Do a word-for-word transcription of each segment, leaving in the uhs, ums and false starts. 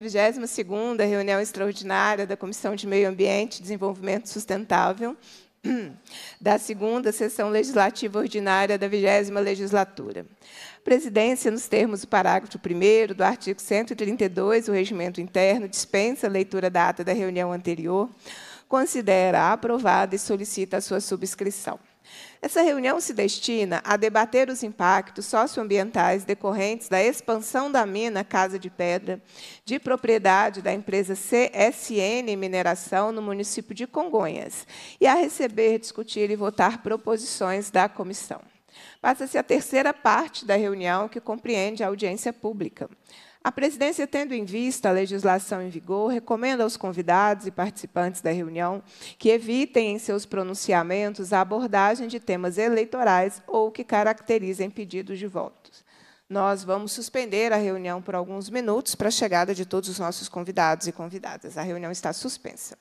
vigésima segunda reunião extraordinária da Comissão de Meio Ambiente e Desenvolvimento Sustentável, da segunda sessão legislativa ordinária da vigésima legislatura. A presidência, nos termos do parágrafo primeiro do artigo cento e trinta e dois do Regimento Interno, dispensa a leitura da ata da reunião anterior, considera aprovada e solicita a sua subscrição. Essa reunião se destina a debater os impactos socioambientais decorrentes da expansão da mina Casa de Pedra, de propriedade da empresa C S N Mineração, no município de Congonhas, e a receber, discutir e votar proposições da comissão. Passa-se a terceira parte da reunião, que compreende a audiência pública. A presidência, tendo em vista a legislação em vigor, recomenda aos convidados e participantes da reunião que evitem em seus pronunciamentos a abordagem de temas eleitorais ou que caracterizem pedidos de votos. Nós vamos suspender a reunião por alguns minutos para a chegada de todos os nossos convidados e convidadas. A reunião está suspensa.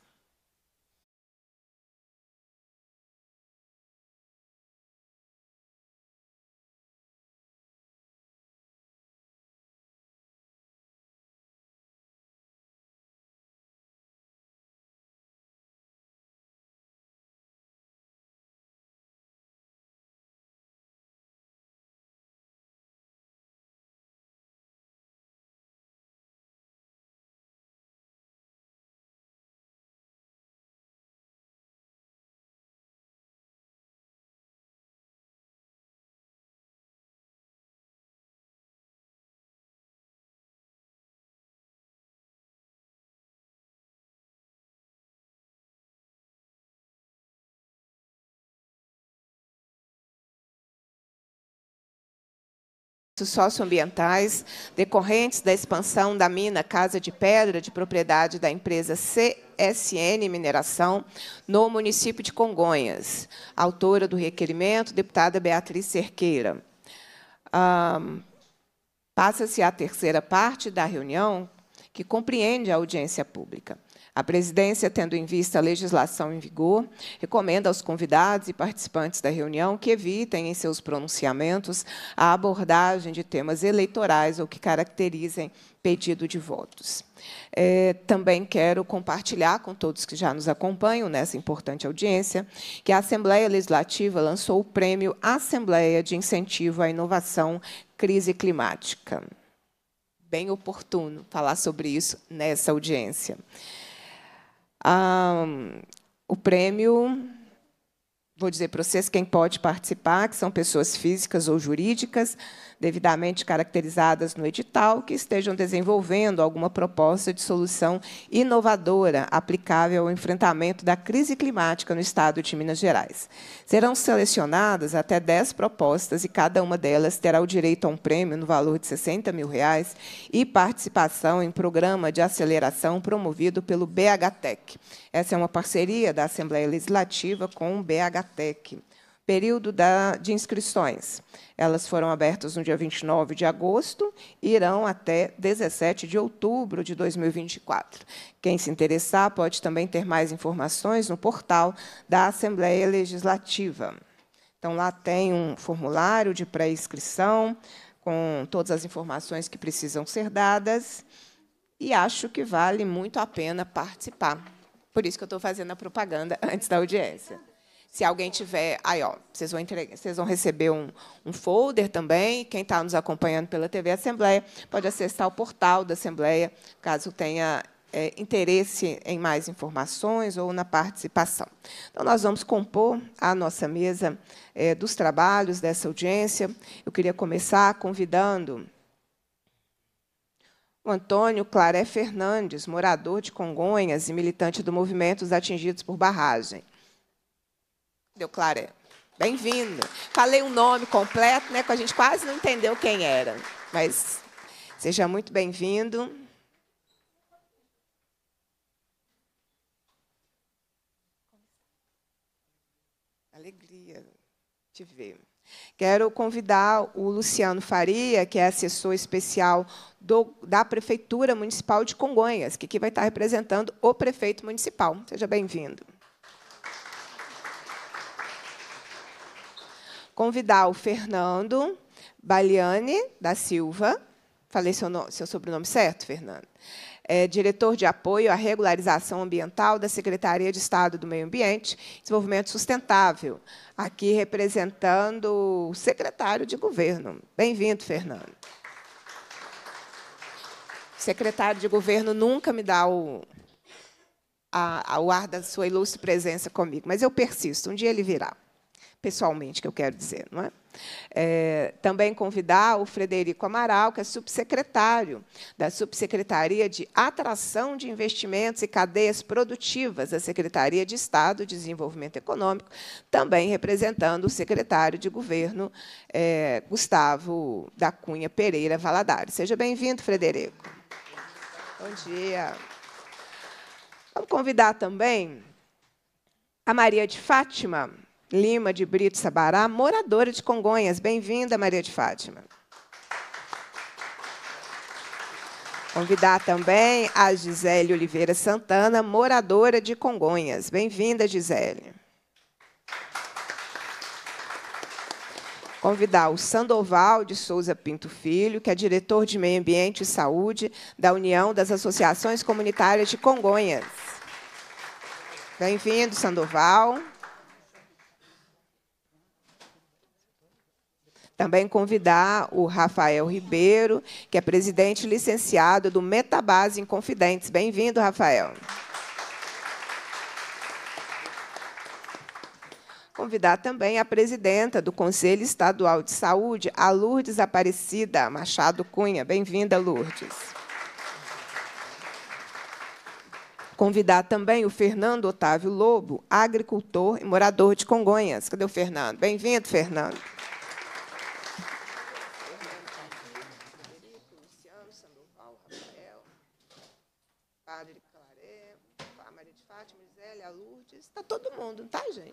Socioambientais decorrentes da expansão da mina Casa de Pedra, de propriedade da empresa C S N Mineração, no município de Congonhas. Autora do requerimento, deputada Beatriz Cerqueira. Ah, passa-se a terceira parte da reunião, que compreende a audiência pública. A presidência, tendo em vista a legislação em vigor, recomenda aos convidados e participantes da reunião que evitem em seus pronunciamentos a abordagem de temas eleitorais ou que caracterizem pedido de votos. É, também quero compartilhar com todos que já nos acompanham nessa importante audiência que a Assembleia Legislativa lançou o prêmio Assembleia de Incentivo à Inovação Crise Climática. Bem oportuno falar sobre isso nessa audiência. Ah, o prêmio, vou dizer para vocês quem pode participar, que são pessoas físicas ou jurídicas, devidamente caracterizadas no edital, que estejam desenvolvendo alguma proposta de solução inovadora aplicável ao enfrentamento da crise climática no estado de Minas Gerais. Serão selecionadas até dez propostas e cada uma delas terá o direito a um prêmio no valor de sessenta mil reais e participação em programa de aceleração promovido pelo B H Tec. Essa é uma parceria da Assembleia Legislativa com o B H Tec. Período da, de inscrições. Elas foram abertas no dia vinte e nove de agosto e irão até dezessete de outubro de dois mil e vinte e quatro. Quem se interessar pode também ter mais informações no portal da Assembleia Legislativa. Então, lá tem um formulário de pré-inscrição com todas as informações que precisam ser dadas e acho que vale muito a pena participar. Por isso que eu estou fazendo a propaganda antes da audiência. Se alguém tiver, aí, ó, vocês vão, entregar, vocês vão receber um, um folder também. Quem está nos acompanhando pela T V Assembleia pode acessar o portal da Assembleia, caso tenha é, interesse em mais informações ou na participação. Então, nós vamos compor a nossa mesa é, dos trabalhos dessa audiência. Eu queria começar convidando o Antônio Claré Fernandes, morador de Congonhas e militante do Movimento dos Atingidos por Barragem. Deu, Claré. Bem-vindo. Falei o nome completo, né? Que a gente quase não entendeu quem era. Mas seja muito bem-vindo. Alegria te ver. Quero convidar o Luciano Faria, que é assessor especial do, da Prefeitura Municipal de Congonhas, que aqui vai estar representando o prefeito municipal. Seja bem-vindo. Convidar o Fernando Baliani da Silva. Falei seu, nome, seu sobrenome certo, Fernando? é, diretor de apoio à regularização ambiental da Secretaria de Estado do Meio Ambiente e Desenvolvimento Sustentável, aqui representando o secretário de governo. Bem-vindo, Fernando. O secretário de governo nunca me dá o, a, a, o ar da sua ilustre presença comigo, mas eu persisto, um dia ele virá. Pessoalmente, que eu quero dizer, não é? É, também convidar o Frederico Amaral, que é subsecretário da Subsecretaria de Atração de Investimentos e Cadeias Produtivas da Secretaria de Estado de Desenvolvimento Econômico, também representando o secretário de Governo, é, Gustavo da Cunha Pereira Valadares. Seja bem-vindo, Frederico. Bom dia. Vamos convidar também a Maria de Fátima Lima de Brito Sabará, moradora de Congonhas. Bem-vinda, Maria de Fátima. Convidar também a Gisele Oliveira Santana, moradora de Congonhas. Bem-vinda, Gisele. Convidar o Sandoval de Souza Pinto Filho, que é diretor de Meio Ambiente e Saúde da União das Associações Comunitárias de Congonhas. Bem-vindo, Sandoval. Também convidar o Rafael Ribeiro, que é presidente licenciado do Metabase Inconfidentes. Bem-vindo, Rafael. Convidar também a presidenta do Conselho Estadual de Saúde, a Lourdes Aparecida Machado Cunha. Bem-vinda, Lourdes. Convidar também o Fernando Otávio Lobo, agricultor e morador de Congonhas. Cadê o Fernando? Bem-vindo, Fernando. Está todo mundo, não está, gente?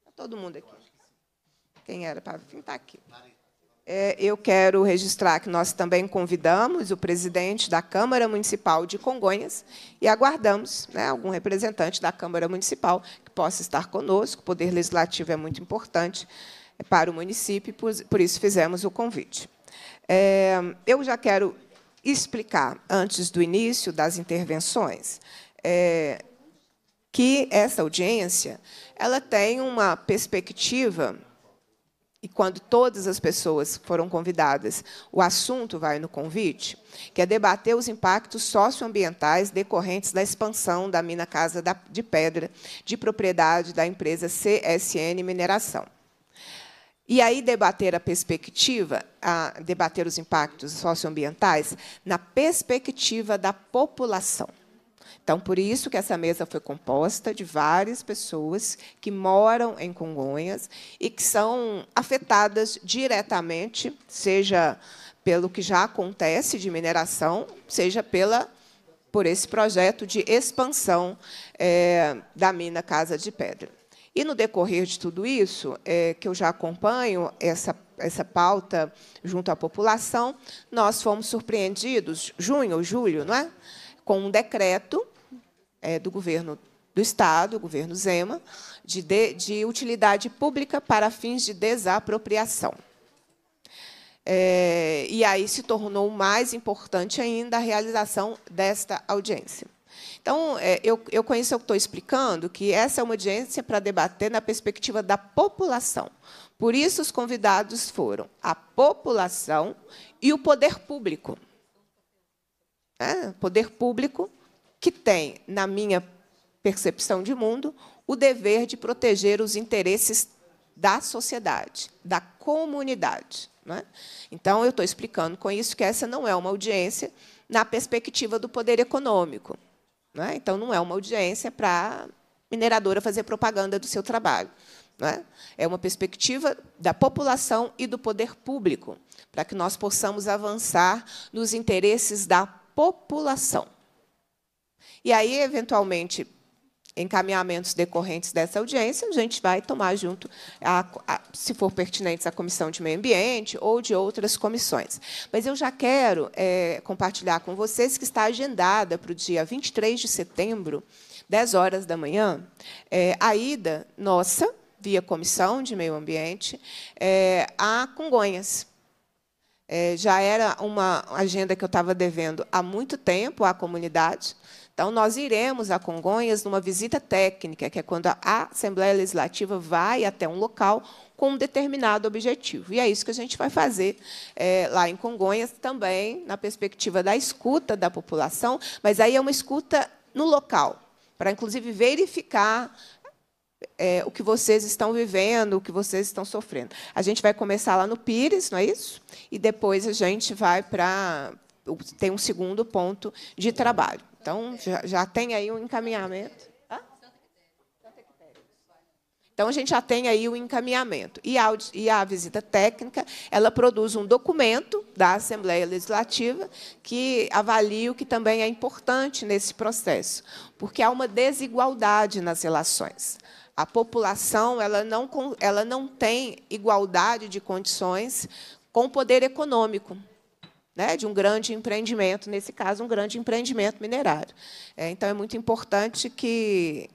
Está todo mundo aqui. Quem era para vir está aqui. É, eu quero registrar que nós também convidamos o presidente da Câmara Municipal de Congonhas e aguardamos, né, algum representante da Câmara Municipal que possa estar conosco. O poder legislativo é muito importante para o município, por isso fizemos o convite. É, eu já quero explicar, antes do início das intervenções, é, que essa audiência ela tem uma perspectiva, e quando todas as pessoas foram convidadas, o assunto vai no convite, que é debater os impactos socioambientais decorrentes da expansão da mina Casa de Pedra, de propriedade da empresa C S N Mineração. E aí debater a perspectiva, a debater os impactos socioambientais na perspectiva da população. Então, por isso que essa mesa foi composta de várias pessoas que moram em Congonhas e que são afetadas diretamente, seja pelo que já acontece de mineração, seja pela, por esse projeto de expansão é, da mina Casa de Pedra. E, no decorrer de tudo isso, é, que eu já acompanho essa, essa pauta junto à população, nós fomos surpreendidos, junho ou julho, não é? Com um decreto é, do governo do Estado, o governo Zema, de, de, de utilidade pública para fins de desapropriação. É, e aí se tornou mais importante ainda a realização desta audiência. Então, é, eu, eu com isso eu estou explicando que essa é uma audiência para debater na perspectiva da população. Por isso, os convidados foram a população e o poder público. É, poder público que tem, na minha percepção de mundo, o dever de proteger os interesses da sociedade, da comunidade. Não é? Então, eu estou explicando com isso que essa não é uma audiência na perspectiva do poder econômico. Não é? Então, não é uma audiência para a mineradora fazer propaganda do seu trabalho. Não é? É uma perspectiva da população e do poder público, para que nós possamos avançar nos interesses da população. população. E aí, eventualmente, encaminhamentos decorrentes dessa audiência, a gente vai tomar junto, a, a, se for pertinentes, à Comissão de Meio Ambiente ou de outras comissões. Mas eu já quero é, compartilhar com vocês que está agendada para o dia vinte e três de setembro, dez horas da manhã, é, a ida nossa, via Comissão de Meio Ambiente, é, a Congonhas. É, já era uma agenda que eu estava devendo há muito tempo à comunidade. Então, nós iremos a Congonhas numa visita técnica, que é quando a Assembleia Legislativa vai até um local com um determinado objetivo. E é isso que a gente vai fazer é, lá em Congonhas, também na perspectiva da escuta da população, mas aí é uma escuta no local, para, inclusive, verificar é, o que vocês estão vivendo, o que vocês estão sofrendo. A gente vai começar lá no Pires, não é isso? E depois a gente vai para... tem um segundo ponto de trabalho. Então, já, já tem aí um encaminhamento. Hã? Então, a gente já tem aí o um encaminhamento. E a, e a visita técnica, ela produz um documento da Assembleia Legislativa que avalia o que também é importante nesse processo, porque há uma desigualdade nas relações. A população ela não, ela não tem igualdade de condições com o poder econômico, né, de um grande empreendimento, nesse caso, um grande empreendimento minerário. É, então, é muito importante que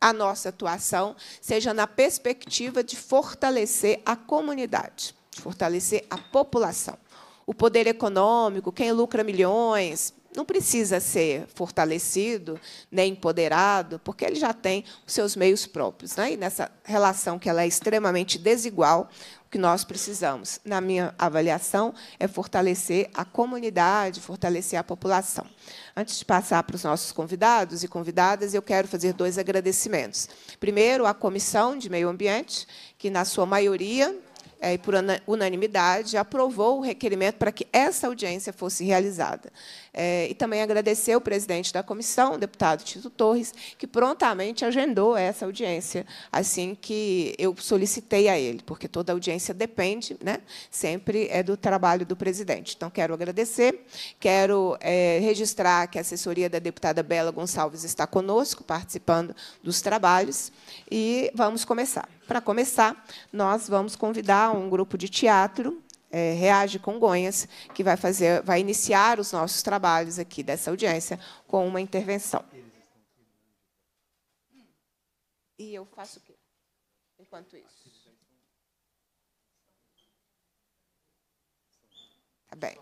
a nossa atuação seja na perspectiva de fortalecer a comunidade, de fortalecer a população. O poder econômico, quem lucra milhões, não precisa ser fortalecido nem empoderado, porque ele já tem os seus meios próprios, né? E nessa relação que ela é extremamente desigual, que nós precisamos, na minha avaliação, é fortalecer a comunidade, fortalecer a população. Antes de passar para os nossos convidados e convidadas, eu quero fazer dois agradecimentos. Primeiro, à Comissão de Meio Ambiente, que, na sua maioria e por unanimidade, aprovou o requerimento para que essa audiência fosse realizada. E também agradecer o presidente da comissão, o deputado Tito Torres, que prontamente agendou essa audiência, assim que eu solicitei a ele, porque toda audiência depende, né, sempre é do trabalho do presidente. Então, quero agradecer, quero é, registrar que a assessoria da deputada Bela Gonçalves está conosco, participando dos trabalhos, e vamos começar. Para começar, nós vamos convidar um grupo de teatro, é, Reage Congonhas, que vai, fazer, vai iniciar os nossos trabalhos aqui dessa audiência com uma intervenção. E eu faço o quê? Enquanto isso. Tá bem.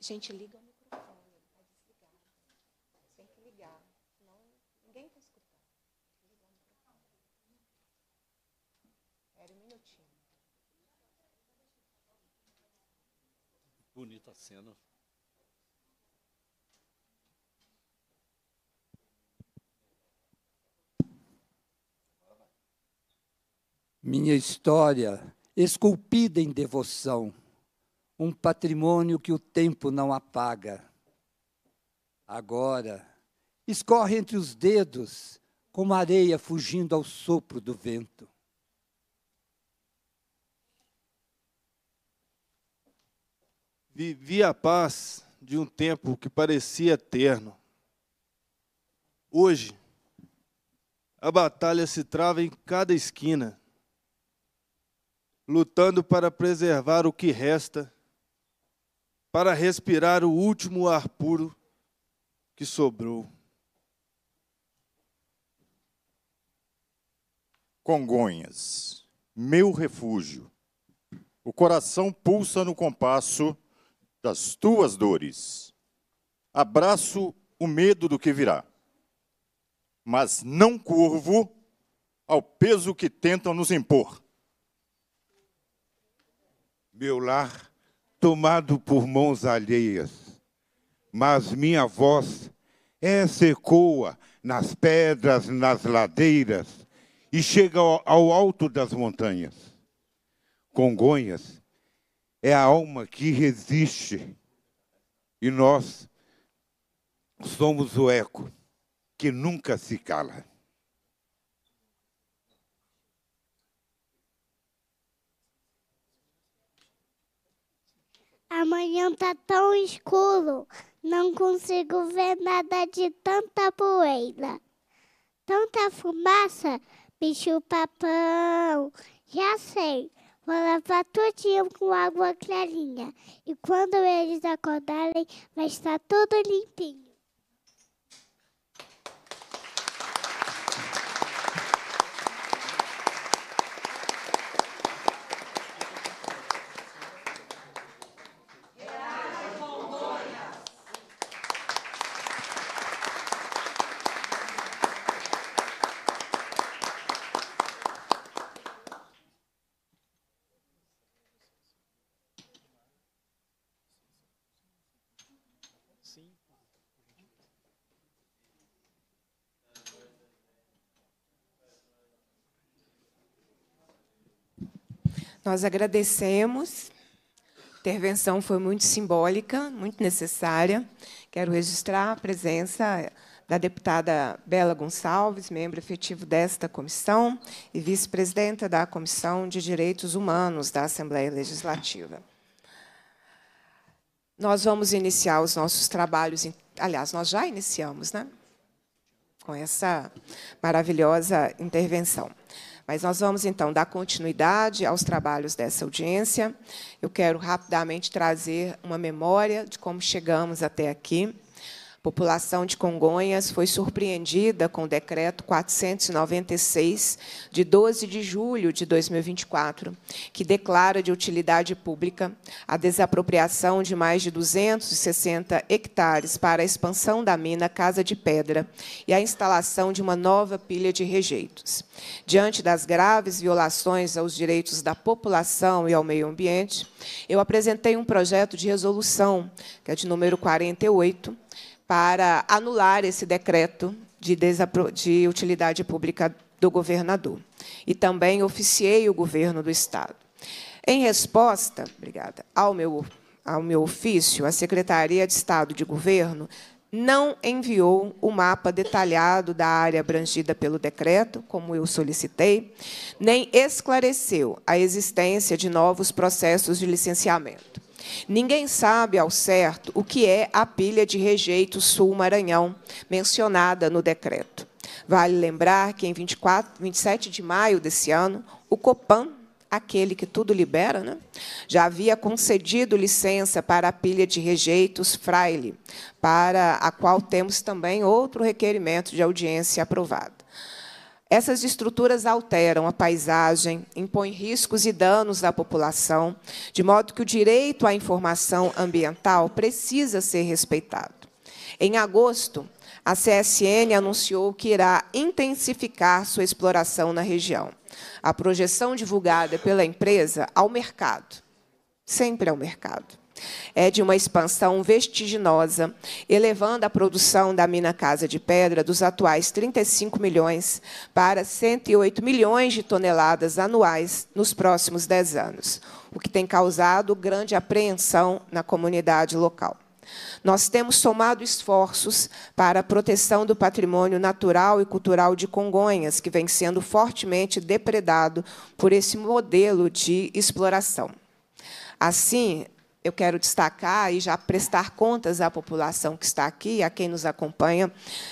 Gente, liga o microfone, está desligado. Tem que ligar, senão ninguém está escutando. Liga o microfone. Era um minutinho. Bonita a cena. Minha história, esculpida em devoção. Um patrimônio que o tempo não apaga. Agora, escorre entre os dedos, como areia fugindo ao sopro do vento. Vivi a paz de um tempo que parecia eterno. Hoje, a batalha se trava em cada esquina, lutando para preservar o que resta, para respirar o último ar puro que sobrou. Congonhas, meu refúgio, o coração pulsa no compasso das tuas dores. Abraço o medo do que virá, mas não curvo ao peso que tentam nos impor. Meu lar, tomado por mãos alheias, mas minha voz essa ecoa nas pedras, nas ladeiras e chega ao, ao alto das montanhas. Congonhas é a alma que resiste e nós somos o eco que nunca se cala. Amanhã tá tão escuro, não consigo ver nada de tanta poeira. Tanta fumaça, bicho papão. Já sei, vou lavar tudinho com água clarinha. E quando eles acordarem, vai estar tudo limpinho. Nós agradecemos, a intervenção foi muito simbólica, muito necessária. Quero registrar a presença da deputada Bela Gonçalves, membro efetivo desta comissão e vice-presidenta da Comissão de Direitos Humanos da Assembleia Legislativa. Nós vamos iniciar os nossos trabalhos, aliás, nós já iniciamos, né? Com essa maravilhosa intervenção. Mas nós vamos, então, dar continuidade aos trabalhos dessa audiência. Eu quero rapidamente trazer uma memória de como chegamos até aqui. A população de Congonhas foi surpreendida com o decreto quatrocentos e noventa e seis, de doze de julho de dois mil e vinte e quatro, que declara de utilidade pública a desapropriação de mais de duzentos e sessenta hectares para a expansão da mina Casa de Pedra e a instalação de uma nova pilha de rejeitos. Diante das graves violações aos direitos da população e ao meio ambiente, eu apresentei um projeto de resolução, que é de número quarenta e oito, para anular esse decreto de, de utilidade pública do governador. E também oficiei o governo do Estado. Em resposta, obrigada, ao meu, ao meu ofício, a Secretaria de Estado de Governo não enviou o mapa detalhado da área abrangida pelo decreto, como eu solicitei, nem esclareceu a existência de novos processos de licenciamento. Ninguém sabe ao certo o que é a pilha de rejeito Sul-Maranhão, mencionada no decreto. Vale lembrar que, em vinte e quatro, vinte e sete de maio desse ano, o Copan aquele que tudo libera, né? Já havia concedido licença para a pilha de rejeitos Fraile, para a qual temos também outro requerimento de audiência aprovado. Essas estruturas alteram a paisagem, impõem riscos e danos à população, de modo que o direito à informação ambiental precisa ser respeitado. Em agosto, a C S N anunciou que irá intensificar sua exploração na região. A projeção divulgada pela empresa ao mercado, sempre ao mercado, é de uma expansão vertiginosa, elevando a produção da mina Casa de Pedra dos atuais trinta e cinco milhões para cento e oito milhões de toneladas anuais nos próximos dez anos, o que tem causado grande apreensão na comunidade local. Nós temos somado esforços para a proteção do patrimônio natural e cultural de Congonhas, que vem sendo fortemente depredado por esse modelo de exploração. Assim, eu quero destacar e já prestar contas à população que está aqui, a quem nos acompanha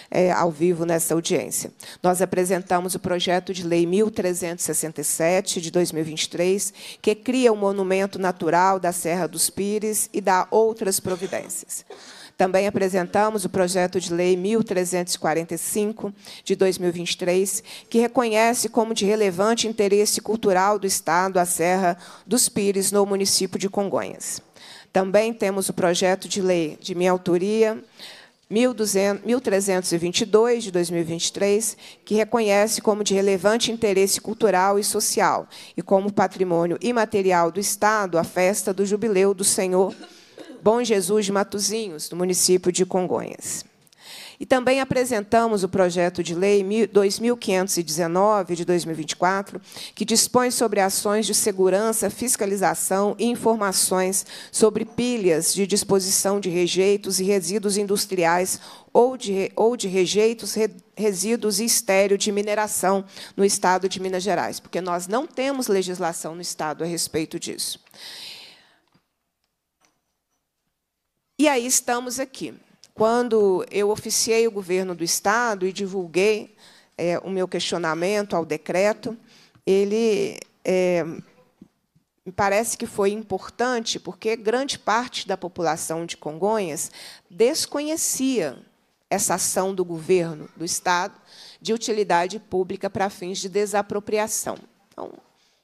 é, ao vivo nessa audiência. Nós apresentamos o projeto de lei mil trezentos e sessenta e sete, de dois mil e vinte e três, que cria o Monumento Natural da Serra dos Pires e dá outras providências. Também apresentamos o projeto de lei mil trezentos e quarenta e cinco, de dois mil e vinte e três, que reconhece como de relevante interesse cultural do Estado a Serra dos Pires no município de Congonhas. Também temos o projeto de lei de minha autoria, mil trezentos e vinte e dois, de dois mil e vinte e três, que reconhece como de relevante interesse cultural e social e como patrimônio imaterial do Estado a festa do Jubileu do Senhor Bom Jesus de Matozinhos, do município de Congonhas. E também apresentamos o projeto de lei dois mil quinhentos e dezenove, de dois mil e vinte e quatro, que dispõe sobre ações de segurança, fiscalização e informações sobre pilhas de disposição de rejeitos e resíduos industriais ou de, ou de rejeitos, re, resíduos e estéreo de mineração no Estado de Minas Gerais, porque nós não temos legislação no Estado a respeito disso. E aí estamos aqui. Quando eu oficiei o governo do Estado e divulguei é, o meu questionamento ao decreto, ele é, me parece que foi importante, porque grande parte da população de Congonhas desconhecia essa ação do governo do Estado de utilidade pública para fins de desapropriação. Então,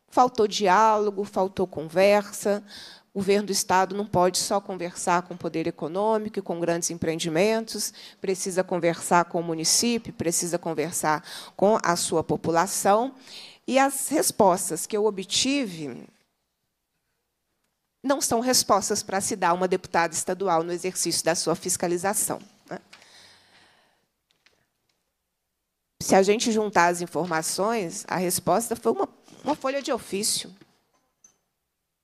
faltou diálogo, faltou conversa. O governo do Estado não pode só conversar com o poder econômico e com grandes empreendimentos, precisa conversar com o município, precisa conversar com a sua população. E as respostas que eu obtive não são respostas para se dar a uma deputada estadual no exercício da sua fiscalização. Se a gente juntar as informações, a resposta foi uma, uma folha de ofício,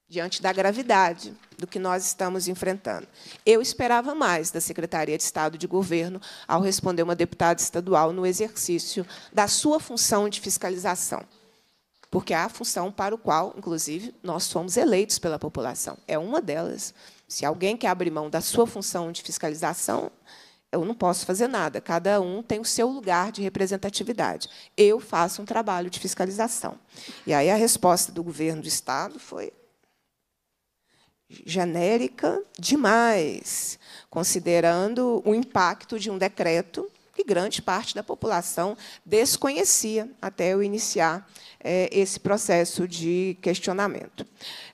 diante da gravidade do que nós estamos enfrentando. Eu esperava mais da Secretaria de Estado de Governo ao responder uma deputada estadual no exercício da sua função de fiscalização, porque é a função para a qual, inclusive, nós somos eleitos pela população. É uma delas. Se alguém quer abrir mão da sua função de fiscalização, eu não posso fazer nada. Cada um tem o seu lugar de representatividade. Eu faço um trabalho de fiscalização. E aí a resposta do governo do Estado foi genérica demais, considerando o impacto de um decreto que grande parte da população desconhecia até eu iniciar é, esse processo de questionamento.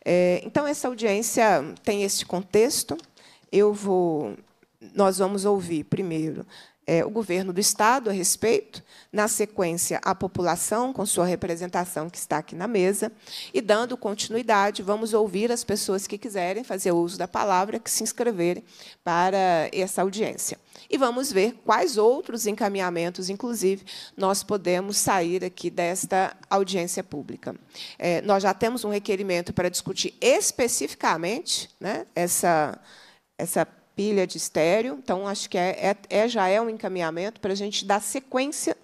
É, então, essa audiência tem esse contexto. Eu vou, nós vamos ouvir primeiro é, o governo do Estado a respeito, na sequência, a população, com sua representação que está aqui na mesa, e, dando continuidade, vamos ouvir as pessoas que quiserem fazer uso da palavra, que se inscreverem para essa audiência. E vamos ver quais outros encaminhamentos, inclusive, nós podemos sair aqui desta audiência pública. É, nós já temos um requerimento para discutir especificamente, né, essa, essa pilha de estéreo, então, acho que é, é, já é um encaminhamento para a gente dar sequência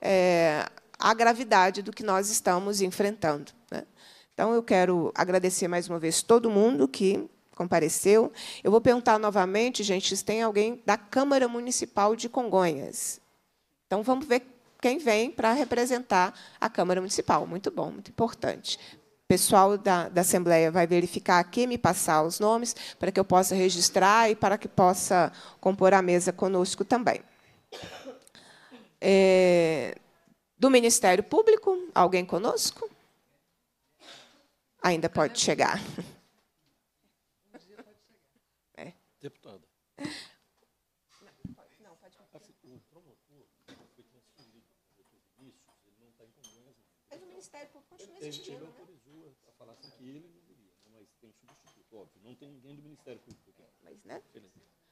é, à gravidade do que nós estamos enfrentando, né? Então, eu quero agradecer mais uma vez todo mundo que compareceu. Eu vou perguntar novamente, gente, se tem alguém da Câmara Municipal de Congonhas. Então, vamos ver quem vem para representar a Câmara Municipal. Muito bom, muito importante. pessoal da, da Assembleia vai verificar aqui, me passar os nomes, para que eu possa registrar e para que possa compor a mesa conosco também. É, do Ministério Público, alguém conosco? Ainda pode chegar. É. Deputada. Ele autorizou a falar assim que ele não deveria, mas tem um substituto, óbvio. Não tem ninguém do Ministério Público. Mas, né?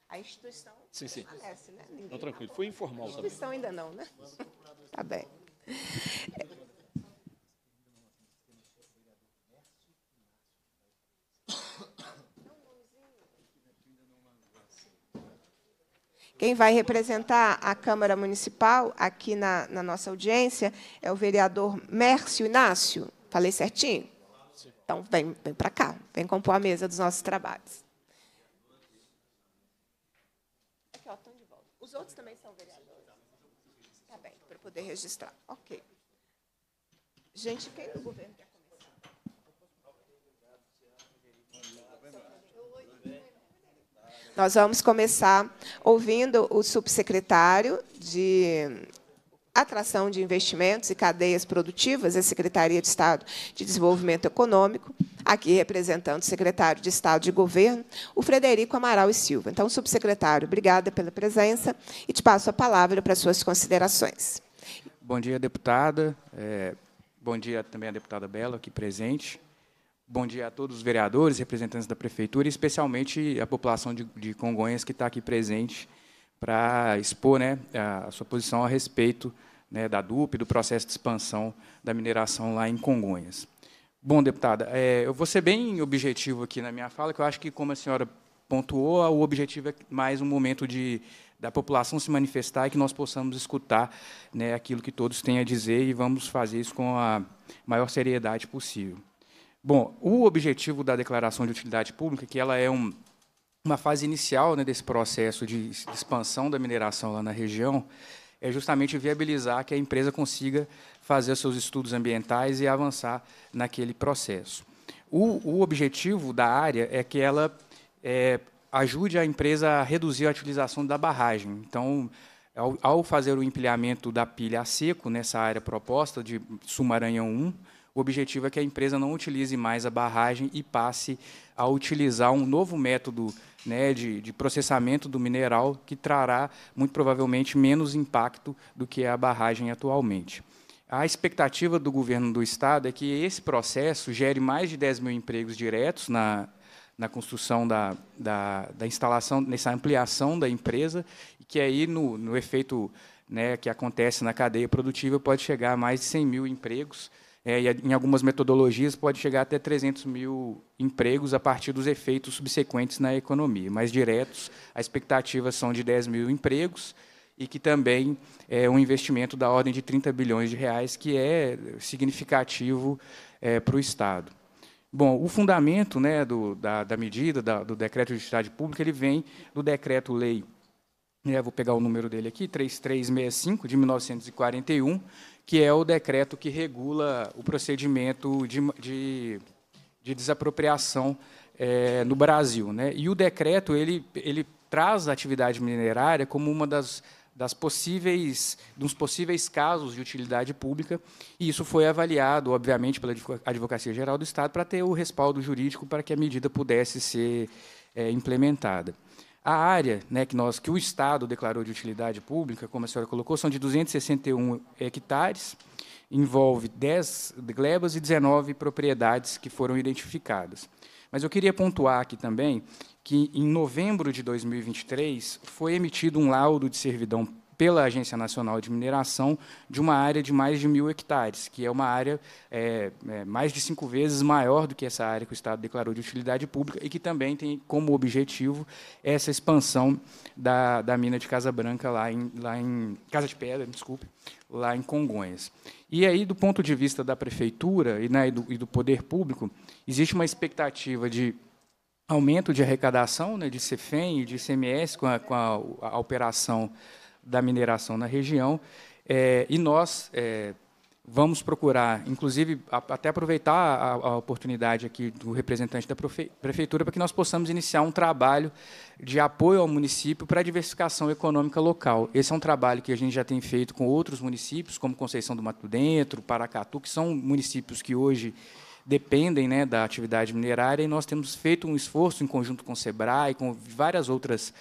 A instituição sim, sim. Permanece, né? Ninguém... Não, tranquilo. Foi informal também. A instituição também. Ainda não, né? Tá bem. Quem vai representar a Câmara Municipal aqui na, na nossa audiência é o vereador Mércio Inácio. Falei certinho? Então, vem, vem para cá, vem compor a mesa dos nossos trabalhos. Aqui, ó, estão de volta. Os outros também são vereadores? Tá bem, para poder registrar. Ok. Gente, quem do governo quer começar? Nós vamos começar ouvindo o subsecretário de... Atração de Investimentos e Cadeias Produtivas, a Secretaria de Estado de Desenvolvimento Econômico, aqui representando o secretário de Estado de Governo, o Frederico Amaral e Silva. Então, subsecretário, obrigada pela presença e te passo a palavra para as suas considerações. Bom dia, deputada. É, bom dia também à deputada Bela, aqui presente. Bom dia a todos os vereadores, representantes da Prefeitura, e especialmente a população de, de Congonhas que está aqui presente para expor, né, a sua posição a respeito, né, da D U P, do processo de expansão da mineração lá em Congonhas. Bom, deputada, é, eu vou ser bem objetivo aqui na minha fala, que eu acho que, como a senhora pontuou, o objetivo é mais um momento de, da população se manifestar e que nós possamos escutar, né, aquilo que todos têm a dizer, e vamos fazer isso com a maior seriedade possível. Bom, o objetivo da Declaração de Utilidade Pública, que ela é um... uma fase inicial, né, desse processo de expansão da mineração lá na região, é justamente viabilizar que a empresa consiga fazer os seus estudos ambientais e avançar naquele processo. O, o objetivo da área é que ela é, ajude a empresa a reduzir a utilização da barragem. Então, ao, ao fazer o empilhamento da pilha a seco nessa área proposta de Sumaranhão um, o objetivo é que a empresa não utilize mais a barragem e passe a utilizar um novo método, né, de, de processamento do mineral que trará, muito provavelmente, menos impacto do que a barragem atualmente. A expectativa do governo do Estado é que esse processo gere mais de dez mil empregos diretos na, na construção da, da, da instalação, nessa ampliação da empresa, e que aí, no, no efeito, né, que acontece na cadeia produtiva, pode chegar a mais de cem mil empregos. É, e em algumas metodologias, pode chegar até trezentos mil empregos a partir dos efeitos subsequentes na economia. Mas, diretos, a expectativa são de dez mil empregos e que também é um investimento da ordem de trinta bilhões de reais, que é significativo, é, para o Estado. Bom, o fundamento, né, do, da, da medida, da, do decreto de utilidade pública, ele vem do decreto-lei, né, vou pegar o número dele aqui, três mil trezentos e sessenta e cinco, de mil novecentos e quarenta e um, que é o decreto que regula o procedimento de, de, de desapropriação, é, no Brasil, né? E o decreto ele, ele traz a atividade minerária como uma das, das possíveis, dos possíveis casos de utilidade pública, e isso foi avaliado, obviamente, pela Advocacia Geral do Estado para ter o respaldo jurídico para que a medida pudesse ser, é, implementada. A área, né, que, nós, que o Estado declarou de utilidade pública, como a senhora colocou, são de duzentos e sessenta e um hectares, envolve dez glebas e dezenove propriedades que foram identificadas. Mas eu queria pontuar aqui também que, em novembro de dois mil e vinte e três, foi emitido um laudo de servidão pela Agência Nacional de Mineração de uma área de mais de mil hectares, que é uma área, é, é, mais de cinco vezes maior do que essa área que o Estado declarou de utilidade pública e que também tem como objetivo essa expansão da, da mina de Casa Branca, lá em, lá em Casa de Pedra, desculpe, lá em Congonhas. E aí, do ponto de vista da Prefeitura e, né, e, do, e do poder público, existe uma expectativa de aumento de arrecadação, né, de C F E M e de I C M S com a, com a, a operação da mineração na região, é, e nós, é, vamos procurar, inclusive, a, até aproveitar a, a oportunidade aqui do representante da prefe, prefeitura para que nós possamos iniciar um trabalho de apoio ao município para a diversificação econômica local. Esse é um trabalho que a gente já tem feito com outros municípios, como Conceição do Mato Dentro, Paracatu, que são municípios que hoje dependem, né, da atividade minerária, e nós temos feito um esforço em conjunto com o SEBRAE, com várias outras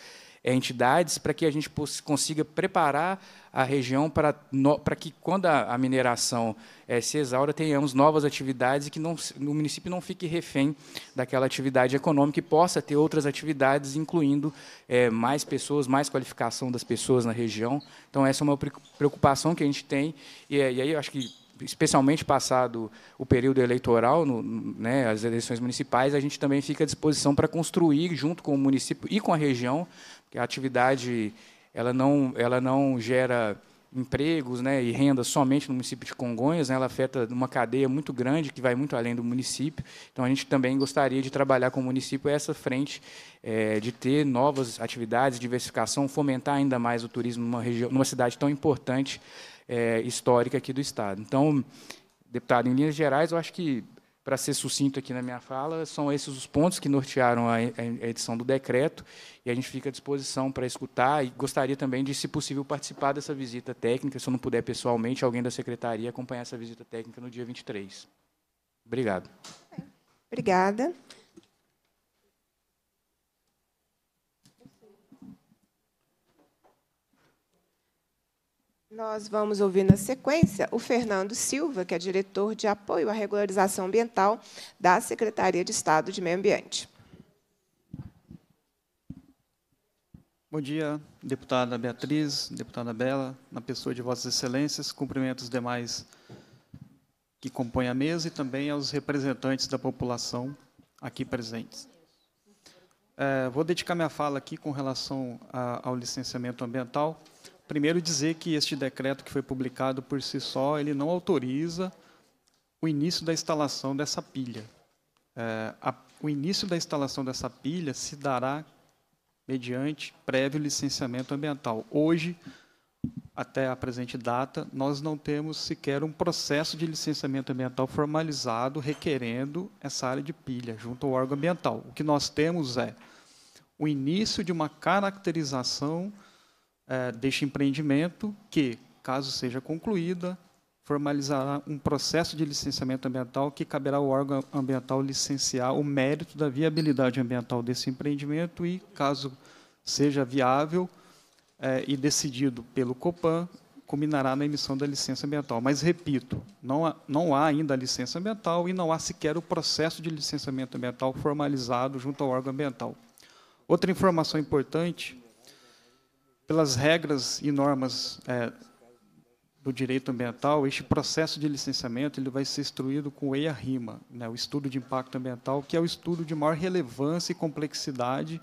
entidades, para que a gente consiga preparar a região para, no, para que, quando a, a mineração é, se exaura, tenhamos novas atividades e que não, o município não fique refém daquela atividade econômica e possa ter outras atividades, incluindo é, mais pessoas, mais qualificação das pessoas na região. Então, essa é uma preocupação que a gente tem. E, é, e aí, eu acho que, especialmente passado o período eleitoral, no, né, as eleições municipais, a gente também fica à disposição para construir, junto com o município e com a região, que a atividade ela não, ela não gera empregos, né, e renda somente no município de Congonhas, né, ela afeta uma cadeia muito grande que vai muito além do município. Então, a gente também gostaria de trabalhar com o município essa frente, é, de ter novas atividades, diversificação, fomentar ainda mais o turismo numa, região, numa cidade tão importante, é, histórica aqui do Estado. Então, deputado, em linhas gerais, eu acho que, para ser sucinto aqui na minha fala, são esses os pontos que nortearam a edição do decreto, e a gente fica à disposição para escutar, e gostaria também de, se possível, participar dessa visita técnica, se eu não puder pessoalmente, alguém da secretaria acompanhar essa visita técnica no dia vinte e três. Obrigado. Obrigada. Nós vamos ouvir, na sequência, o Fernando Silva, que é diretor de apoio à regularização ambiental da Secretaria de Estado de Meio Ambiente. Bom dia, deputada Beatriz, deputada Bela, na pessoa de vossas excelências, cumprimento os demais que compõem a mesa e também aos representantes da população aqui presentes. É, vou dedicar minha fala aqui com relação a, ao licenciamento ambiental. Primeiro, dizer que este decreto que foi publicado por si só, ele não autoriza o início da instalação dessa pilha. É, a, o início da instalação dessa pilha se dará mediante prévio licenciamento ambiental. Hoje, até a presente data, nós não temos sequer um processo de licenciamento ambiental formalizado requerendo essa área de pilha junto ao órgão ambiental. O que nós temos é o início de uma caracterização É, deste empreendimento que, caso seja concluída, formalizará um processo de licenciamento ambiental que caberá ao órgão ambiental licenciar o mérito da viabilidade ambiental desse empreendimento e, caso seja viável é, e decidido pelo COPAN, culminará na emissão da licença ambiental. Mas, repito, não há, não há ainda a licença ambiental e não há sequer o processo de licenciamento ambiental formalizado junto ao órgão ambiental. Outra informação importante: pelas regras e normas é, do direito ambiental, este processo de licenciamento ele vai ser instruído com o EIA-RIMA, né, o Estudo de Impacto Ambiental, que é o estudo de maior relevância e complexidade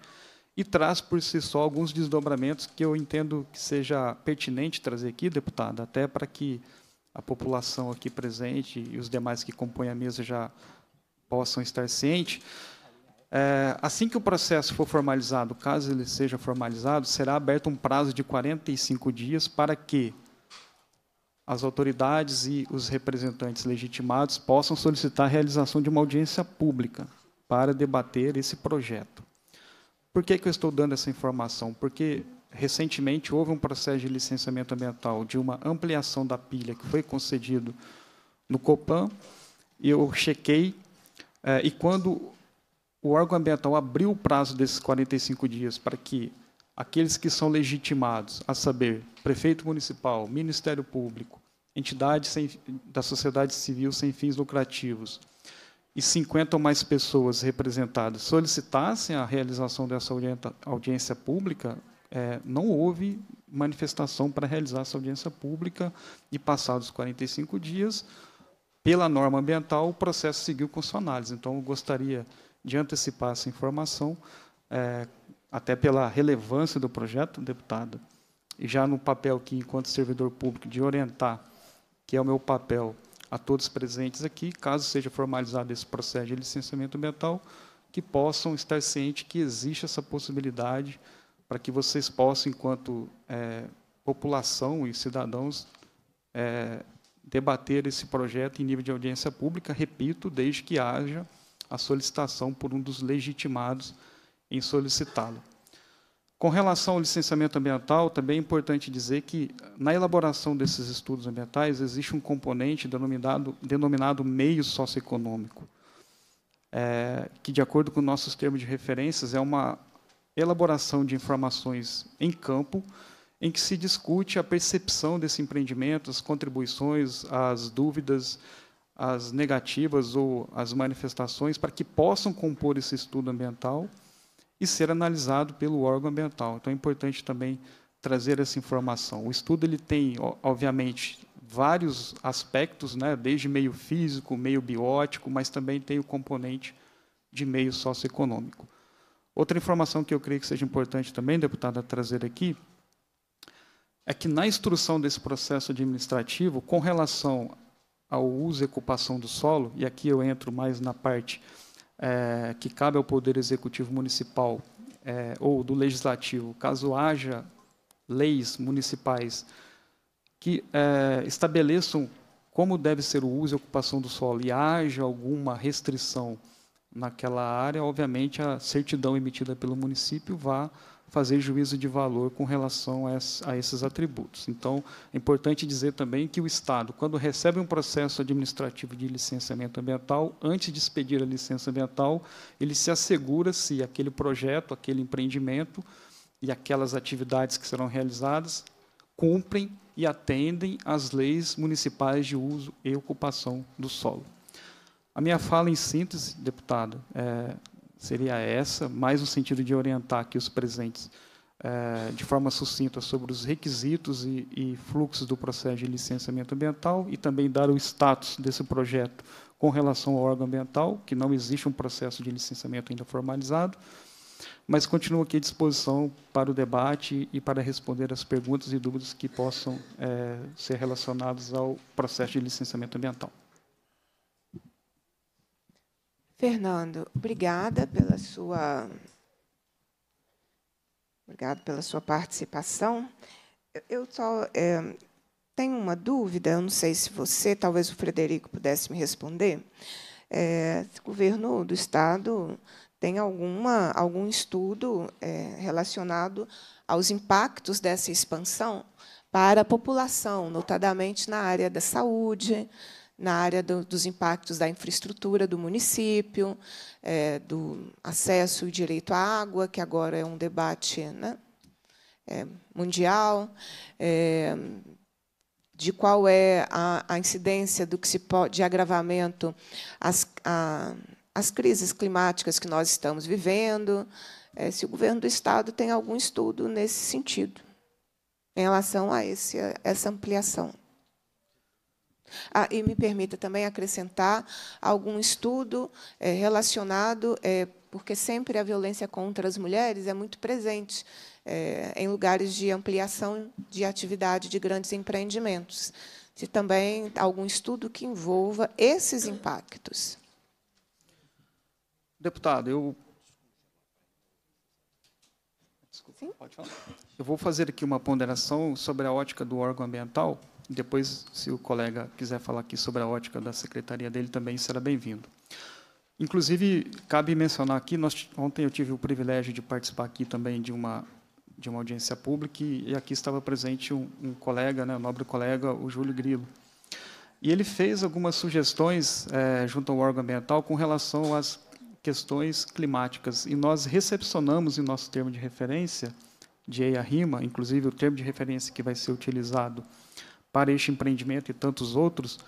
e traz por si só alguns desdobramentos que eu entendo que seja pertinente trazer aqui, deputada, até para que a população aqui presente e os demais que compõem a mesa já possam estar cientes. É, assim que o processo for formalizado, caso ele seja formalizado, será aberto um prazo de quarenta e cinco dias para que as autoridades e os representantes legitimados possam solicitar a realização de uma audiência pública para debater esse projeto. Por que que eu estou dando essa informação? Porque recentemente houve um processo de licenciamento ambiental de uma ampliação da pilha que foi concedido no COPAN, e eu chequei, é, e quando o órgão ambiental abriu o prazo desses quarenta e cinco dias para que aqueles que são legitimados, a saber, prefeito municipal, Ministério Público, entidades sem, da sociedade civil sem fins lucrativos e cinquenta ou mais pessoas representadas solicitassem a realização dessa audiência pública, é, não houve manifestação para realizar essa audiência pública e, passados quarenta e cinco dias, pela norma ambiental, o processo seguiu com sua análise. Então, eu gostaria de antecipar essa informação, é, até pela relevância do projeto, deputada, e já no papel que, enquanto servidor público, de orientar, que é o meu papel a todos presentes aqui, caso seja formalizado esse processo de licenciamento ambiental, que possam estar cientes que existe essa possibilidade para que vocês possam, enquanto é, população e cidadãos, é, debater esse projeto em nível de audiência pública, repito, desde que haja a solicitação por um dos legitimados em solicitá-lo. Com relação ao licenciamento ambiental, também é importante dizer que, na elaboração desses estudos ambientais, existe um componente denominado, denominado meio socioeconômico, é, que, de acordo com nossos termos de referências, é uma elaboração de informações em campo, em que se discute a percepção desse empreendimento, as contribuições, as dúvidas, as negativas ou as manifestações, para que possam compor esse estudo ambiental e ser analisado pelo órgão ambiental. Então, é importante também trazer essa informação. O estudo ele tem, obviamente, vários aspectos, né, desde meio físico, meio biótico, mas também tem o componente de meio socioeconômico. Outra informação que eu creio que seja importante também, deputada, trazer aqui, é que na instrução desse processo administrativo, com relação ao uso e ocupação do solo, e aqui eu entro mais na parte é, que cabe ao Poder Executivo Municipal é, ou do Legislativo, caso haja leis municipais que é, estabeleçam como deve ser o uso e ocupação do solo e haja alguma restrição naquela área, obviamente a certidão emitida pelo município vá fazer juízo de valor com relação a esses atributos. Então, é importante dizer também que o Estado, quando recebe um processo administrativo de licenciamento ambiental, antes de expedir a licença ambiental, ele se assegura se aquele projeto, aquele empreendimento e aquelas atividades que serão realizadas cumprem e atendem às leis municipais de uso e ocupação do solo. A minha fala, em síntese, deputada, é... seria essa, mais no sentido de orientar aqui os presentes é, de forma sucinta sobre os requisitos e, e fluxos do processo de licenciamento ambiental e também dar o status desse projeto com relação ao órgão ambiental, que não existe um processo de licenciamento ainda formalizado, mas continuo aqui à disposição para o debate e para responder as perguntas e dúvidas que possam é, ser relacionadas ao processo de licenciamento ambiental. Fernando, obrigada pela sua, obrigado pela sua participação. Eu só é, tenho uma dúvida, eu não sei se você, talvez o Frederico pudesse me responder. É, o governo do Estado tem alguma, algum estudo é, relacionado aos impactos dessa expansão para a população, notadamente na área da saúde, na área do, dos impactos da infraestrutura do município, é, do acesso e direito à água, que agora é um debate, né, é, mundial, é, de qual é a, a incidência do que se pode, de agravamento às, a, às crises climáticas que nós estamos vivendo, é, se o governo do Estado tem algum estudo nesse sentido, em relação a esse, a essa ampliação. Ah, e me permita também acrescentar algum estudo é, relacionado, é, porque sempre a violência contra as mulheres é muito presente é, em lugares de ampliação de atividade de grandes empreendimentos. Se também algum estudo que envolva esses impactos. Deputado, eu... Desculpa, sim? Pode falar. Eu vou fazer aqui uma ponderação sobre a ótica do órgão ambiental. Depois, se o colega quiser falar aqui sobre a ótica da secretaria dele, também será bem-vindo. Inclusive, cabe mencionar aqui, nós, ontem eu tive o privilégio de participar aqui também de uma, de uma audiência pública, e, e aqui estava presente um, um colega, né, um nobre colega, o Júlio Grilo. E ele fez algumas sugestões é, junto ao órgão ambiental com relação às questões climáticas. E nós recepcionamos em nosso termo de referência, de EIA-RIMA, inclusive o termo de referência que vai ser utilizado para este empreendimento e tantos outros,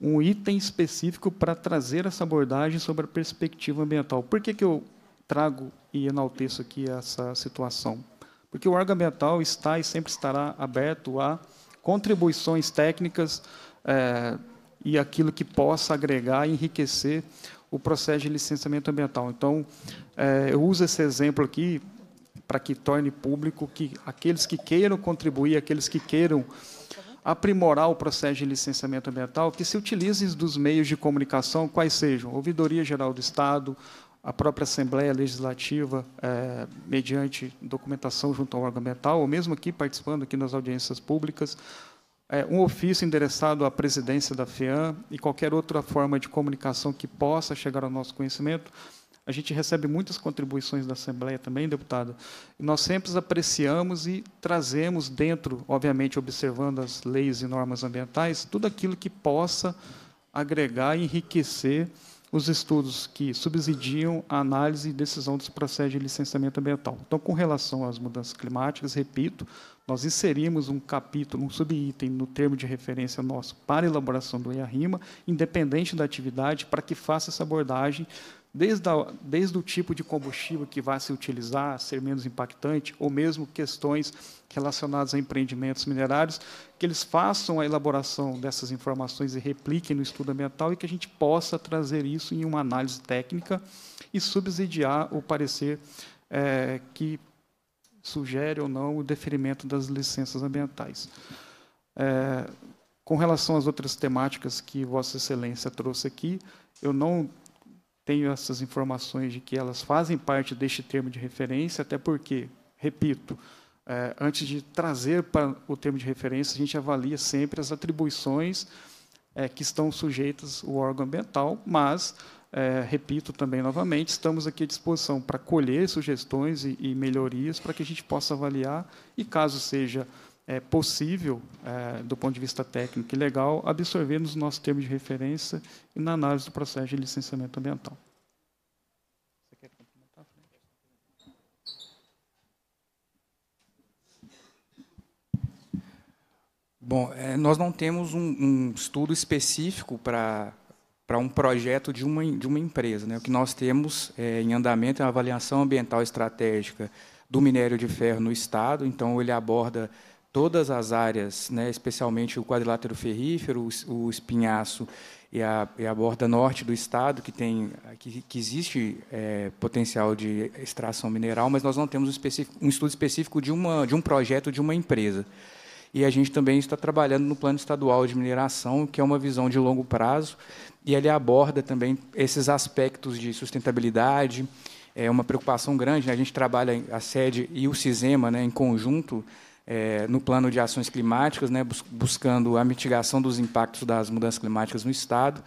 um item específico para trazer essa abordagem sobre a perspectiva ambiental. Por que que eu trago e enalteço aqui essa situação? Porque o órgão ambiental está e sempre estará aberto a contribuições técnicas é, e aquilo que possa agregar e enriquecer o processo de licenciamento ambiental. Então, é, eu uso esse exemplo aqui para que torne público que aqueles que queiram contribuir, aqueles que queiram aprimorar o processo de licenciamento ambiental, que se utilizem dos meios de comunicação, quais sejam, Ouvidoria Geral do Estado, a própria Assembleia Legislativa, é, mediante documentação junto ao órgão ambiental, ou mesmo aqui, participando aqui nas audiências públicas, é, um ofício endereçado à presidência da FEAM e qualquer outra forma de comunicação que possa chegar ao nosso conhecimento. A gente recebe muitas contribuições da Assembleia também, deputado, e nós sempre apreciamos e trazemos dentro, obviamente, observando as leis e normas ambientais, tudo aquilo que possa agregar e enriquecer os estudos que subsidiam a análise e decisão dos processos de licenciamento ambiental. Então, com relação às mudanças climáticas, repito, nós inserimos um capítulo, um subitem no termo de referência nosso para elaboração do EIA-RIMA, independente da atividade, para que faça essa abordagem desde, a, desde o tipo de combustível que vai se utilizar, ser menos impactante, ou mesmo questões relacionadas a empreendimentos minerários, que eles façam a elaboração dessas informações e repliquem no estudo ambiental e que a gente possa trazer isso em uma análise técnica e subsidiar o parecer é, que sugere ou não o deferimento das licenças ambientais. É, com relação às outras temáticas que Vossa Excelência trouxe aqui, eu não tenho essas informações de que elas fazem parte deste termo de referência, até porque, repito, é, antes de trazer para o termo de referência, a gente avalia sempre as atribuições é, que estão sujeitas ao órgão ambiental, mas... É, repito também novamente, estamos aqui à disposição para colher sugestões e, e melhorias para que a gente possa avaliar e, caso seja é, possível, é, do ponto de vista técnico e legal, absorver nos nossos termos de referência e na análise do processo de licenciamento ambiental. Você quer complementar? Bom, é, nós não temos um, um estudo específico para... para um projeto de uma, de uma empresa, né? O que nós temos é, em andamento é a avaliação ambiental estratégica do minério de ferro no Estado. Então, ele aborda todas as áreas, né? Especialmente o quadrilátero ferrífero, o, o espinhaço e a, e a borda norte do Estado, que, tem, que, que existe é, potencial de extração mineral, mas nós não temos um, específico, um estudo específico de, uma, de um projeto de uma empresa. E a gente também está trabalhando no Plano Estadual de Mineração, que é uma visão de longo prazo, e ele aborda também esses aspectos de sustentabilidade, é uma preocupação grande, né? A gente trabalha a sede e o CISEMA, né, em conjunto, é, no plano de ações climáticas, né, buscando a mitigação dos impactos das mudanças climáticas no Estado,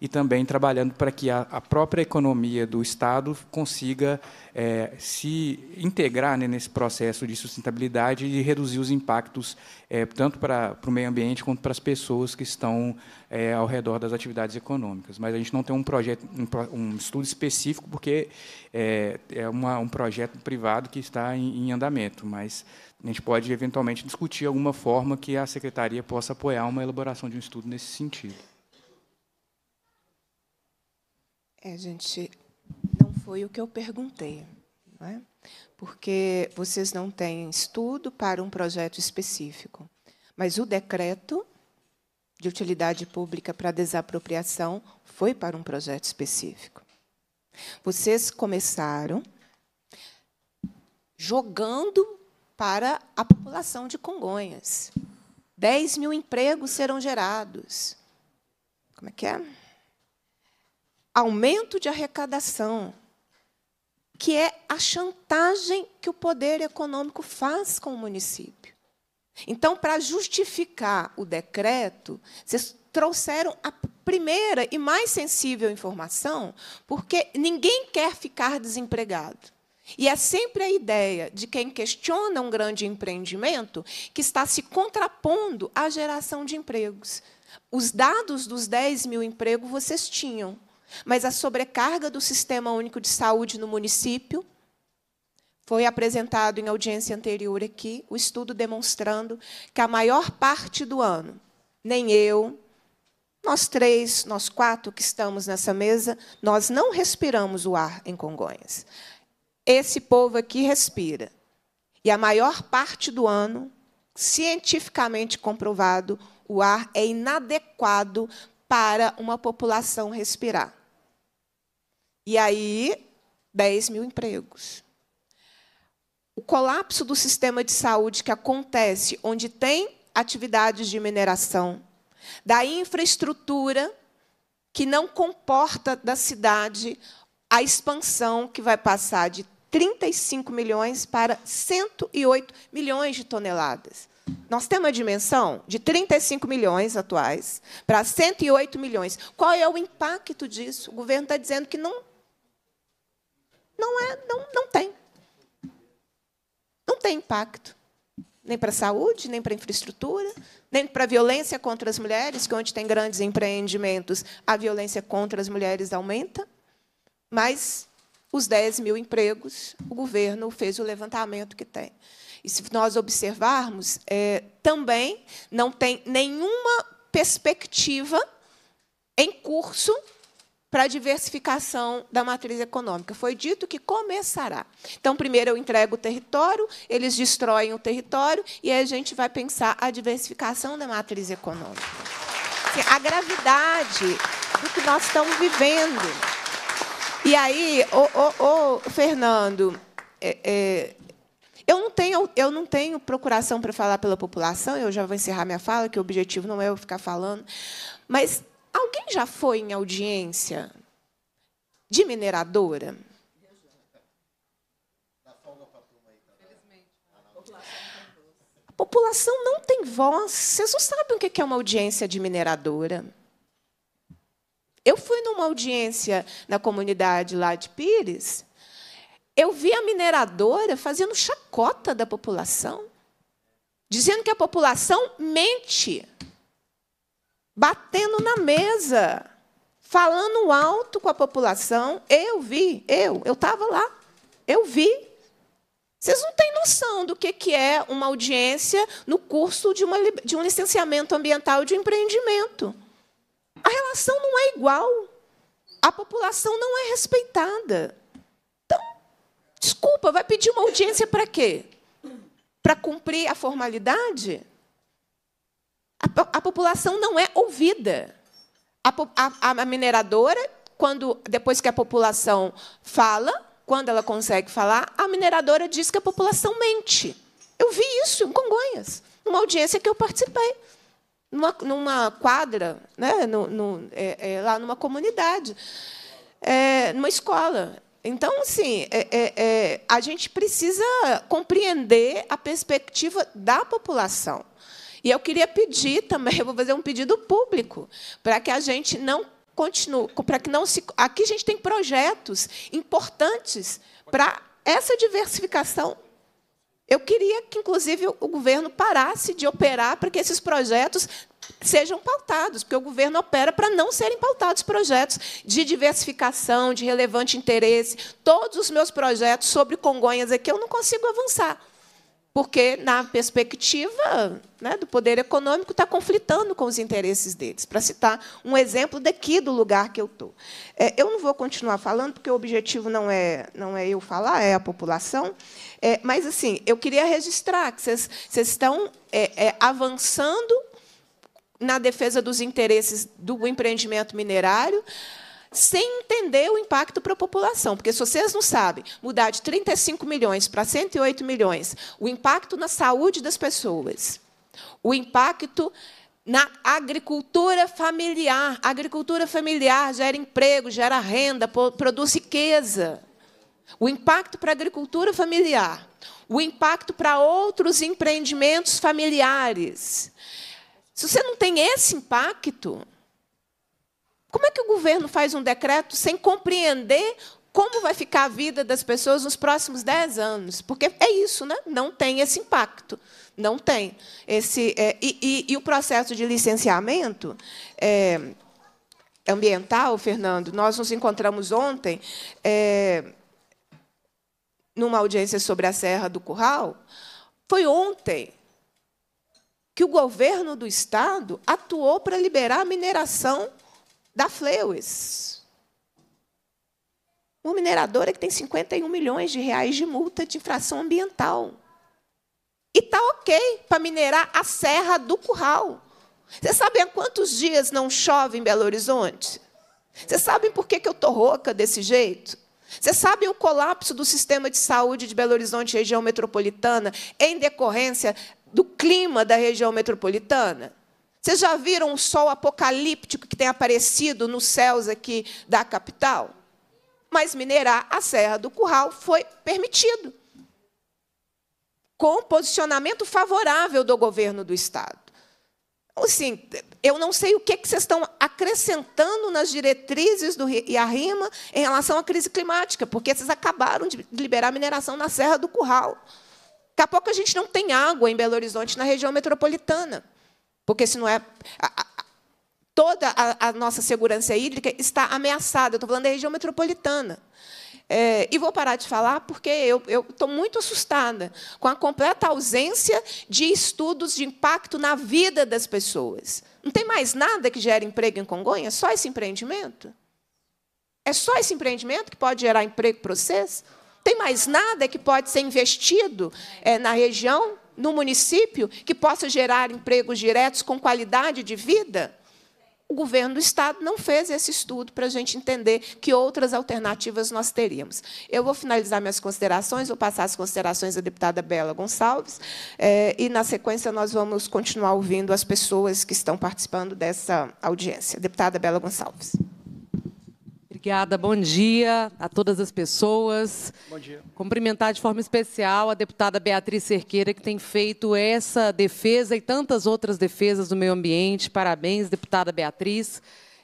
e também trabalhando para que a, a própria economia do Estado consiga é, se integrar, né, nesse processo de sustentabilidade e reduzir os impactos é, tanto para, para o meio ambiente quanto para as pessoas que estão é, ao redor das atividades econômicas. Mas a gente não tem um projeto, um, um estudo específico, porque é, é uma, um projeto privado que está em, em andamento, mas a gente pode, eventualmente, discutir alguma forma que a Secretaria possa apoiar uma elaboração de um estudo nesse sentido. É, gente, não foi o que eu perguntei, não é? Porque vocês não têm estudo para um projeto específico, mas o decreto de utilidade pública para desapropriação foi para um projeto específico. Vocês começaram jogando para a população de Congonhas. dez mil empregos serão gerados. Como é que é? Aumento de arrecadação, que é a chantagem que o poder econômico faz com o município. Então, para justificar o decreto, vocês trouxeram a primeira e mais sensível informação, porque ninguém quer ficar desempregado. E é sempre a ideia de quem questiona um grande empreendimento que está se contrapondo à geração de empregos. Os dados dos dez mil empregos vocês tinham, mas a sobrecarga do Sistema Único de Saúde no município foi apresentado em audiência anterior aqui, o estudo demonstrando que a maior parte do ano, nem eu, nós três, nós quatro que estamos nessa mesa, nós não respiramos o ar em Congonhas. Esse povo aqui respira. E a maior parte do ano, cientificamente comprovado, o ar é inadequado para uma população respirar. E aí, dez mil empregos. O colapso do sistema de saúde que acontece onde tem atividades de mineração, da infraestrutura que não comporta da cidade a expansão que vai passar de trinta e cinco milhões para cento e oito milhões de toneladas. Nós temos uma dimensão de trinta e cinco milhões atuais para cento e oito milhões. Qual é o impacto disso? O governo está dizendo que não, não, é, não, não tem. Não tem impacto. Nem para a saúde, nem para a infraestrutura, nem para a violência contra as mulheres, que onde tem grandes empreendimentos, a violência contra as mulheres aumenta. Mas os dez mil empregos, o governo fez o levantamento que tem. E, se nós observarmos, é, também não tem nenhuma perspectiva em curso para a diversificação da matriz econômica. Foi dito que começará. Então, primeiro eu entrego o território, eles destroem o território, e aí a gente vai pensar a diversificação da matriz econômica. Assim, a gravidade do que nós estamos vivendo. E aí, ô, ô, ô, Fernando... É, é, Eu não, tenho, eu não tenho procuração para falar pela população, eu já vou encerrar minha fala, que o objetivo não é eu ficar falando, mas alguém já foi em audiência de mineradora? A população não tem voz. Vocês não sabem o que é uma audiência de mineradora. Eu fui numa audiência na comunidade lá de Pires. Eu vi a mineradora fazendo chacota da população, dizendo que a população mente, batendo na mesa, falando alto com a população. Eu vi, eu, eu estava lá, eu vi. Vocês não têm noção do que é uma audiência no curso de, uma, de um licenciamento ambiental de um empreendimento. A relação não é igual, a população não é respeitada. Desculpa, vai pedir uma audiência para quê? Para cumprir a formalidade? A, a população não é ouvida. A, a, a mineradora, quando, depois que a população fala, quando ela consegue falar, a mineradora diz que a população mente. Eu vi isso em Congonhas, numa audiência que eu participei, numa, numa quadra, né, no, no, é, é, lá numa comunidade, é, numa escola. Então, assim, é, é, é, a gente precisa compreender a perspectiva da população. E eu queria pedir também, eu vou fazer um pedido público, para que a gente não continue, para que não se. Aqui a gente tem projetos importantes para essa diversificação. Eu queria que, inclusive, o governo parasse de operar para que esses projetos sejam pautados, porque o governo opera para não serem pautados projetos de diversificação, de relevante interesse. Todos os meus projetos sobre Congonhas aqui eu não consigo avançar, porque, na perspectiva, né, do poder econômico, está conflitando com os interesses deles. Para citar um exemplo daqui, do lugar que eu estou. É, eu não vou continuar falando, porque o objetivo não é, não é eu falar, é a população. É, mas, assim, eu queria registrar que vocês, vocês estão é, é, avançando na defesa dos interesses do empreendimento minerário, sem entender o impacto para a população. Porque, se vocês não sabem, mudar de trinta e cinco milhões para cento e oito milhões, o impacto na saúde das pessoas, o impacto na agricultura familiar. A agricultura familiar gera emprego, gera renda, produz riqueza. O impacto para a agricultura familiar, o impacto para outros empreendimentos familiares. Se você não tem esse impacto, como é que o governo faz um decreto sem compreender como vai ficar a vida das pessoas nos próximos dez anos? Porque é isso, né? Não tem esse impacto. Não tem. Esse, é, e, e, e o processo de licenciamento é, ambiental, Fernando, nós nos encontramos ontem é, numa audiência sobre a Serra do Curral. Foi ontem que o governo do Estado atuou para liberar a mineração da Fleues. Uma mineradora que tem cinquenta e um milhões de reais de multa de infração ambiental. E está ok para minerar a Serra do Curral. Vocês sabem há quantos dias não chove em Belo Horizonte? Vocês sabem por que eu estou rouca desse jeito? Vocês sabem o colapso do sistema de saúde de Belo Horizonte e região metropolitana em decorrência do clima da região metropolitana? Vocês já viram o sol apocalíptico que tem aparecido nos céus aqui da capital? Mas minerar a Serra do Curral foi permitido. com posicionamento favorável do governo do Estado. Assim, eu não sei o que vocês estão acrescentando nas diretrizes do IARIMA em relação à crise climática, porque vocês acabaram de liberar mineração na Serra do Curral. Daqui a pouco a gente não tem água em Belo Horizonte, na região metropolitana, porque se não é... Toda a, a nossa segurança hídrica está ameaçada. Eu estou falando da região metropolitana. É, e vou parar de falar, porque eu eu estou muito assustada com a completa ausência de estudos de impacto na vida das pessoas. Não tem mais nada que gere emprego em Congonhas? Só esse empreendimento? É só esse empreendimento que pode gerar emprego para vocês? Não tem mais nada que pode ser investido é, na região, no município, que possa gerar empregos diretos com qualidade de vida? O governo do Estado não fez esse estudo para a gente entender que outras alternativas nós teríamos. Eu vou finalizar minhas considerações, vou passar as considerações da deputada Bela Gonçalves, eh, e, na sequência, nós vamos continuar ouvindo as pessoas que estão participando dessa audiência. Deputada Bela Gonçalves. Obrigada. Bom dia a todas as pessoas. Bom dia. Cumprimentar de forma especial a deputada Beatriz Cerqueira, que tem feito essa defesa e tantas outras defesas do meio ambiente. Parabéns, deputada Beatriz.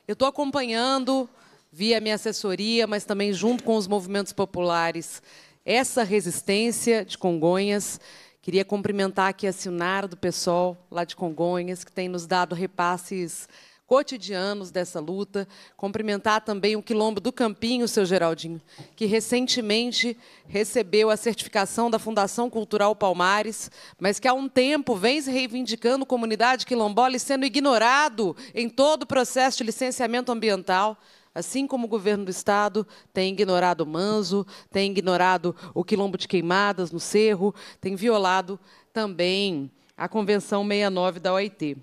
Eu estou acompanhando, via minha assessoria, mas também junto com os movimentos populares, essa resistência de Congonhas. Queria cumprimentar aqui a Silnara do PSOL, lá de Congonhas, que tem nos dado repasses cotidianos dessa luta, cumprimentar também o Quilombo do Campinho, seu Geraldinho, que recentemente recebeu a certificação da Fundação Cultural Palmares, mas que há um tempo vem se reivindicando comunidade quilombola e sendo ignorado em todo o processo de licenciamento ambiental, assim como o governo do Estado tem ignorado o Manso, tem ignorado o Quilombo de Queimadas no Cerro, tem violado também a Convenção sessenta e nove da O I T.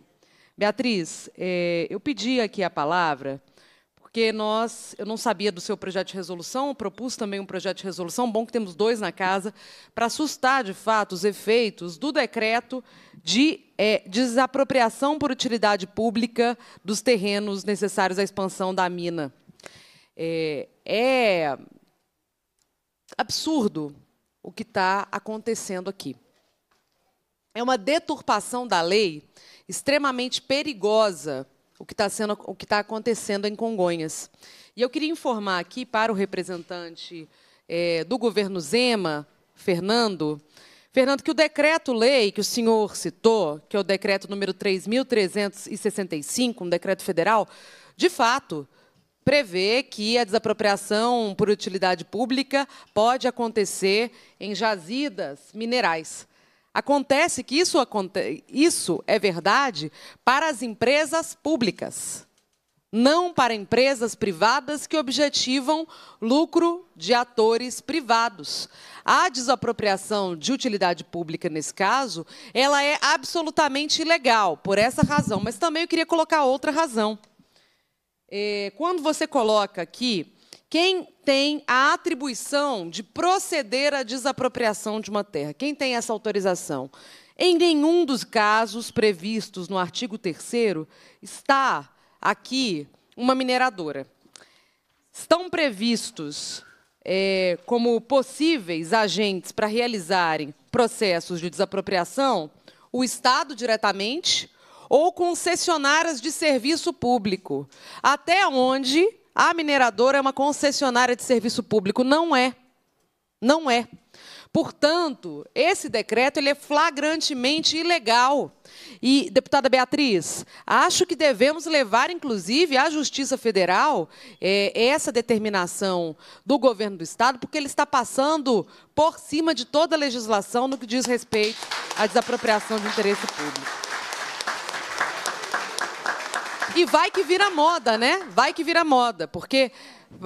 Beatriz, eu pedi aqui a palavra porque nós, eu não sabia do seu projeto de resolução, propus também um projeto de resolução, bom que temos dois na casa, para assustar, de fato, os efeitos do decreto de é, desapropriação por utilidade pública dos terrenos necessários à expansão da mina. É, é absurdo o que está acontecendo aqui. É uma deturpação da lei extremamente perigosa o que está sendo, o que está acontecendo em Congonhas. E eu queria informar aqui para o representante é, do governo Zema, Fernando, Fernando, que o decreto-lei que o senhor citou, que é o decreto número três mil trezentos e sessenta e cinco, um decreto federal, de fato prevê que a desapropriação por utilidade pública pode acontecer em jazidas minerais. Acontece que isso, isso é verdade para as empresas públicas, não para empresas privadas que objetivam lucro de atores privados. A desapropriação de utilidade pública, nesse caso, ela é absolutamente ilegal, por essa razão. Mas também eu queria colocar outra razão. Quando você coloca aqui quem tem a atribuição de proceder à desapropriação de uma terra? Quem tem essa autorização? Em nenhum dos casos previstos no artigo terceiro está aqui uma mineradora. Estão previstos é, como possíveis agentes para realizarem processos de desapropriação o Estado diretamente ou concessionárias de serviço público, até onde... A mineradora é uma concessionária de serviço público. Não é. Não é. Portanto, esse decreto ele é flagrantemente ilegal. E, deputada Beatriz, acho que devemos levar, inclusive, à Justiça Federal é, essa determinação do governo do Estado, porque ele está passando por cima de toda a legislação no que diz respeito à desapropriação de interesse público. E vai que vira moda, né? Vai que vira moda, porque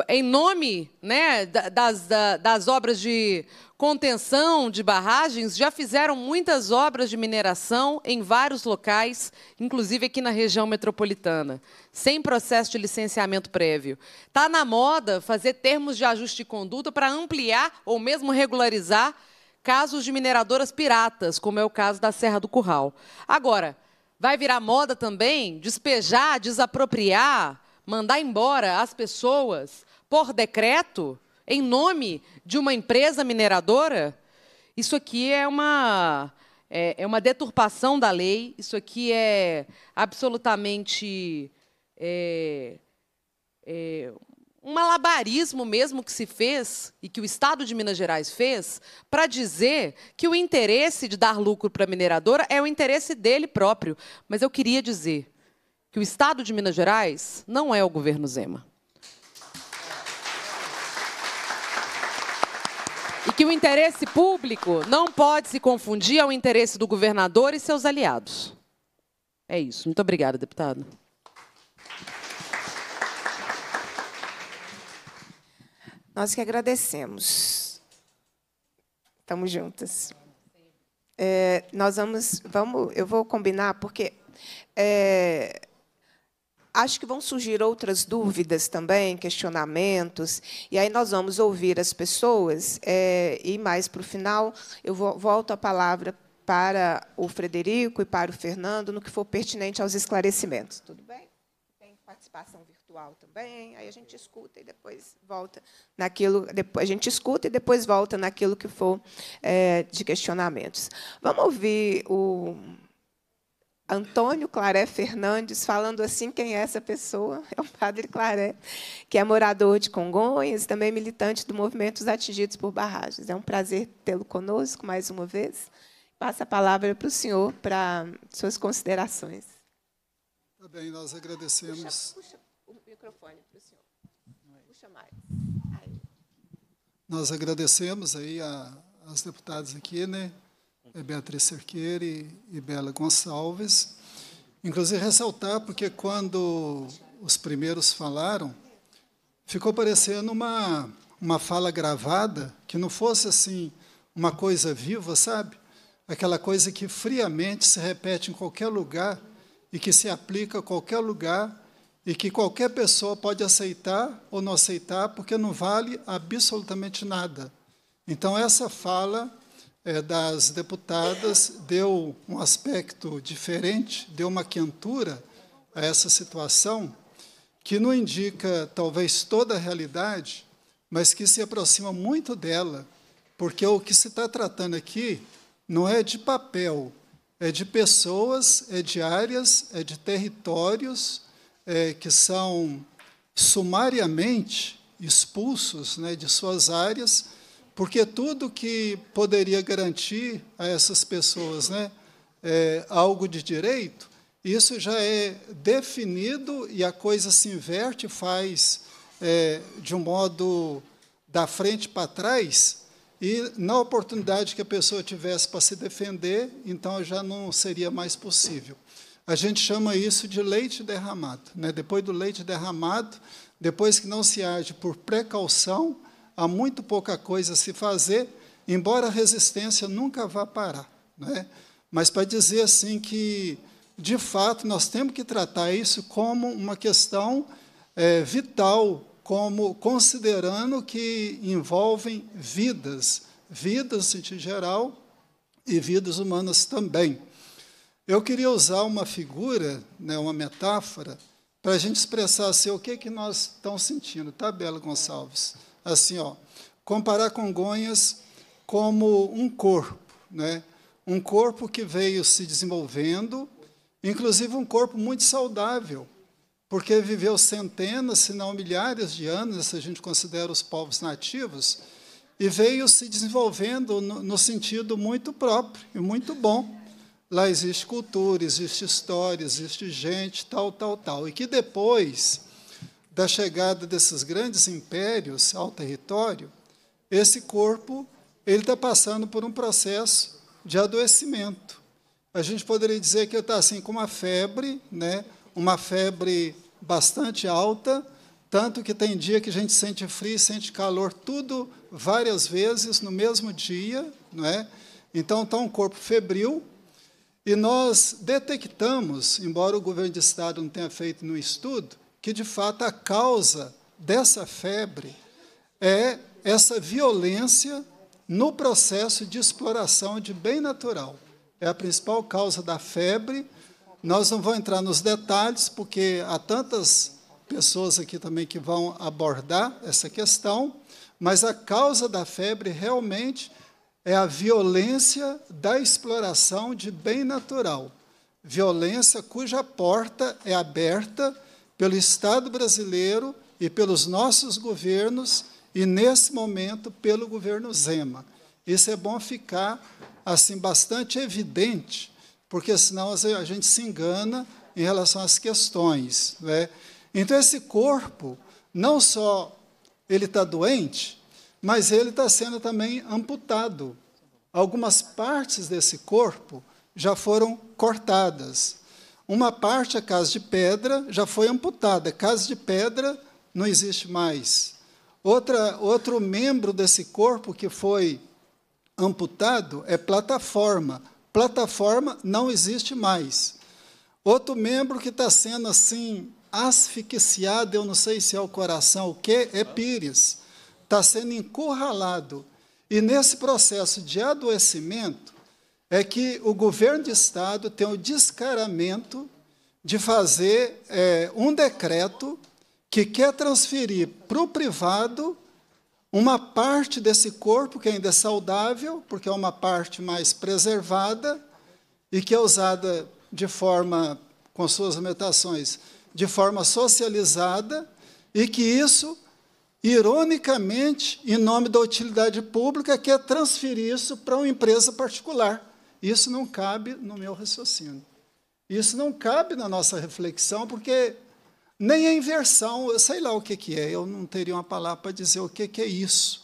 em nome né, das, das obras de contenção de barragens, já fizeram muitas obras de mineração em vários locais, inclusive aqui na região metropolitana, sem processo de licenciamento prévio. Está na moda fazer termos de ajuste de conduta para ampliar ou mesmo regularizar casos de mineradoras piratas, como é o caso da Serra do Curral. Agora... Vai virar moda também despejar, desapropriar, mandar embora as pessoas por decreto em nome de uma empresa mineradora? Isso aqui é uma, é, é uma deturpação da lei, isso aqui é absolutamente é, é, um malabarismo mesmo que se fez e que o Estado de Minas Gerais fez para dizer que o interesse de dar lucro para a mineradora é o interesse dele próprio. Mas eu queria dizer que o Estado de Minas Gerais não é o governo Zema. E que o interesse público não pode se confundir ao interesse do governador e seus aliados. É isso. Muito obrigada, deputado. Nós que agradecemos. Estamos juntas. É, nós vamos, vamos... Eu vou combinar, porque... É, acho que vão surgir outras dúvidas também, questionamentos, e aí nós vamos ouvir as pessoas. É, e mais para o final, eu vou, volto a palavra para o Frederico e para o Fernando, no que for pertinente aos esclarecimentos. Tudo bem? Tem participação virtual também, aí a gente escuta e depois volta naquilo. Depois, a gente escuta e depois volta naquilo que for é, de questionamentos. Vamos ouvir o Antônio Claré Fernandes, falando assim quem é essa pessoa, é o padre Claré, que é morador de Congonhas, também militante do movimento dos atingidos por barragens. É um prazer tê-lo conosco mais uma vez. Passo a palavra para o senhor, para suas considerações. Tá bem, nós agradecemos... Puxa, puxa o microfone para o senhor. Puxa mais. Aí. Nós agradecemos aí a, as deputadas aqui, né? É Beatriz Cerqueira e Bela Gonçalves. Inclusive, ressaltar, porque quando os primeiros falaram, ficou parecendo uma, uma fala gravada, que não fosse assim uma coisa viva, sabe? Aquela coisa que friamente se repete em qualquer lugar e que se aplica a qualquer lugar e que qualquer pessoa pode aceitar ou não aceitar, porque não vale absolutamente nada. Então, essa fala... das deputadas deu um aspecto diferente, deu uma quentura a essa situação, que não indica, talvez, toda a realidade, mas que se aproxima muito dela, porque o que se está tratando aqui não é de papel, é de pessoas, é de áreas, é de territórios é, que são sumariamente expulsos, né, de suas áreas, porque tudo que poderia garantir a essas pessoas, né, é, algo de direito, isso já é definido e a coisa se inverte, faz é, de um modo da frente para trás, e na oportunidade que a pessoa tivesse para se defender, então já não seria mais possível. A gente chama isso de leite derramado, né? Depois do leite derramado, depois que não se age por precaução, há muito pouca coisa a se fazer, embora a resistência nunca vá parar, né? Mas para dizer assim que, de fato, nós temos que tratar isso como uma questão é, vital, como considerando que envolvem vidas, vidas em geral e vidas humanas também. Eu queria usar uma figura, né, uma metáfora, para a gente expressar assim, o que, que nós estamos sentindo, tá, Bela Gonçalves? Assim, ó, comparar Congonhas como um corpo, né? Um corpo que veio se desenvolvendo, inclusive um corpo muito saudável, porque viveu centenas, se não milhares de anos, se a gente considera os povos nativos, e veio se desenvolvendo no, no sentido muito próprio e muito bom. Lá existe cultura, existe história, existe gente, tal, tal, tal. E que depois... da chegada desses grandes impérios ao território, esse corpo ele está passando por um processo de adoecimento. A gente poderia dizer que ele está assim, com uma febre, né? Uma febre bastante alta, tanto que tem dia que a gente sente frio, sente calor, tudo várias vezes no mesmo dia, não é? Então está um corpo febril, e nós detectamos, embora o governo de Estado não tenha feito nenhum estudo, que, de fato, a causa dessa febre é essa violência no processo de exploração de bem natural. É a principal causa da febre. Nós não vamos entrar nos detalhes, porque há tantas pessoas aqui também que vão abordar essa questão, mas a causa da febre realmente é a violência da exploração de bem natural, violência cuja porta é aberta pelo Estado brasileiro e pelos nossos governos, e, nesse momento, pelo governo Zema. Isso é bom ficar assim bastante evidente, porque, senão, a gente se engana em relação às questões, né? Então, esse corpo, não só ele está doente, mas ele está sendo também amputado. Algumas partes desse corpo já foram cortadas. Uma parte, a casa de pedra, já foi amputada. A casa de pedra não existe mais. Outra, outro membro desse corpo que foi amputado é plataforma. Plataforma não existe mais. Outro membro que está sendo assim asfixiado, eu não sei se é o coração o quê, é pires. Está sendo encurralado. E nesse processo de adoecimento é que o governo de Estado tem o descaramento de fazer é, um decreto que quer transferir para o privado uma parte desse corpo que ainda é saudável, porque é uma parte mais preservada e que é usada de forma, com suas limitações, de forma socializada, e que isso, ironicamente, em nome da utilidade pública, quer transferir isso para uma empresa particular. Isso não cabe no meu raciocínio. Isso não cabe na nossa reflexão, porque... nem a inversão, eu sei lá o que, que é, eu não teria uma palavra para dizer o que, que é isso.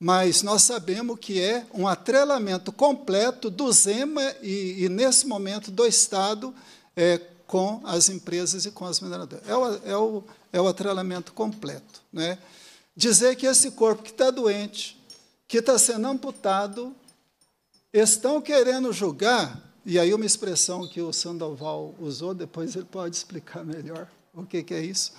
Mas nós sabemos que é um atrelamento completo do Zema e, e nesse momento, do Estado é, com as empresas e com as mineradoras. É o, é o, é o atrelamento completo, né? Dizer que esse corpo que está doente, que está sendo amputado, estão querendo julgar, e aí uma expressão que o Sandoval usou, depois ele pode explicar melhor, o que, que é isso?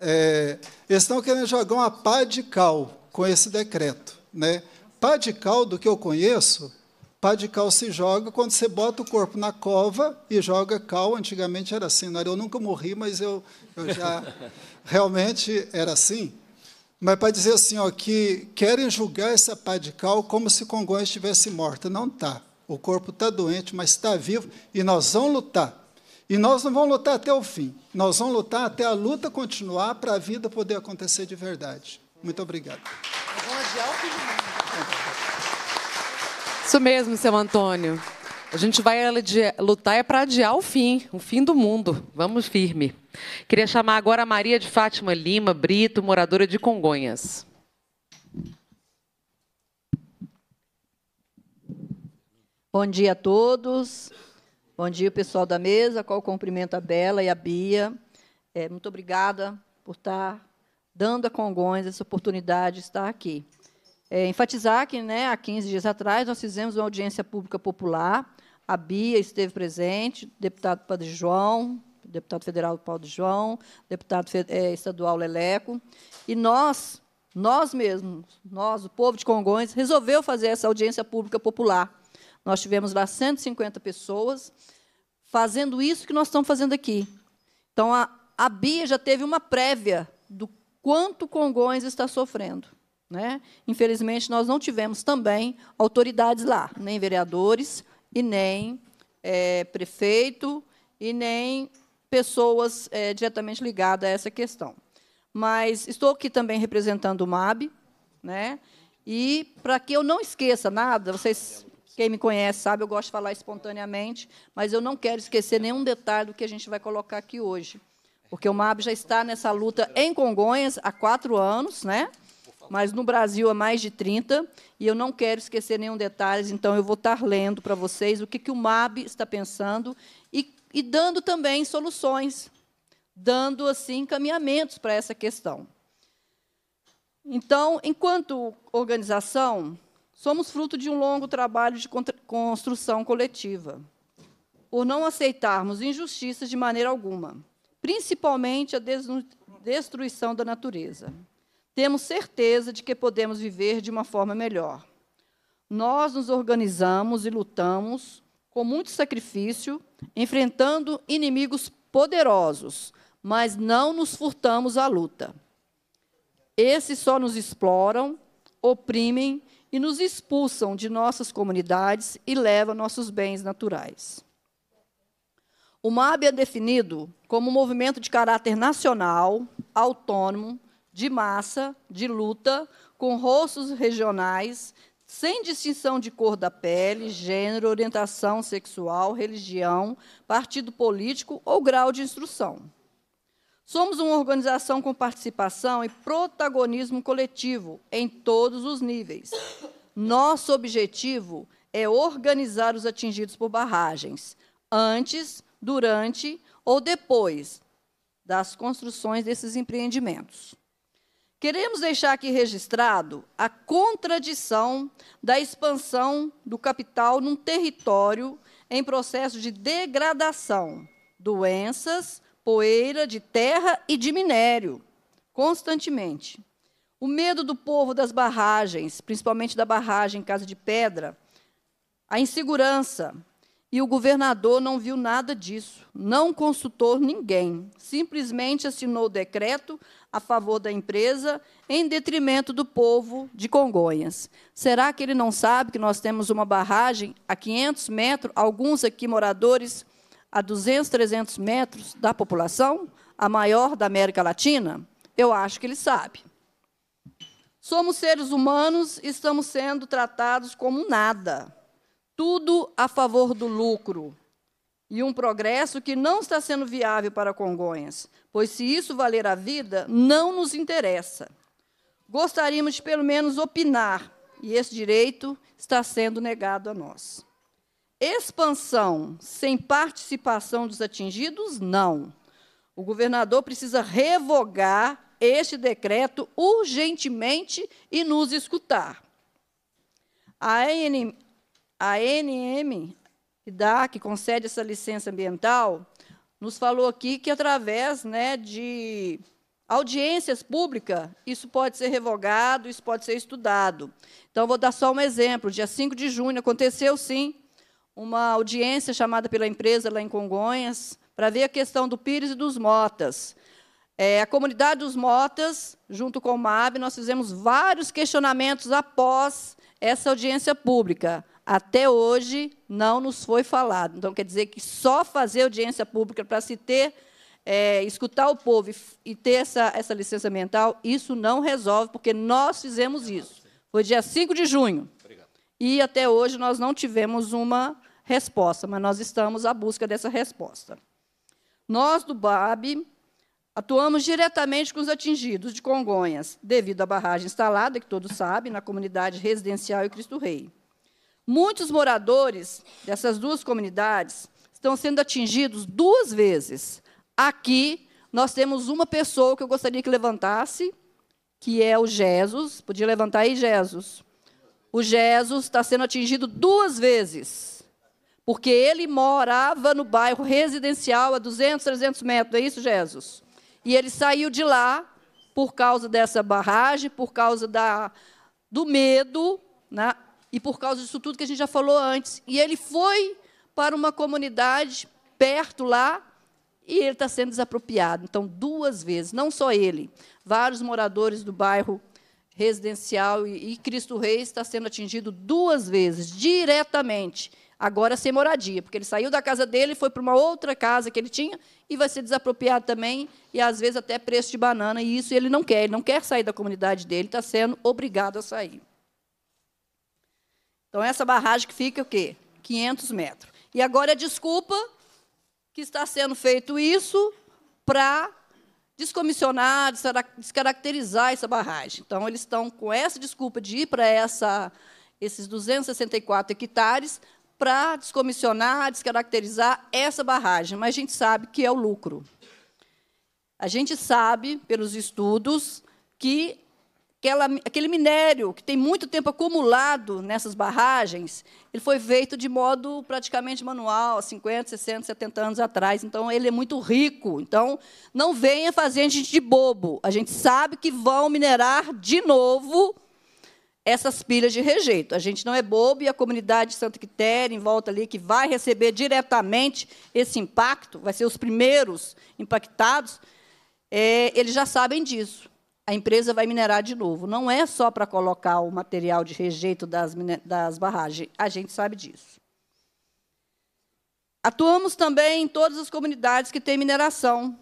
É, estão querendo jogar uma pá de cal com esse decreto, né? Pá de cal, do que eu conheço, pá de cal se joga quando você bota o corpo na cova e joga cal. Antigamente era assim, não era? Eu nunca morri, mas eu, eu já realmente era assim. Mas para dizer assim, ó, que querem julgar essa pá de cal como se Congonhas estivesse morta. Não está. O corpo está doente, mas está vivo, e nós vamos lutar. E nós não vamos lutar até o fim. Nós vamos lutar até a luta continuar para a vida poder acontecer de verdade. Muito obrigado. Isso mesmo, seu Antônio. A gente vai lutar é para adiar o fim, o fim do mundo. Vamos firme. Queria chamar agora a Maria de Fátima Lima Brito, moradora de Congonhas. Bom dia a todos. Bom dia, pessoal da mesa, qual cumprimento a Bela e a Bia. É, muito obrigada por estar dando a Congonhas essa oportunidade de estar aqui. É, enfatizar que, né, há quinze dias atrás, nós fizemos uma audiência pública popular. A Bia esteve presente, deputado Padre João, deputado federal Paulo João, deputado é, estadual Leleco. E nós, nós mesmos, nós, o povo de Congonhas, resolveu fazer essa audiência pública popular. Nós tivemos lá cento e cinquenta pessoas fazendo isso que nós estamos fazendo aqui. Então, a, a Bia já teve uma prévia do quanto Congonhas está sofrendo, né? Infelizmente, nós não tivemos também autoridades lá, nem vereadores, e nem é, prefeito, e nem pessoas é, diretamente ligadas a essa questão. Mas estou aqui também representando o M A B, né? E, para que eu não esqueça nada, vocês... quem me conhece sabe, eu gosto de falar espontaneamente, mas eu não quero esquecer nenhum detalhe do que a gente vai colocar aqui hoje, porque o M A B já está nessa luta em Congonhas há quatro anos, né? Mas no Brasil há mais de trinta, e eu não quero esquecer nenhum detalhe, então eu vou estar lendo para vocês o que, que o M A B está pensando e, e dando também soluções, dando assim encaminhamentos para essa questão. Então, enquanto organização... somos fruto de um longo trabalho de construção coletiva, por não aceitarmos injustiças de maneira alguma, principalmente a destruição da natureza. Temos certeza de que podemos viver de uma forma melhor. Nós nos organizamos e lutamos com muito sacrifício, enfrentando inimigos poderosos, mas não nos furtamos à luta. Esses só nos exploram, oprimem e nos expulsam de nossas comunidades e levam nossos bens naturais. O M A B é definido como um movimento de caráter nacional, autônomo, de massa, de luta, com rostos regionais, sem distinção de cor da pele, gênero, orientação sexual, religião, partido político ou grau de instrução. Somos uma organização com participação e protagonismo coletivo em todos os níveis. Nosso objetivo é organizar os atingidos por barragens, antes, durante ou depois das construções desses empreendimentos. Queremos deixar aqui registrado a contradição da expansão do capital num território em processo de degradação, doenças, poeira de terra e de minério, constantemente. O medo do povo das barragens, principalmente da barragem Casa de Pedra, a insegurança. E o governador não viu nada disso, não consultou ninguém, simplesmente assinou o decreto a favor da empresa em detrimento do povo de Congonhas. Será que ele não sabe que nós temos uma barragem a quinhentos metros, alguns aqui moradores a duzentos, trezentos metros da população, a maior da América Latina? Eu acho que ele sabe. Somos seres humanos e estamos sendo tratados como nada. Tudo a favor do lucro e um progresso que não está sendo viável para Congonhas, pois, se isso valer a vida, não nos interessa. Gostaríamos de, pelo menos, opinar, e esse direito está sendo negado a nós. Expansão sem participação dos atingidos? Não. O governador precisa revogar este decreto urgentemente e nos escutar. A ANM... A ANM, que concede essa licença ambiental, nos falou aqui que, através né, de audiências públicas, isso pode ser revogado, isso pode ser estudado. Então, vou dar só um exemplo. Dia cinco de junho, aconteceu, sim, uma audiência chamada pela empresa lá em Congonhas para ver a questão do Pires e dos Motas. É, a comunidade dos Motas, junto com o M A B, nós fizemos vários questionamentos após essa audiência pública. Até hoje, não nos foi falado. Então, quer dizer que só fazer audiência pública para se ter, é, escutar o povo e ter essa, essa licença ambiental, isso não resolve, porque nós fizemos isso. Foi dia cinco de junho. Obrigado. E, até hoje, nós não tivemos uma resposta, mas nós estamos à busca dessa resposta. Nós, do B A B, atuamos diretamente com os atingidos de Congonhas, devido à barragem instalada, que todos sabem, na comunidade residencial e Cristo Rei. Muitos moradores dessas duas comunidades estão sendo atingidos duas vezes. Aqui, nós temos uma pessoa que eu gostaria que levantasse, que é o Jesus. Podia levantar aí, Jesus. O Jesus está sendo atingido duas vezes, porque ele morava no bairro residencial a duzentos, trezentos metros. Não é isso, Jesus? E ele saiu de lá por causa dessa barragem, por causa da, do medo, né? E por causa disso tudo que a gente já falou antes. E ele foi para uma comunidade perto lá e ele está sendo desapropriado. Então, duas vezes, não só ele. Vários moradores do bairro residencial e Cristo Rei está sendo atingido duas vezes, diretamente, agora sem moradia, porque ele saiu da casa dele, foi para uma outra casa que ele tinha e vai ser desapropriado também, e, às vezes, até preço de banana. E isso ele não quer. Ele não quer sair da comunidade dele, está sendo obrigado a sair. Então, essa barragem que fica o quê? quinhentos metros. E agora é desculpa que está sendo feito isso para descomissionar, descaracterizar essa barragem. Então, eles estão com essa desculpa de ir para essa, esses duzentos e sessenta e quatro hectares para descomissionar, descaracterizar essa barragem. Mas a gente sabe que é o lucro. A gente sabe, pelos estudos, que aquele minério que tem muito tempo acumulado nessas barragens, ele foi feito de modo praticamente manual, há cinquenta, sessenta, setenta anos atrás. Então, ele é muito rico. Então, não venha fazer a gente de bobo. A gente sabe que vão minerar de novo essas pilhas de rejeito. A gente não é bobo e a comunidade de Santa Quitéria, em volta ali, que vai receber diretamente esse impacto, vai ser os primeiros impactados, é, eles já sabem disso. a empresa vai minerar de novo. Não é só para colocar o material de rejeito das, das barragens. A gente sabe disso. Atuamos também em todas as comunidades que têm mineração.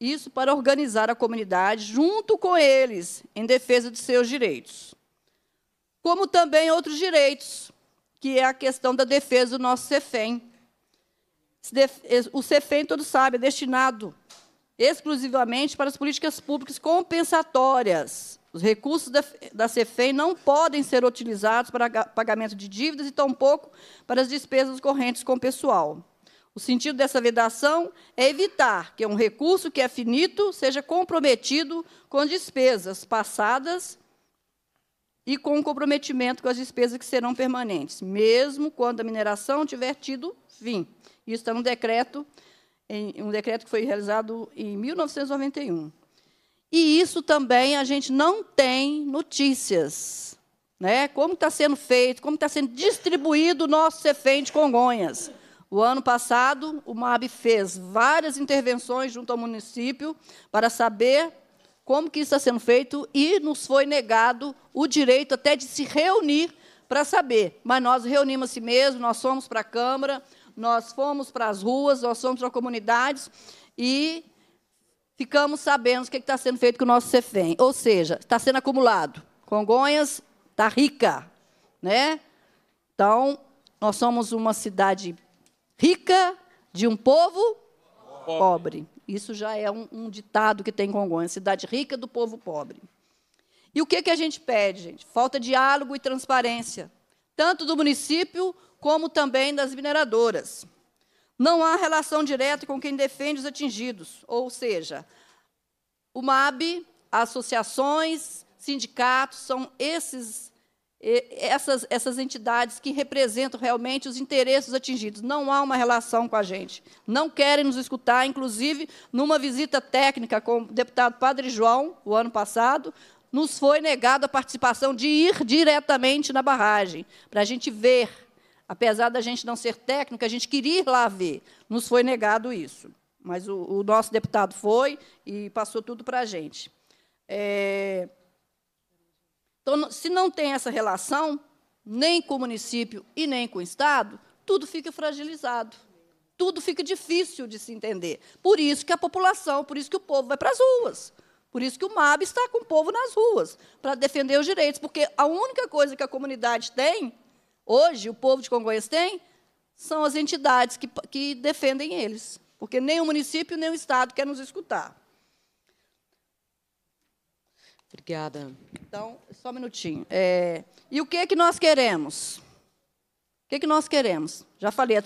Isso para organizar a comunidade junto com eles em defesa de seus direitos. Como também outros direitos, que é a questão da defesa do nosso C E F E M. O C E F E M, todos sabem, é destinado exclusivamente para as políticas públicas compensatórias. Os recursos da, da C E F E M não podem ser utilizados para pagamento de dívidas e, tampouco, para as despesas correntes com o pessoal. O sentido dessa vedação é evitar que um recurso que é finito seja comprometido com despesas passadas e com comprometimento com as despesas que serão permanentes, mesmo quando a mineração tiver tido fim. Isso está no decreto Em um decreto que foi realizado em mil novecentos e noventa e um. E isso também a gente não tem notícias, né? Como está sendo feito, como está sendo distribuído o nosso C E F E M de Congonhas. O ano passado, o M A B fez várias intervenções junto ao município para saber como que isso está sendo feito e nos foi negado o direito até de se reunir para saber. Mas nós reunimos a si mesmo, nós fomos para a Câmara, nós fomos para as ruas, nós fomos para as comunidades e ficamos sabendo o que está sendo feito com o nosso C E F E M. Ou seja, está sendo acumulado. Congonhas está rica, né? Então, nós somos uma cidade rica de um povo pobre. pobre. Isso já é um, um ditado que tem em Congonhas, cidade rica do povo pobre. E o que, que a gente pede, gente? Falta diálogo e transparência, tanto do município como também das mineradoras. Não há relação direta com quem defende os atingidos, ou seja, o M A B, associações, sindicatos, são esses, essas, essas entidades que representam realmente os interesses dos atingidos. Não há uma relação com a gente. Não querem nos escutar, inclusive, numa visita técnica com o deputado Padre João, o ano passado, nos foi negada a participação de ir diretamente na barragem, para a gente ver. Apesar da gente não ser técnica, a gente queria ir lá ver. Nos foi negado isso. Mas o, o nosso deputado foi e passou tudo para a gente. É... Então, se não tem essa relação, nem com o município e nem com o Estado, tudo fica fragilizado. Tudo fica difícil de se entender. Por isso que a população, por isso que o povo vai para as ruas. Por isso que o M A B está com o povo nas ruas, para defender os direitos. Porque a única coisa que a comunidade tem... Hoje, o povo de Congonhas tem, são as entidades que, que defendem eles, porque nem o município, nem o Estado quer nos escutar. Obrigada. Então, só um minutinho. É, e o que é que nós queremos? O que é que nós queremos? Já falei, a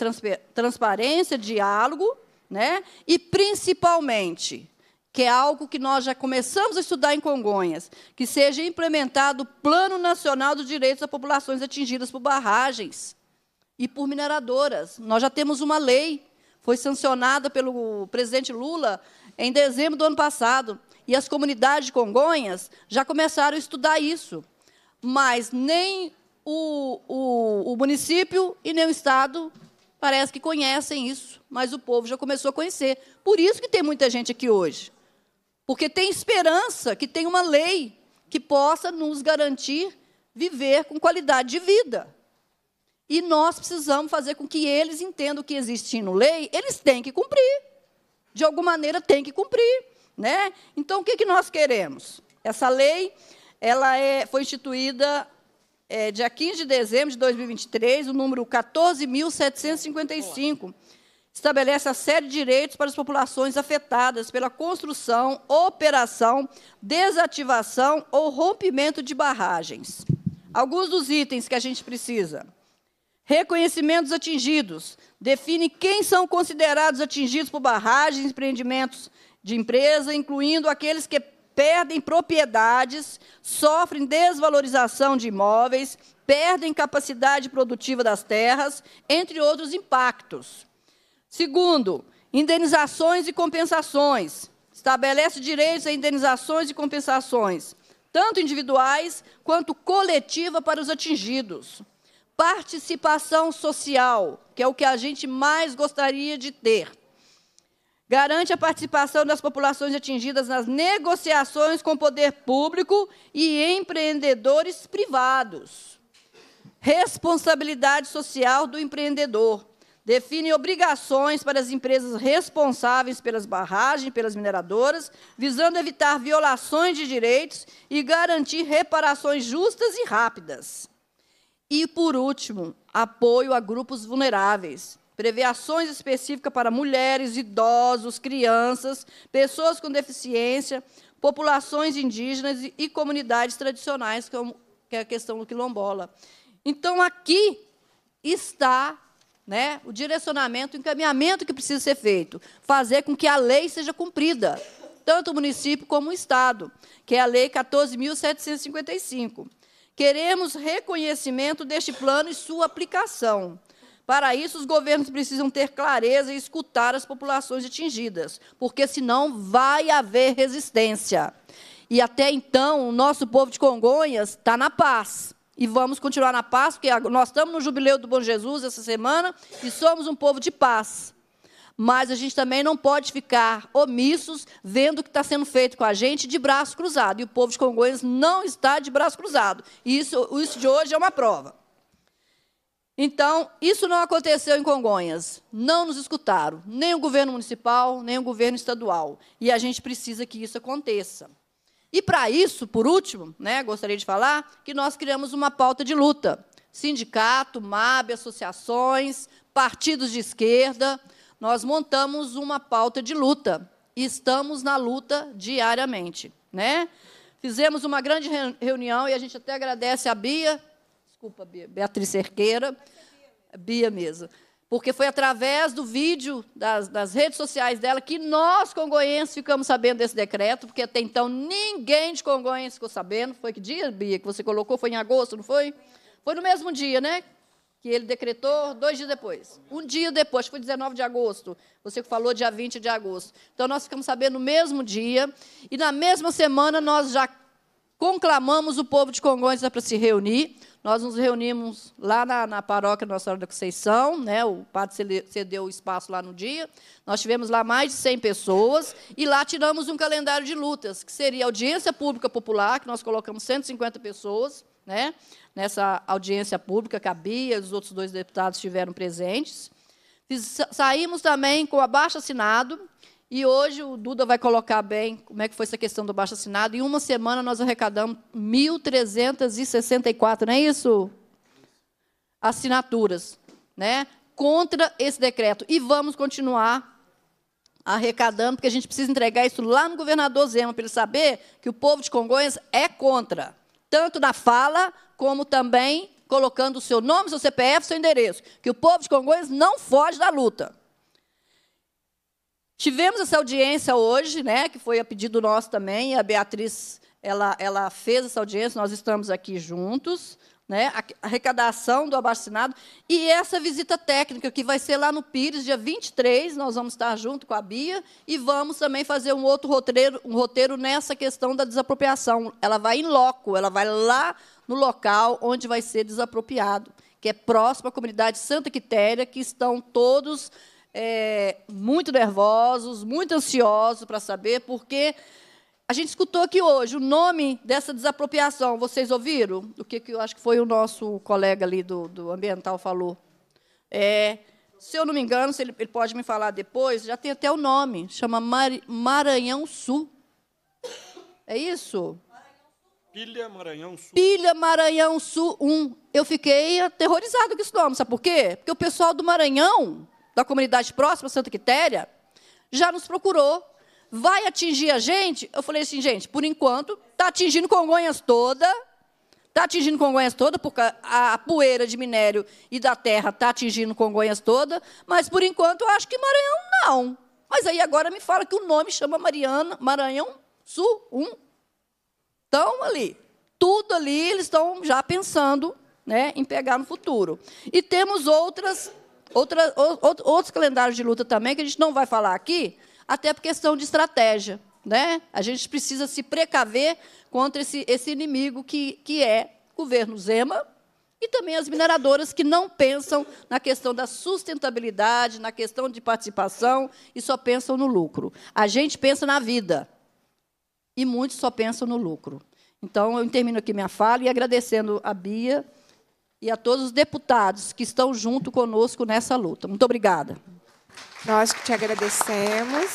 transparência, diálogo, né? E, principalmente, que é algo que nós já começamos a estudar em Congonhas, que seja implementado o Plano Nacional dos Direitos das Populações Atingidas por Barragens e por Mineradoras. Nós já temos uma lei, foi sancionada pelo presidente Lula em dezembro do ano passado, e as comunidades de Congonhas já começaram a estudar isso. Mas nem o, o, o município e nem o Estado parece que conhecem isso, mas o povo já começou a conhecer. Por isso que tem muita gente aqui hoje. Porque tem esperança que tem uma lei que possa nos garantir viver com qualidade de vida. E nós precisamos fazer com que eles entendam que, existindo lei, eles têm que cumprir. De alguma maneira, têm que cumprir, né? Então, o que é que nós queremos? Essa lei ela é, foi instituída é, dia quinze de dezembro de dois mil e vinte e três, o número quatorze mil setecentos e cinquenta e cinco, estabelece a série de direitos para as populações afetadas pela construção, operação, desativação ou rompimento de barragens. Alguns dos itens que a gente precisa. Reconhecimento dos atingidos. Define quem são considerados atingidos por barragens, empreendimentos de empresa, incluindo aqueles que perdem propriedades, sofrem desvalorização de imóveis, perdem capacidade produtiva das terras, entre outros impactos. Segundo, indenizações e compensações. Estabelece direitos a indenizações e compensações, tanto individuais quanto coletiva para os atingidos. Participação social, que é o que a gente mais gostaria de ter. Garante a participação das populações atingidas nas negociações com o poder público e empreendedores privados. Responsabilidade social do empreendedor. Define obrigações para as empresas responsáveis pelas barragens, pelas mineradoras, visando evitar violações de direitos e garantir reparações justas e rápidas. E, por último, apoio a grupos vulneráveis. Prevê ações específicas para mulheres, idosos, crianças, pessoas com deficiência, populações indígenas e comunidades tradicionais, como é a questão do quilombola. Então, aqui está, né, o direcionamento, o encaminhamento que precisa ser feito, fazer com que a lei seja cumprida, tanto o município como o Estado, que é a Lei quatorze mil setecentos e cinquenta e cinco. Queremos reconhecimento deste plano e sua aplicação. Para isso, os governos precisam ter clareza e escutar as populações atingidas, porque, senão, vai haver resistência. E, até então, o nosso povo de Congonhas está na paz. E vamos continuar na paz, porque nós estamos no Jubileu do Bom Jesus essa semana e somos um povo de paz. Mas a gente também não pode ficar omissos vendo o que está sendo feito com a gente de braço cruzado. E o povo de Congonhas não está de braço cruzado. E isso, isso de hoje é uma prova. Então, isso não aconteceu em Congonhas. Não nos escutaram, nem o governo municipal, nem o governo estadual. E a gente precisa que isso aconteça. E, para isso, por último, né, gostaria de falar que nós criamos uma pauta de luta. Sindicato, M A B, associações, partidos de esquerda. Nós montamos uma pauta de luta. E estamos na luta diariamente, né? Fizemos uma grande reunião, e a gente até agradece a Bia, desculpa, Beatriz Cerqueira, Bia mesmo, porque foi através do vídeo das, das redes sociais dela que nós, congonhenses, ficamos sabendo desse decreto, porque até então ninguém de Congonhas ficou sabendo. Foi que dia, Bia, que você colocou? Foi em agosto, não foi? Foi no mesmo dia, né? Que ele decretou dois dias depois. Um dia depois, foi dezenove de agosto, você que falou dia vinte de agosto. Então, nós ficamos sabendo no mesmo dia, e na mesma semana nós já conclamamos o povo de Congonhas para se reunir. Nós nos reunimos lá na, na paróquia Nossa Senhora da Conceição, né? O padre cedeu o espaço lá no dia. Nós tivemos lá mais de cem pessoas, e lá tiramos um calendário de lutas, que seria audiência pública popular, que nós colocamos cento e cinquenta pessoas, né? Nessa audiência pública que a Bia, os outros dois deputados estiveram presentes. Saímos também com o abaixo-assinado, e hoje o Duda vai colocar bem como é que foi essa questão do abaixo-assinado. Em uma semana, nós arrecadamos mil trezentas e sessenta e quatro, não é isso? Assinaturas, né? Contra esse decreto. E vamos continuar arrecadando, porque a gente precisa entregar isso lá no governador Zema, para ele saber que o povo de Congonhas é contra, tanto na fala, como também colocando o seu nome, seu C P F, seu endereço, que o povo de Congonhas não foge da luta. Tivemos essa audiência hoje, né, que foi a pedido nosso também, e a Beatriz ela, ela fez essa audiência, nós estamos aqui juntos, né, a arrecadação do abaixo-assinado, e essa visita técnica, que vai ser lá no Pires, dia vinte e três, nós vamos estar junto com a Bia, e vamos também fazer um outro roteiro, um roteiro nessa questão da desapropriação. Ela vai in loco, ela vai lá no local onde vai ser desapropriado, que é próximo à comunidade Santa Quitéria, que estão todos... É, muito nervosos, muito ansiosos para saber, porque a gente escutou aqui hoje o nome dessa desapropriação. Vocês ouviram? O que, que eu acho que foi o nosso colega ali do, do ambiental falou. É, se eu não me engano, se ele, ele pode me falar depois, já tem até o nome, chama Mar, Maranhão Sul. É isso? Pilha Maranhão Sul. Pilha Maranhão Sul um. Eu fiquei aterrorizado com esse nome, sabe por quê? Porque o pessoal do Maranhão, da comunidade próxima, Santa Quitéria, já nos procurou. Vai atingir a gente? Eu falei assim, gente, por enquanto, está atingindo Congonhas toda, está atingindo Congonhas toda, porque a poeira de minério e da terra está atingindo Congonhas toda, mas, por enquanto, eu acho que Maranhão não. Mas aí agora me fala que o nome chama Mariana, Maranhão Sul um. Então, ali, tudo ali, eles estão já pensando, né, em pegar no futuro. E temos outras... Outra, outros calendários de luta também, que a gente não vai falar aqui, até por questão de estratégia, né? A gente precisa se precaver contra esse, esse inimigo que, que é o governo Zema, E também as mineradoras que não pensam na questão da sustentabilidade, na questão de participação, e só pensam no lucro. A gente pensa na vida, e muitos só pensam no lucro. Então, eu termino aqui minha fala e agradecendo a Bia e a todos os deputados que estão junto conosco nessa luta. Muito obrigada. Nós que te agradecemos.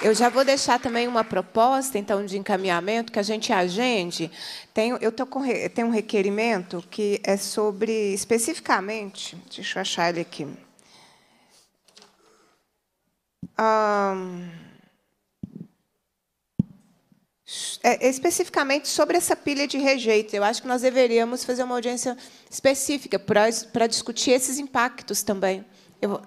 Eu já vou deixar também uma proposta, então, de encaminhamento, que a gente agende. Tenho, eu tô com, tenho um requerimento que é sobre, especificamente... Deixa eu achar ele aqui. Hum, é, especificamente sobre essa pilha de rejeitos. Eu acho que nós deveríamos fazer uma audiência específica para, para discutir esses impactos também. Eu vou...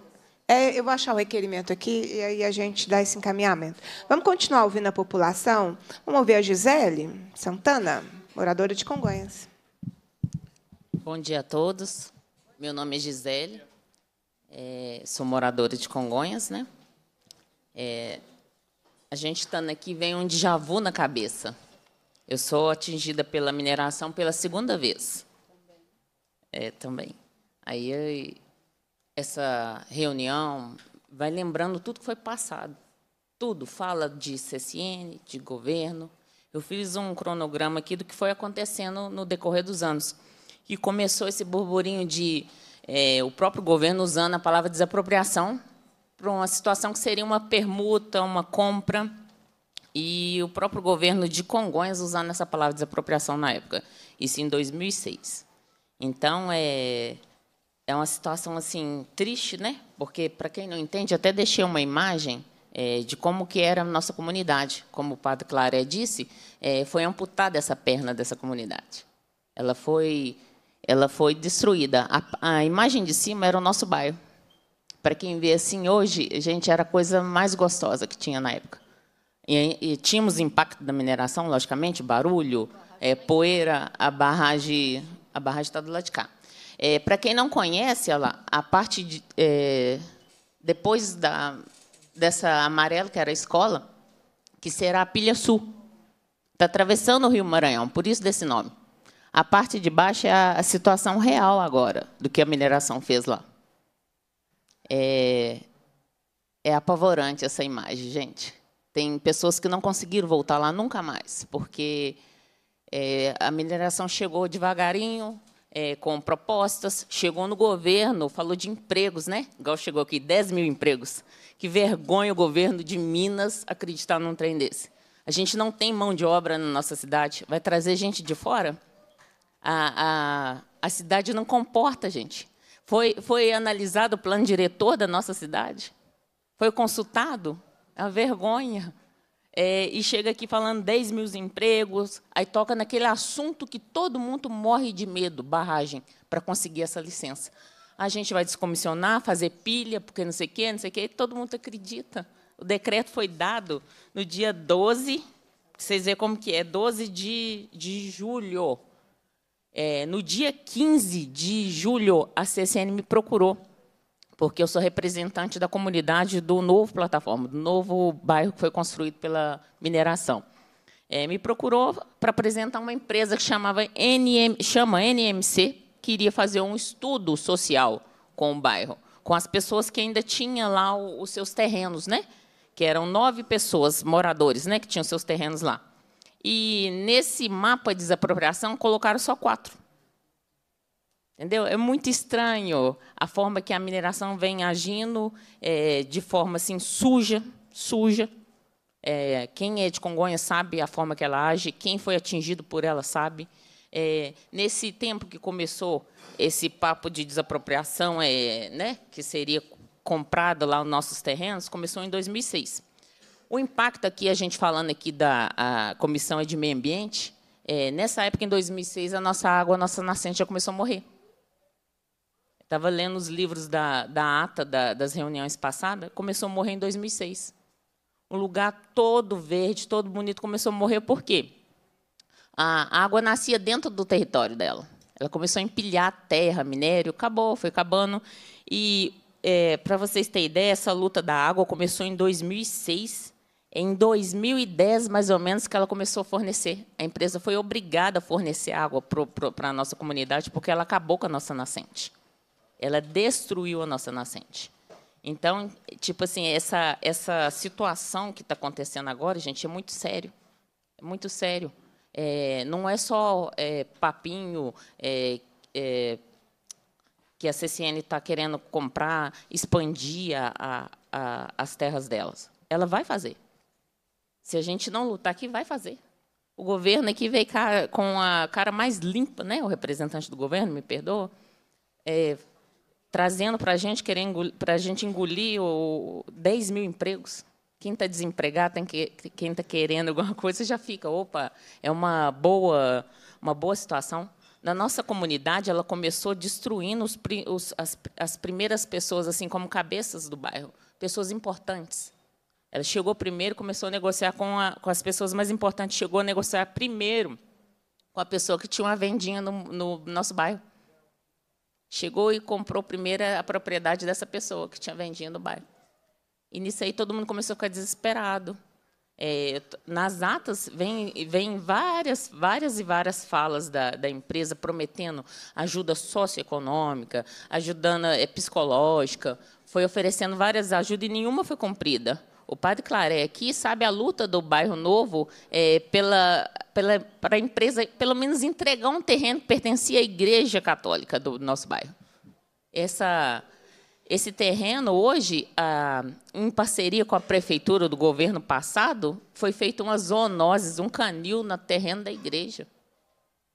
É, eu vou achar o requerimento aqui e aí a gente dá esse encaminhamento. Vamos continuar ouvindo a população? Vamos ouvir a Gisele Santana, moradora de Congonhas. Bom dia a todos. Meu nome é Gisele, é, sou moradora de Congonhas, né? É, a gente estando aqui vem um déjà vu na cabeça. Eu sou atingida pela mineração pela segunda vez. É, também. Aí... Eu, essa reunião vai lembrando tudo que foi passado. Tudo. Fala de C S N, de governo. Eu fiz um cronograma aqui do que foi acontecendo no decorrer dos anos. E começou esse burburinho de é, o próprio governo usando a palavra desapropriação para uma situação que seria uma permuta, uma compra, e o próprio governo de Congonhas usando essa palavra desapropriação na época. Isso em dois mil e seis. Então, é... É uma situação assim triste, né? Porque, para quem não entende, até deixei uma imagem é, de como que era a nossa comunidade. Como o padre Claré disse, é, foi amputada essa perna dessa comunidade. Ela foi, ela foi destruída. A, a imagem de cima era o nosso bairro. Para quem vê assim hoje, gente, era a coisa mais gostosa que tinha na época. E, e tínhamos impacto da mineração, logicamente, barulho, é, poeira, a barragem, a barragem está do lado de cá. É, para quem não conhece, olha lá, a parte de, é, depois da, dessa amarela, que era a escola, que será a Pilha Sul, está atravessando o Rio Maranhão, por isso desse nome. A parte de baixo é a, a situação real agora, do que a mineração fez lá. É, é apavorante essa imagem, gente. Tem pessoas que não conseguiram voltar lá nunca mais, porque é, a mineração chegou devagarinho... É, com propostas, chegou no governo, falou de empregos, né? Igual chegou aqui, dez mil empregos. Que vergonha o governo de Minas acreditar num trem desse. A gente não tem mão de obra na nossa cidade, vai trazer gente de fora? A, a, a cidade não comporta, gente. Foi, foi analisado o plano diretor da nossa cidade? Foi consultado? É uma vergonha. É, e chega aqui falando dez mil empregos, aí toca naquele assunto que todo mundo morre de medo, barragem, para conseguir essa licença. A gente vai descomissionar, fazer pilha, porque não sei o quê, não sei o quê, todo mundo acredita. O decreto foi dado no dia doze, vocês veem como que é, doze de julho. É, no dia quinze de julho, a C S N me procurou, porque eu sou representante da comunidade do novo plataforma, do novo bairro que foi construído pela mineração. É, me procurou para apresentar uma empresa que chamava N M, chama N M C, que iria fazer um estudo social com o bairro, com as pessoas que ainda tinham lá o, os seus terrenos, né? Que eram nove pessoas, moradores, né? Que tinham seus terrenos lá. E, nesse mapa de desapropriação, colocaram só quatro. Entendeu? É muito estranho a forma que a mineração vem agindo, é, de forma assim, suja, suja. É, quem é de Congonhas sabe a forma que ela age, quem foi atingido por ela sabe. É, nesse tempo que começou esse papo de desapropriação, é, né, que seria comprado lá nos nossos terrenos, começou em dois mil e seis. O impacto aqui, a gente falando aqui da a Comissão de Meio Ambiente, é, nessa época, em dois mil e seis, a nossa água, a nossa nascente já começou a morrer. Estava lendo os livros da, da ata da, das reuniões passadas, começou a morrer em dois mil e seis. Um lugar todo verde, todo bonito, começou a morrer por quê? A água nascia dentro do território dela. Ela começou a empilhar terra, minério, acabou, foi acabando. E, é, para vocês terem ideia, essa luta da água começou em dois mil e seis Em dois mil e dez, mais ou menos, que ela começou a fornecer. A empresa foi obrigada a fornecer água para a nossa comunidade, porque ela acabou com a nossa nascente. Ela destruiu a nossa nascente. Então, tipo assim, essa, essa situação que está acontecendo agora, gente, é muito sério. É muito sério. É, não é só é, papinho é, é, que a C C N está querendo comprar, expandir a, a, as terras delas. Ela vai fazer. Se a gente não lutar aqui, vai fazer. O governo aqui veio com a cara mais limpa, né? O representante do governo, me perdoa, é, trazendo para a gente, querendo para a gente engolir o, dez mil empregos. Quem está desempregado, tem que, quem está querendo alguma coisa, já fica, opa, é uma boa, uma boa situação. Na nossa comunidade, ela começou destruindo os, os, as, as primeiras pessoas, assim como cabeças do bairro, pessoas importantes. Ela chegou primeiro, começou a negociar com, a, com as pessoas mais importantes, chegou a negociar primeiro com a pessoa que tinha uma vendinha no, no nosso bairro. Chegou e comprou primeiro a propriedade dessa pessoa que tinha vendinha no bairro. E, nisso aí, todo mundo começou a ficar desesperado. É, nas atas, vem, vem várias, várias e várias falas da, da empresa prometendo ajuda socioeconômica, ajudando é, psicológica, foi oferecendo várias ajudas e nenhuma foi cumprida. O padre Claré aqui sabe a luta do bairro Novo é, pela, pela, para a empresa, pelo menos, entregar um terreno que pertencia à Igreja Católica do nosso bairro. Essa, esse terreno, hoje, a, em parceria com a prefeitura do governo passado, foi feita uma zoonoses, um canil no terreno da igreja.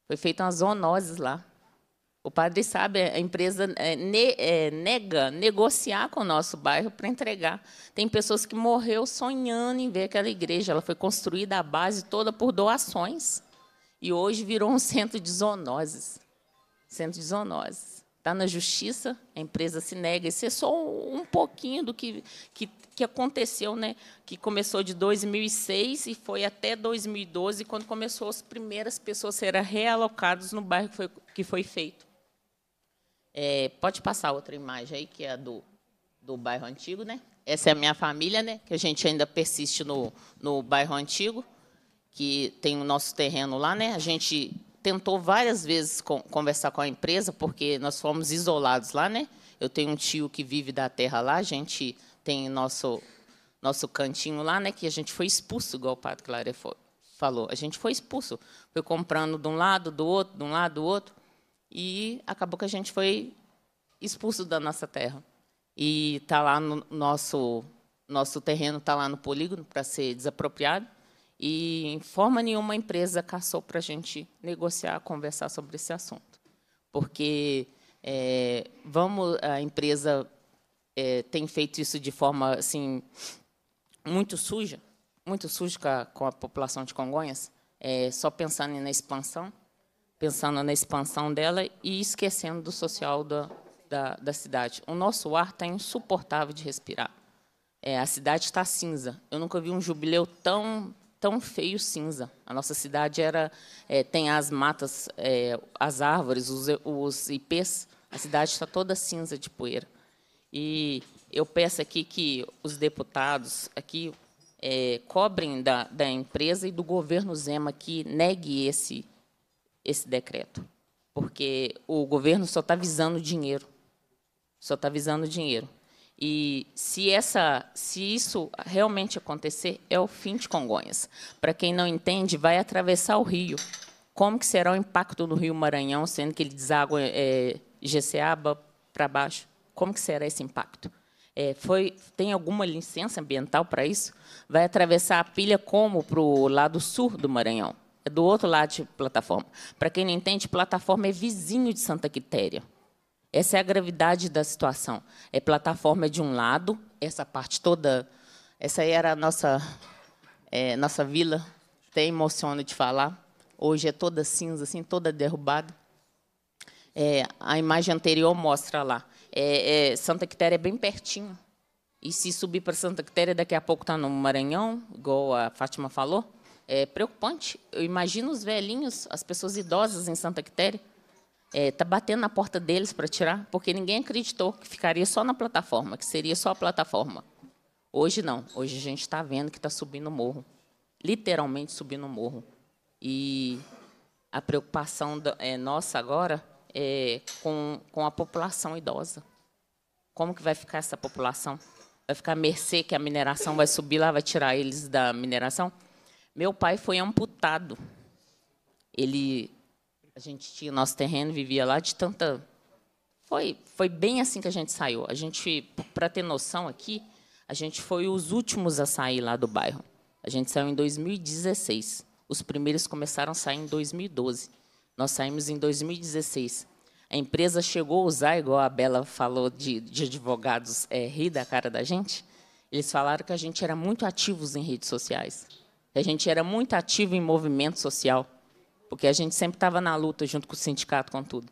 Foi feita uma zoonoses lá. O padre sabe, a empresa ne, é, nega negociar com o nosso bairro para entregar. Tem pessoas que morreram sonhando em ver aquela igreja. Ela foi construída à base toda por doações. E hoje virou um centro de zoonoses. Centro de zoonoses. Está na justiça, a empresa se nega. Isso é só um pouquinho do que, que, que aconteceu, né? Que começou de dois mil e seis e foi até dois mil e doze, quando começou as primeiras pessoas a serem realocadas no bairro que foi, que foi feito. É, pode passar outra imagem aí, que é a do, do bairro antigo, né? Essa é a minha família, né? Que a gente ainda persiste no, no bairro antigo, que tem o nosso terreno lá, né? A gente tentou várias vezes con conversar com a empresa, porque nós fomos isolados lá, né? Eu tenho um tio que vive da terra lá, a gente tem nosso, nosso cantinho lá, né? Que a gente foi expulso, igual o padre Claré falou. A gente foi expulso. Foi comprando de um lado, do outro, de um lado, do outro. E acabou que a gente foi expulso da nossa terra. E está lá no nosso, nosso terreno, está lá no polígono para ser desapropriado. E, em forma nenhuma, a empresa caçou para a gente negociar, conversar sobre esse assunto. Porque é, vamos, a empresa é, tem feito isso de forma assim, muito suja, muito suja com a, com a população de Congonhas, é, só pensando na expansão. pensando na expansão dela e esquecendo do social da, da, da cidade. O nosso ar está insuportável de respirar. É, a cidade está cinza. Eu nunca vi um jubileu tão, tão feio cinza. A nossa cidade era, é, tem as matas, é, as árvores, os, os ipês. A cidade está toda cinza de poeira. E eu peço aqui que os deputados aqui é, cobrem da, da empresa e do governo Zema que negue esse esse decreto, porque o governo só está visando dinheiro, só está visando dinheiro. E se essa, se isso realmente acontecer, é o fim de Congonhas. Para quem não entende, vai atravessar o rio. Como que será o impacto no Rio Maranhão, sendo que ele deságua é, Jeceaba para baixo? Como que será esse impacto? É, foi, tem alguma licença ambiental para isso? Vai atravessar a pilha como para o lado sul do Maranhão? É do outro lado de plataforma. Para quem não entende, plataforma é vizinho de Santa Quitéria. Essa é a gravidade da situação. É plataforma de um lado, essa parte toda... Essa aí era a nossa, é, nossa vila, até emociono de falar. Hoje é toda cinza, assim, toda derrubada. É, a imagem anterior mostra lá. É, é, Santa Quitéria é bem pertinho. E se subir para Santa Quitéria, daqui a pouco está no Maranhão, igual a Fátima falou. É preocupante. Eu imagino os velhinhos, as pessoas idosas em Santa Quitéria, está é, batendo na porta deles para tirar, porque ninguém acreditou que ficaria só na plataforma, que seria só a plataforma. Hoje não. Hoje a gente está vendo que está subindo o morro. Literalmente subindo o morro. E a preocupação da, é, nossa agora é com, com a população idosa. Como que vai ficar essa população? Vai ficar à mercê que a mineração vai subir lá, vai tirar eles da mineração? Meu pai foi amputado. Ele, a gente tinha nosso terreno, vivia lá de tanta... Foi, foi bem assim que a gente saiu. A gente, para ter noção aqui, a gente foi os últimos a sair lá do bairro. A gente saiu em dois mil e dezesseis. Os primeiros começaram a sair em dois mil e doze. Nós saímos em dois mil e dezesseis. A empresa chegou a usar, igual a Bela falou, de, de advogados é, rir da cara da gente. Eles falaram que a gente era muito ativos em redes sociais. Que a gente era muito ativo em movimento social. Porque a gente sempre estava na luta, junto com o sindicato, com tudo.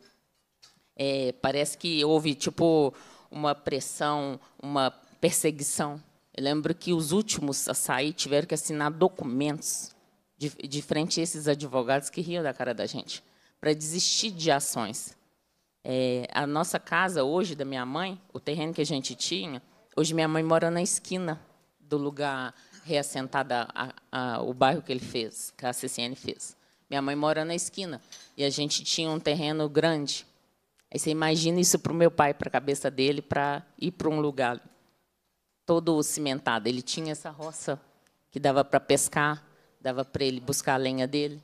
É, parece que houve tipo uma pressão, uma perseguição. Eu lembro que os últimos a sair tiveram que assinar documentos de, de frente a esses advogados que riam da cara da gente, para desistir de ações. É, a nossa casa hoje, da minha mãe, o terreno que a gente tinha, hoje minha mãe mora na esquina do lugar reassentado, a, a, a, o bairro que ele fez, que a C C N fez. Minha mãe mora na esquina, e a gente tinha um terreno grande. Aí você imagina isso para o meu pai, para a cabeça dele, para ir para um lugar todo cimentado. Ele tinha essa roça que dava para pescar, dava para ele buscar a lenha dele,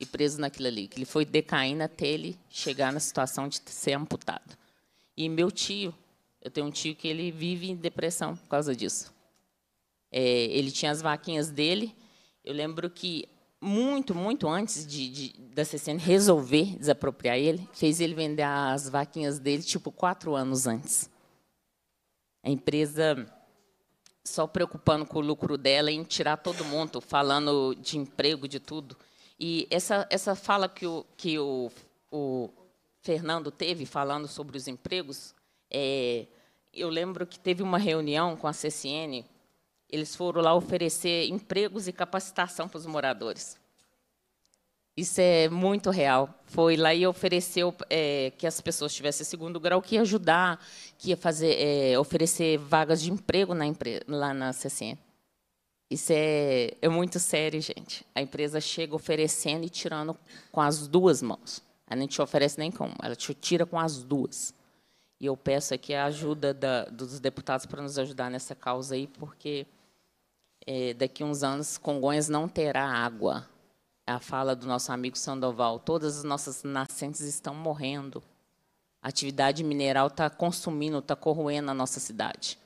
e preso naquilo ali. Ele foi decaindo até ele chegar na situação de ser amputado. E meu tio, eu tenho um tio que ele vive em depressão por causa disso. É, ele tinha as vaquinhas dele, eu lembro que... Muito, muito antes de, de, da C C N resolver desapropriar ele, fez ele vender as vaquinhas dele, tipo, quatro anos antes. A empresa só preocupando com o lucro dela, em tirar todo mundo, falando de emprego, de tudo. E essa, essa fala que, o, que o, o Fernando teve, falando sobre os empregos, é, eu lembro que teve uma reunião com a C C N. Eles foram lá oferecer empregos e capacitação para os moradores. Isso é muito real. Foi lá e ofereceu é, que as pessoas tivessem segundo grau, que ia ajudar, que ia fazer, é, oferecer vagas de emprego na empre lá na C C N. Isso é, é muito sério, gente. A empresa chega oferecendo e tirando com as duas mãos. Ela não te oferece nem com, ela te tira com as duas. E eu peço aqui a ajuda da, dos deputados para nos ajudar nessa causa aí, porque... É, daqui a uns anos, Congonhas não terá água. A fala do nosso amigo Sandoval, todas as nossas nascentes estão morrendo. A atividade mineral está consumindo, está corroendo a nossa cidade.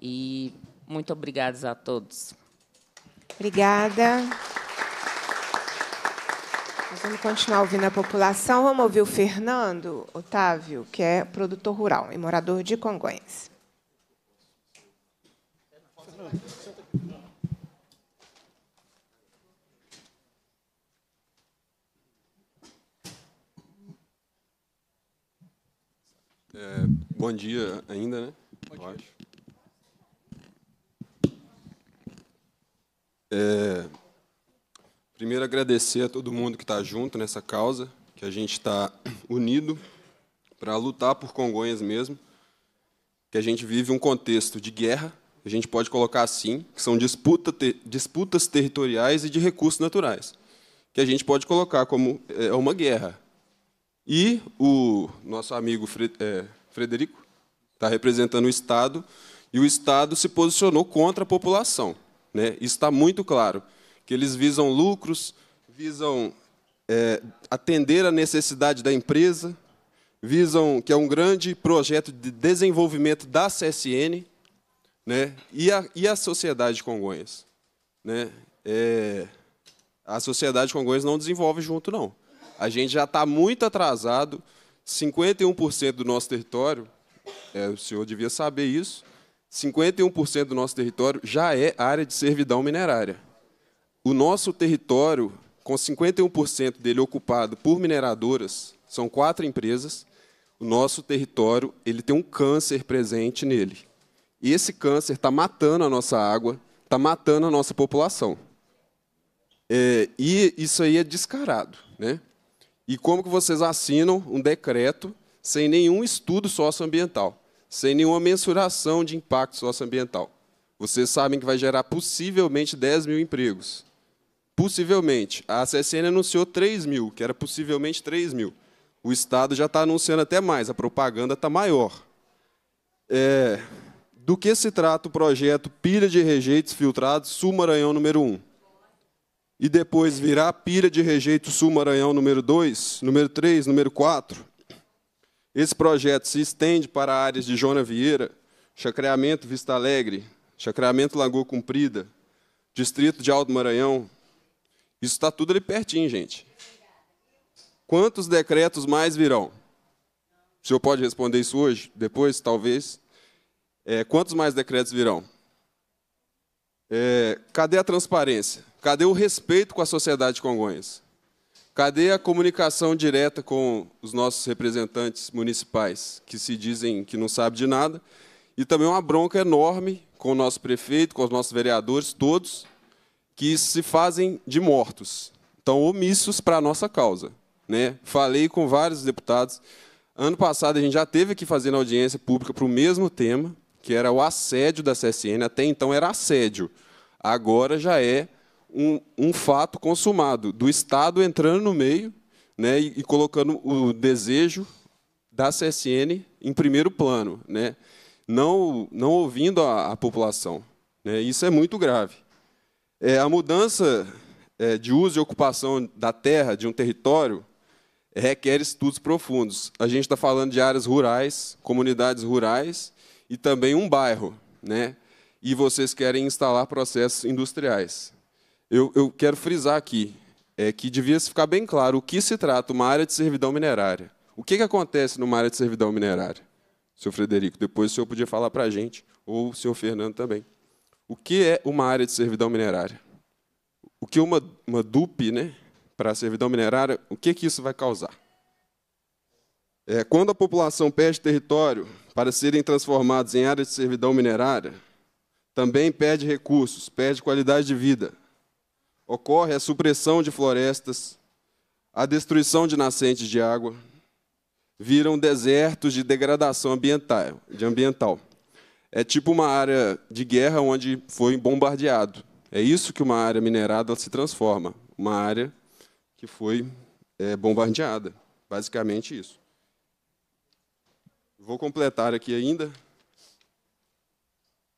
E muito obrigada a todos. Obrigada. Nós vamos continuar ouvindo a população. Vamos ouvir o Fernando Otávio, que é produtor rural e morador de Congonhas. Fernando. É, bom dia ainda, né? Eu acho. É, primeiro, agradecer a todo mundo que está junto nessa causa, que a gente está unido para lutar por Congonhas mesmo, que a gente vive um contexto de guerra, a gente pode colocar assim, que são disputa ter, disputas territoriais e de recursos naturais, que a gente pode colocar como é, uma guerra. E o nosso amigo Frederico está representando o Estado, e o Estado se posicionou contra a população. Né? Isso está muito claro, que eles visam lucros, visam é, atender à necessidade da empresa, visam que é um grande projeto de desenvolvimento da C S N, né? e, a, e a sociedade de Congonhas. Né? É, a sociedade de Congonhas não desenvolve junto, não. A gente já está muito atrasado, cinquenta e um por cento do nosso território, é, o senhor devia saber isso, cinquenta e um por cento do nosso território já é área de servidão minerária. O nosso território, com cinquenta e um por cento dele ocupado por mineradoras, são quatro empresas, o nosso território ele tem um câncer presente nele. E esse câncer está matando a nossa água, está matando a nossa população. É, e isso aí é descarado, né? E como que vocês assinam um decreto sem nenhum estudo socioambiental, sem nenhuma mensuração de impacto socioambiental? Vocês sabem que vai gerar possivelmente dez mil empregos. Possivelmente. A C S N anunciou três mil, que era possivelmente três mil. O Estado já está anunciando até mais, a propaganda está maior. É, do que se trata o projeto Pilha de Rejeitos Filtrados Sul Maranhão número um? E depois virá Pilha de Rejeitos Sul Maranhão número dois, número três, número quatro? Esse projeto se estende para áreas de Jona Vieira, Chacreamento Vista Alegre, Chacreamento Lagoa Comprida, Distrito de Alto Maranhão. Isso está tudo ali pertinho, gente. Quantos decretos mais virão? O senhor pode responder isso hoje? Depois, talvez. É, quantos mais decretos virão? É, cadê a transparência? Cadê o respeito com a sociedade de Congonhas? Cadê a comunicação direta com os nossos representantes municipais, que se dizem que não sabem de nada? E também uma bronca enorme com o nosso prefeito, com os nossos vereadores, todos, que se fazem de mortos. Então, omissos para a nossa causa, né? Falei com vários deputados. Ano passado, a gente já teve aqui fazendo audiência pública para o mesmo tema, que era o assédio da C S N. Até então era assédio. Agora já é um, um fato consumado, do Estado entrando no meio, né, e, e colocando o desejo da C S N em primeiro plano, né, não, não ouvindo a, a população. Né, isso é muito grave. É, a mudança é, de uso e ocupação da terra, de um território, requer estudos profundos. A gente está falando de áreas rurais, comunidades rurais, e também um bairro, né? E vocês querem instalar processos industriais. Eu, eu quero frisar aqui é que devia ficar bem claro o que se trata uma área de servidão minerária. O que, que acontece numa área de servidão minerária? Senhor Frederico, depois o senhor podia falar para a gente, ou o senhor Fernando também. O que é uma área de servidão minerária? O que é uma, uma D U P, né, para a servidão minerária, o que, que isso vai causar? É, quando a população perde território para serem transformados em áreas de servidão minerária, também perde recursos, perde qualidade de vida. Ocorre a supressão de florestas, a destruição de nascentes de água, viram desertos de degradação ambiental. De ambiental. É tipo uma área de guerra onde foi bombardeado. É isso que uma área minerada se transforma, uma área que foi é, bombardeada. Basicamente isso. Vou completar aqui ainda.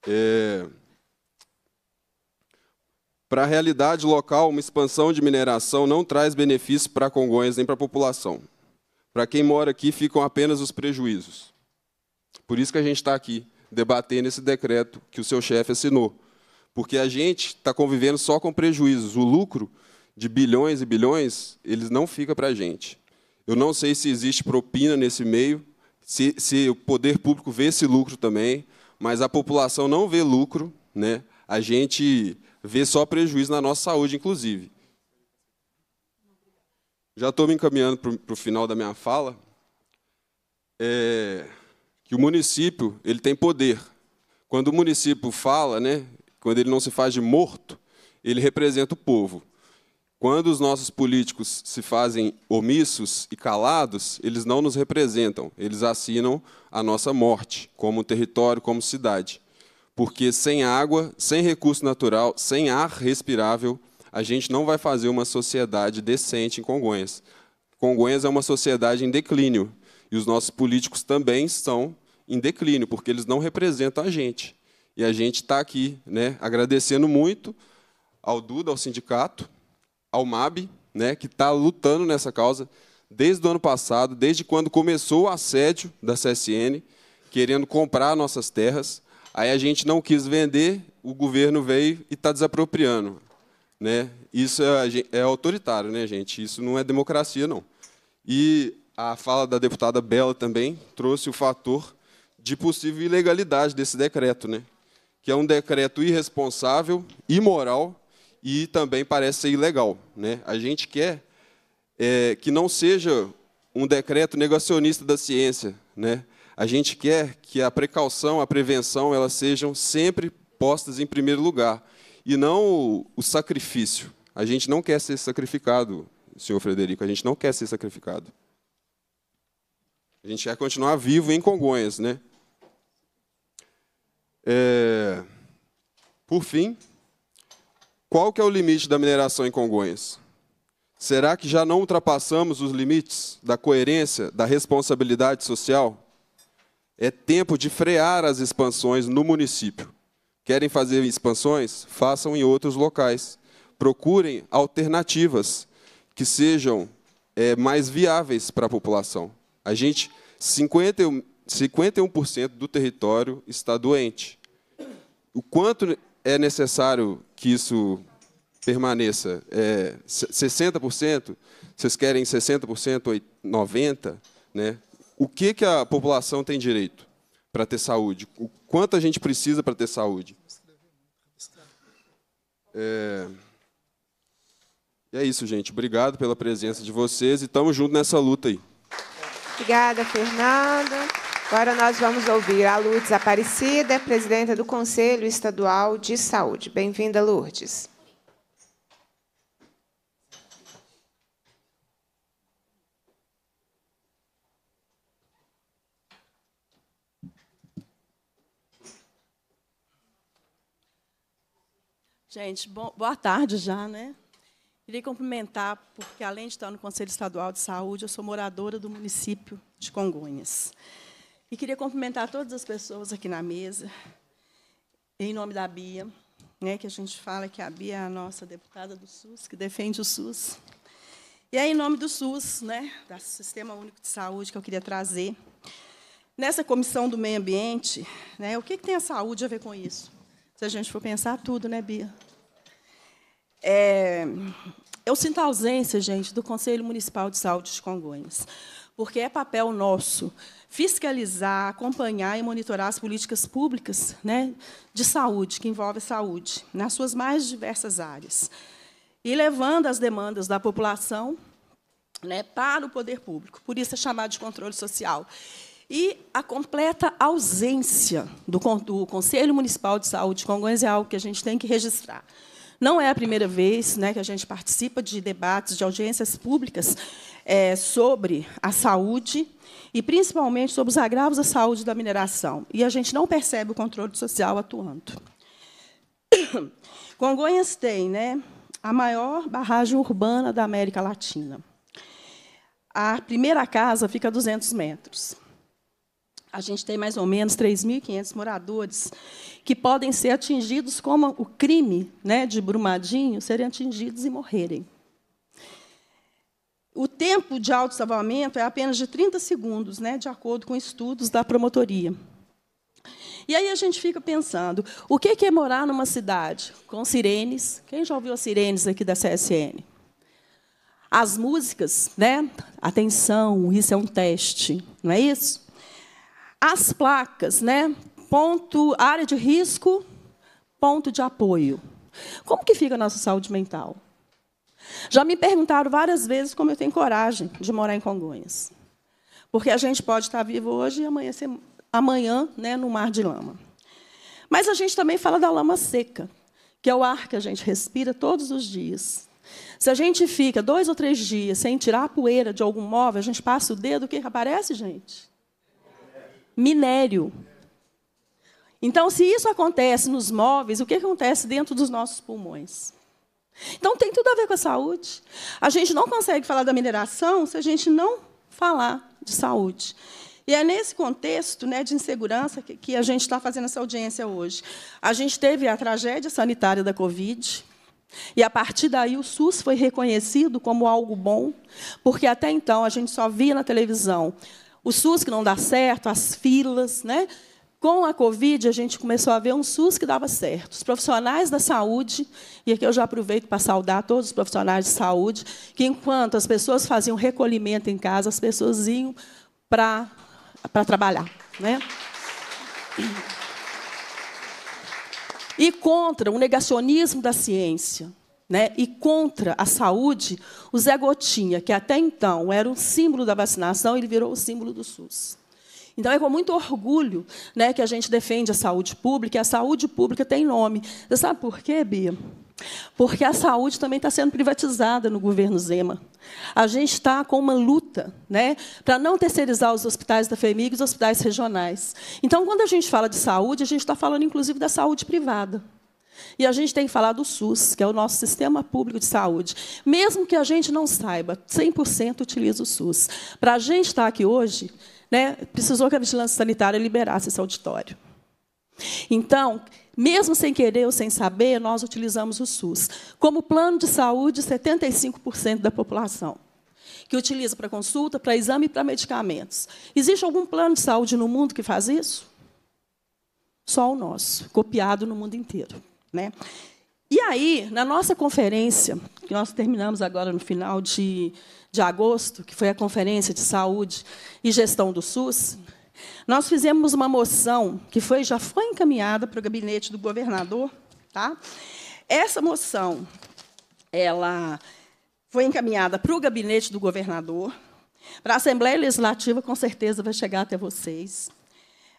É... Para a realidade local, uma expansão de mineração não traz benefício para Congonhas nem para a população. Para quem mora aqui, ficam apenas os prejuízos. Por isso que a gente está aqui, debatendo esse decreto que o seu chefe assinou. Porque a gente está convivendo só com prejuízos. O lucro de bilhões e bilhões, eles não ficam para a gente. Eu não sei se existe propina nesse meio, se, se o poder público vê esse lucro também, mas a população não vê lucro, né? A gente vê só prejuízo na nossa saúde, inclusive. Já estou me encaminhando para o final da minha fala, é, que o município ele tem poder. Quando o município fala, né, quando ele não se faz de morto, ele representa o povo. Quando os nossos políticos se fazem omissos e calados, eles não nos representam, eles assinam a nossa morte, como território, como cidade. Porque sem água, sem recurso natural, sem ar respirável, a gente não vai fazer uma sociedade decente em Congonhas. Congonhas é uma sociedade em declínio, e os nossos políticos também estão em declínio, porque eles não representam a gente. E a gente está aqui, né, agradecendo muito ao Duda, ao sindicato, ao M A B, né, que está lutando nessa causa desde o ano passado, desde quando começou o assédio da C S N, querendo comprar nossas terras. Aí a gente não quis vender, o governo veio e está desapropriando, né? Isso é, é autoritário, né, gente? Isso não é democracia, não. E a fala da deputada Bela também trouxe o fator de possível ilegalidade desse decreto, né? Que é um decreto irresponsável, imoral, e também parece ser ilegal, né? A gente quer é, que não seja um decreto negacionista da ciência, né? A gente quer que a precaução, a prevenção, elas sejam sempre postas em primeiro lugar, e não o sacrifício. A gente não quer ser sacrificado, senhor Frederico, a gente não quer ser sacrificado. A gente quer continuar vivo em Congonhas, né? É... Por fim, qual que é o limite da mineração em Congonhas? Será que já não ultrapassamos os limites da coerência, da responsabilidade social? É tempo de frear as expansões no município. Querem fazer expansões? Façam em outros locais. Procurem alternativas que sejam é, mais viáveis para a população. A gente, cinquenta e um por cento do território está doente. O quanto é necessário que isso permaneça? É, sessenta por cento? Vocês querem sessenta por cento, noventa por cento? Né? O que, que a população tem direito para ter saúde? O quanto a gente precisa para ter saúde? É... E é isso, gente. Obrigado pela presença de vocês e estamos juntos nessa luta aí. Obrigada, Fernanda. Agora nós vamos ouvir a Lourdes Aparecida, presidenta do Conselho Estadual de Saúde. Bem-vinda, Lourdes. Gente, bom, boa tarde já, né? Queria cumprimentar, porque, além de estar no Conselho Estadual de Saúde, eu sou moradora do município de Congonhas. E queria cumprimentar todas as pessoas aqui na mesa, em nome da Bia, né, que a gente fala que a Bia é a nossa deputada do SUS, que defende o SUS. E é em nome do SUS, né, do Sistema Único de Saúde, que eu queria trazer. Nessa comissão do meio ambiente, né, o que, que tem a saúde a ver com isso? Se a gente for pensar tudo, né, Bia? É, eu sinto a ausência, gente, do Conselho Municipal de Saúde de Congonhas, porque é papel nosso fiscalizar, acompanhar e monitorar as políticas públicas, né, de saúde, que envolve a saúde, nas suas mais diversas áreas, e levando as demandas da população, né, para o poder público. Por isso é chamado de controle social. E a completa ausência do, do Conselho Municipal de Saúde de Congonhas é algo que a gente tem que registrar. Não é a primeira vez, né, que a gente participa de debates, de audiências públicas é, sobre a saúde e, principalmente, sobre os agravos à saúde da mineração. E a gente não percebe o controle social atuando. Congonhas tem, né, a maior barragem urbana da América Latina. A primeira casa fica a duzentos metros. A gente tem mais ou menos três mil e quinhentos moradores que podem ser atingidos, como o crime, né, de Brumadinho, serem atingidos e morrerem. O tempo de autossalvamento é apenas de trinta segundos, né, de acordo com estudos da promotoria. E aí a gente fica pensando, o que é morar numa cidade com sirenes? Quem já ouviu as sirenes aqui da C S N? As músicas, né? Atenção, isso é um teste, não é isso? As placas, né? Ponto, área de risco, ponto de apoio. Como que fica a nossa saúde mental? Já me perguntaram várias vezes como eu tenho coragem de morar em Congonhas. Porque a gente pode estar vivo hoje e amanhã, amanhã, né, no mar de lama. Mas a gente também fala da lama seca, que é o ar que a gente respira todos os dias. Se a gente fica dois ou três dias sem tirar a poeira de algum móvel, a gente passa o dedo, o que aparece, gente? Minério. Então, se isso acontece nos móveis, o que acontece dentro dos nossos pulmões? Então, tem tudo a ver com a saúde. A gente não consegue falar da mineração se a gente não falar de saúde. E é nesse contexto, né, de insegurança que, que a gente está fazendo essa audiência hoje. A gente teve a tragédia sanitária da Covid, e, a partir daí, o SUS foi reconhecido como algo bom, porque, até então, a gente só via na televisão o SUS que não dá certo, as filas, né? Com a Covid, a gente começou a ver um SUS que dava certo. Os profissionais da saúde, e aqui eu já aproveito para saudar todos os profissionais de saúde, que, enquanto as pessoas faziam recolhimento em casa, as pessoas iam para para trabalhar, né? E contra o negacionismo da ciência, né, e contra a saúde, o Zé Gotinha, que até então era um símbolo da vacinação, ele virou o símbolo do SUS. Então, é com muito orgulho, né, que a gente defende a saúde pública, e a saúde pública tem nome. Você sabe por quê, Bia? Porque a saúde também está sendo privatizada no governo Zema. A gente está com uma luta, né, para não terceirizar os hospitais da FHEMIG e os hospitais regionais. Então, quando a gente fala de saúde, a gente está falando, inclusive, da saúde privada. E a gente tem que falar do SUS, que é o nosso sistema público de saúde. Mesmo que a gente não saiba, cem por cento utiliza o SUS. Para a gente estar aqui hoje, né, precisou que a vigilância sanitária liberasse esse auditório. Então, mesmo sem querer ou sem saber, nós utilizamos o SUS. Como plano de saúde, setenta e cinco por cento da população, que utiliza para consulta, para exame e para medicamentos. Existe algum plano de saúde no mundo que faz isso? Só o nosso, copiado no mundo inteiro, né? E aí, na nossa conferência, que nós terminamos agora no final de, de agosto, que foi a Conferência de Saúde e Gestão do SUS, nós fizemos uma moção que foi, já foi encaminhada para o gabinete do governador, tá? Essa moção, ela foi encaminhada para o gabinete do governador, para a Assembleia Legislativa, com certeza vai chegar até vocês,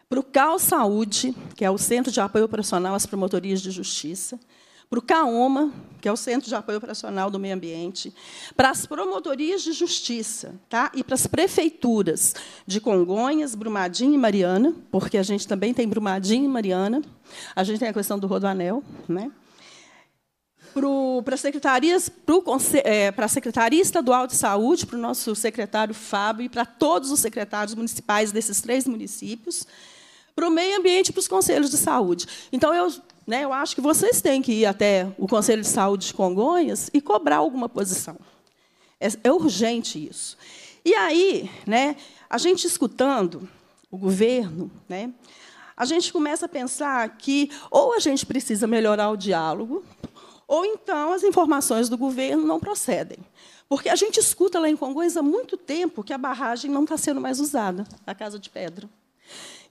para o CAU Saúde, que é o Centro de Apoio Operacional às Promotorias de Justiça, para o CAOMA, que é o Centro de Apoio Operacional do Meio Ambiente, para as Promotorias de Justiça, tá? E para as prefeituras de Congonhas, Brumadinho e Mariana, porque a gente também tem Brumadinho e Mariana, a gente tem a questão do Rodoanel, né? Para a Secretaria, é, Secretaria Estadual de Saúde, para o nosso secretário Fábio, e para todos os secretários municipais desses três municípios, para o meio ambiente e para os conselhos de saúde. Então, eu, né, eu acho que vocês têm que ir até o Conselho de Saúde de Congonhas e cobrar alguma posição. É, é urgente isso. E aí, né, a gente escutando o governo, né, a gente começa a pensar que ou a gente precisa melhorar o diálogo, ou então as informações do governo não procedem. Porque a gente escuta lá em Congonhas há muito tempo que a barragem não está sendo mais usada, a Casa de Pedra.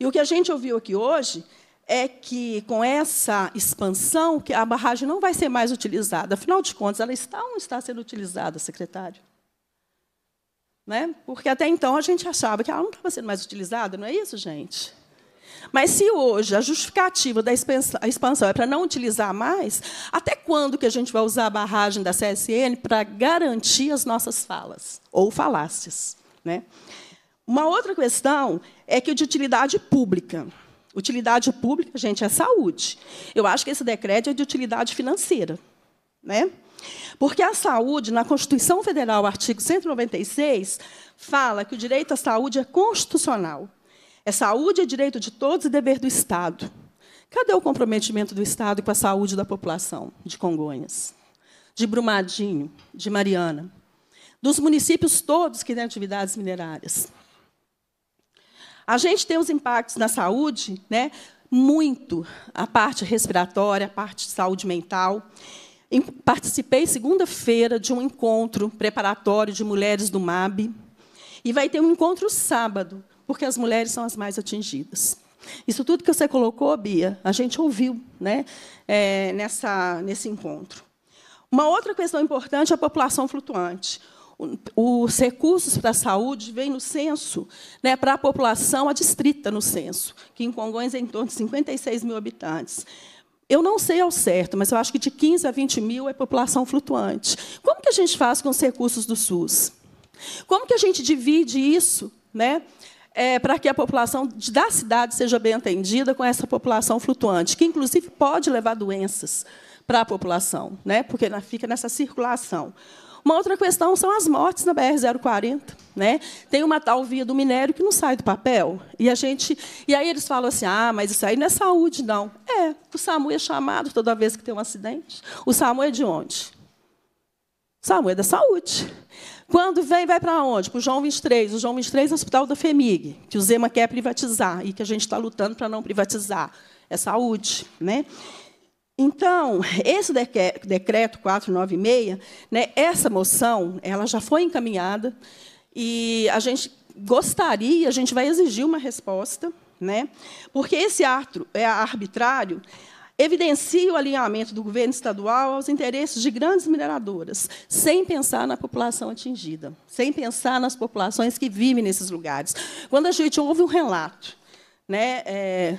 E o que a gente ouviu aqui hoje é que, com essa expansão, que a barragem não vai ser mais utilizada. Afinal de contas, ela está ou não está sendo utilizada, secretário? Né? Porque, até então, a gente achava que ela não estava sendo mais utilizada. Não é isso, gente? Mas, se hoje a justificativa da expansão é para não utilizar mais, até quando que a gente vai usar a barragem da C S N para garantir as nossas falas ou falácias, né? Uma outra questão é que de utilidade pública. Utilidade pública, gente, é saúde. Eu acho que esse decreto é de utilidade financeira, né? Porque a saúde, na Constituição Federal, artigo cento e noventa e seis, fala que o direito à saúde é constitucional. É saúde, é direito de todos e dever do Estado. Cadê o comprometimento do Estado com a saúde da população de Congonhas, de Brumadinho, de Mariana, dos municípios todos que têm atividades minerárias? A gente tem os impactos na saúde, né, muito, a parte respiratória, a parte de saúde mental. Participei, segunda-feira, de um encontro preparatório de mulheres do M A B, e vai ter um encontro sábado, porque as mulheres são as mais atingidas. Isso tudo que você colocou, Bia, a gente ouviu, né, é, nessa, nesse encontro. Uma outra questão importante é a população flutuante. O, os recursos para a saúde vêm no censo, né, para a população adstrita no censo, que em Congonhas é em torno de cinquenta e seis mil habitantes. Eu não sei ao certo, mas eu acho que de quinze a vinte mil é população flutuante. Como que a gente faz com os recursos do SUS? Como que a gente divide isso, né, É, para que a população da cidade seja bem atendida com essa população flutuante, que, inclusive, pode levar doenças para a população, né, porque ela fica nessa circulação. Uma outra questão são as mortes na B R zero quarenta. Né? Tem uma tal via do minério que não sai do papel. E, a gente, e aí eles falam assim, ah, mas isso aí não é saúde, não. É, o SAMU é chamado toda vez que tem um acidente. O SAMU é de onde? O SAMU é da saúde. Quando vem, vai para onde? Para o João vinte e três. O João vinte e três é o hospital da FHEMIG, que o Zema quer privatizar e que a gente está lutando para não privatizar. É saúde, né? Então, esse decreto quatrocentos e noventa e seis, né, essa moção, ela já foi encaminhada e a gente gostaria, a gente vai exigir uma resposta, né? Porque esse ato é arbitrário, evidencia o alinhamento do governo estadual aos interesses de grandes mineradoras, sem pensar na população atingida, sem pensar nas populações que vivem nesses lugares. Quando a gente ouve um relato, né, é,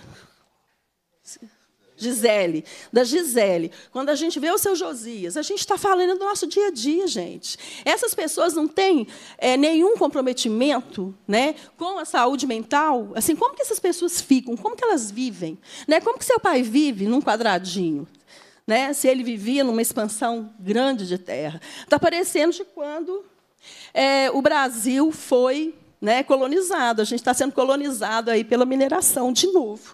Gisele, da Gisele, quando a gente vê o seu Josias, a gente está falando do nosso dia a dia, gente. Essas pessoas não têm é, nenhum comprometimento, né, com a saúde mental. Assim, como que essas pessoas ficam? Como que elas vivem? Né? Como que seu pai vive num quadradinho? né, se ele vivia numa expansão grande de terra. Está parecendo de quando é, o Brasil foi, né, colonizado. A gente está sendo colonizado aí pela mineração de novo.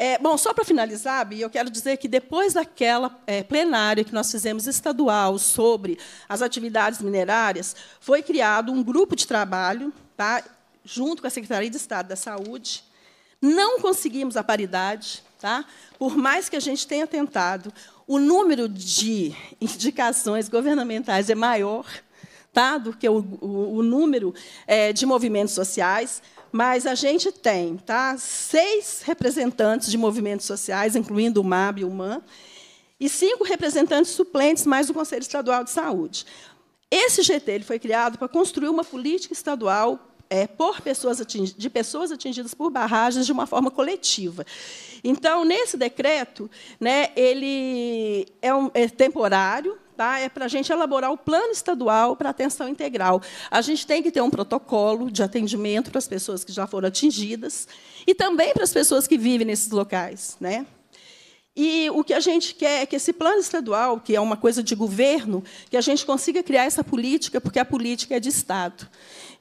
É, bom, só para finalizar, Bia, eu quero dizer que, depois daquela é, plenária que nós fizemos estadual sobre as atividades minerárias, foi criado um grupo de trabalho, tá, junto com a Secretaria de Estado da Saúde. Não conseguimos a paridade, tá? Por mais que a gente tenha tentado. O número de indicações governamentais é maior, tá, do que o, o, o número é, de movimentos sociais. Mas a gente tem, tá, seis representantes de movimentos sociais, incluindo o M A B e o M A M, e cinco representantes suplentes, mais o Conselho Estadual de Saúde. Esse G T ele foi criado para construir uma política estadual é, por pessoas de pessoas atingidas por barragens de uma forma coletiva. Então, nesse decreto, né, ele é, um, é temporário. Tá? É para a gente elaborar o plano estadual para atenção integral. A gente tem que ter um protocolo de atendimento para as pessoas que já foram atingidas e também para as pessoas que vivem nesses locais, né? E o que a gente quer é que esse plano estadual, que é uma coisa de governo, que a gente consiga criar essa política, porque a política é de Estado.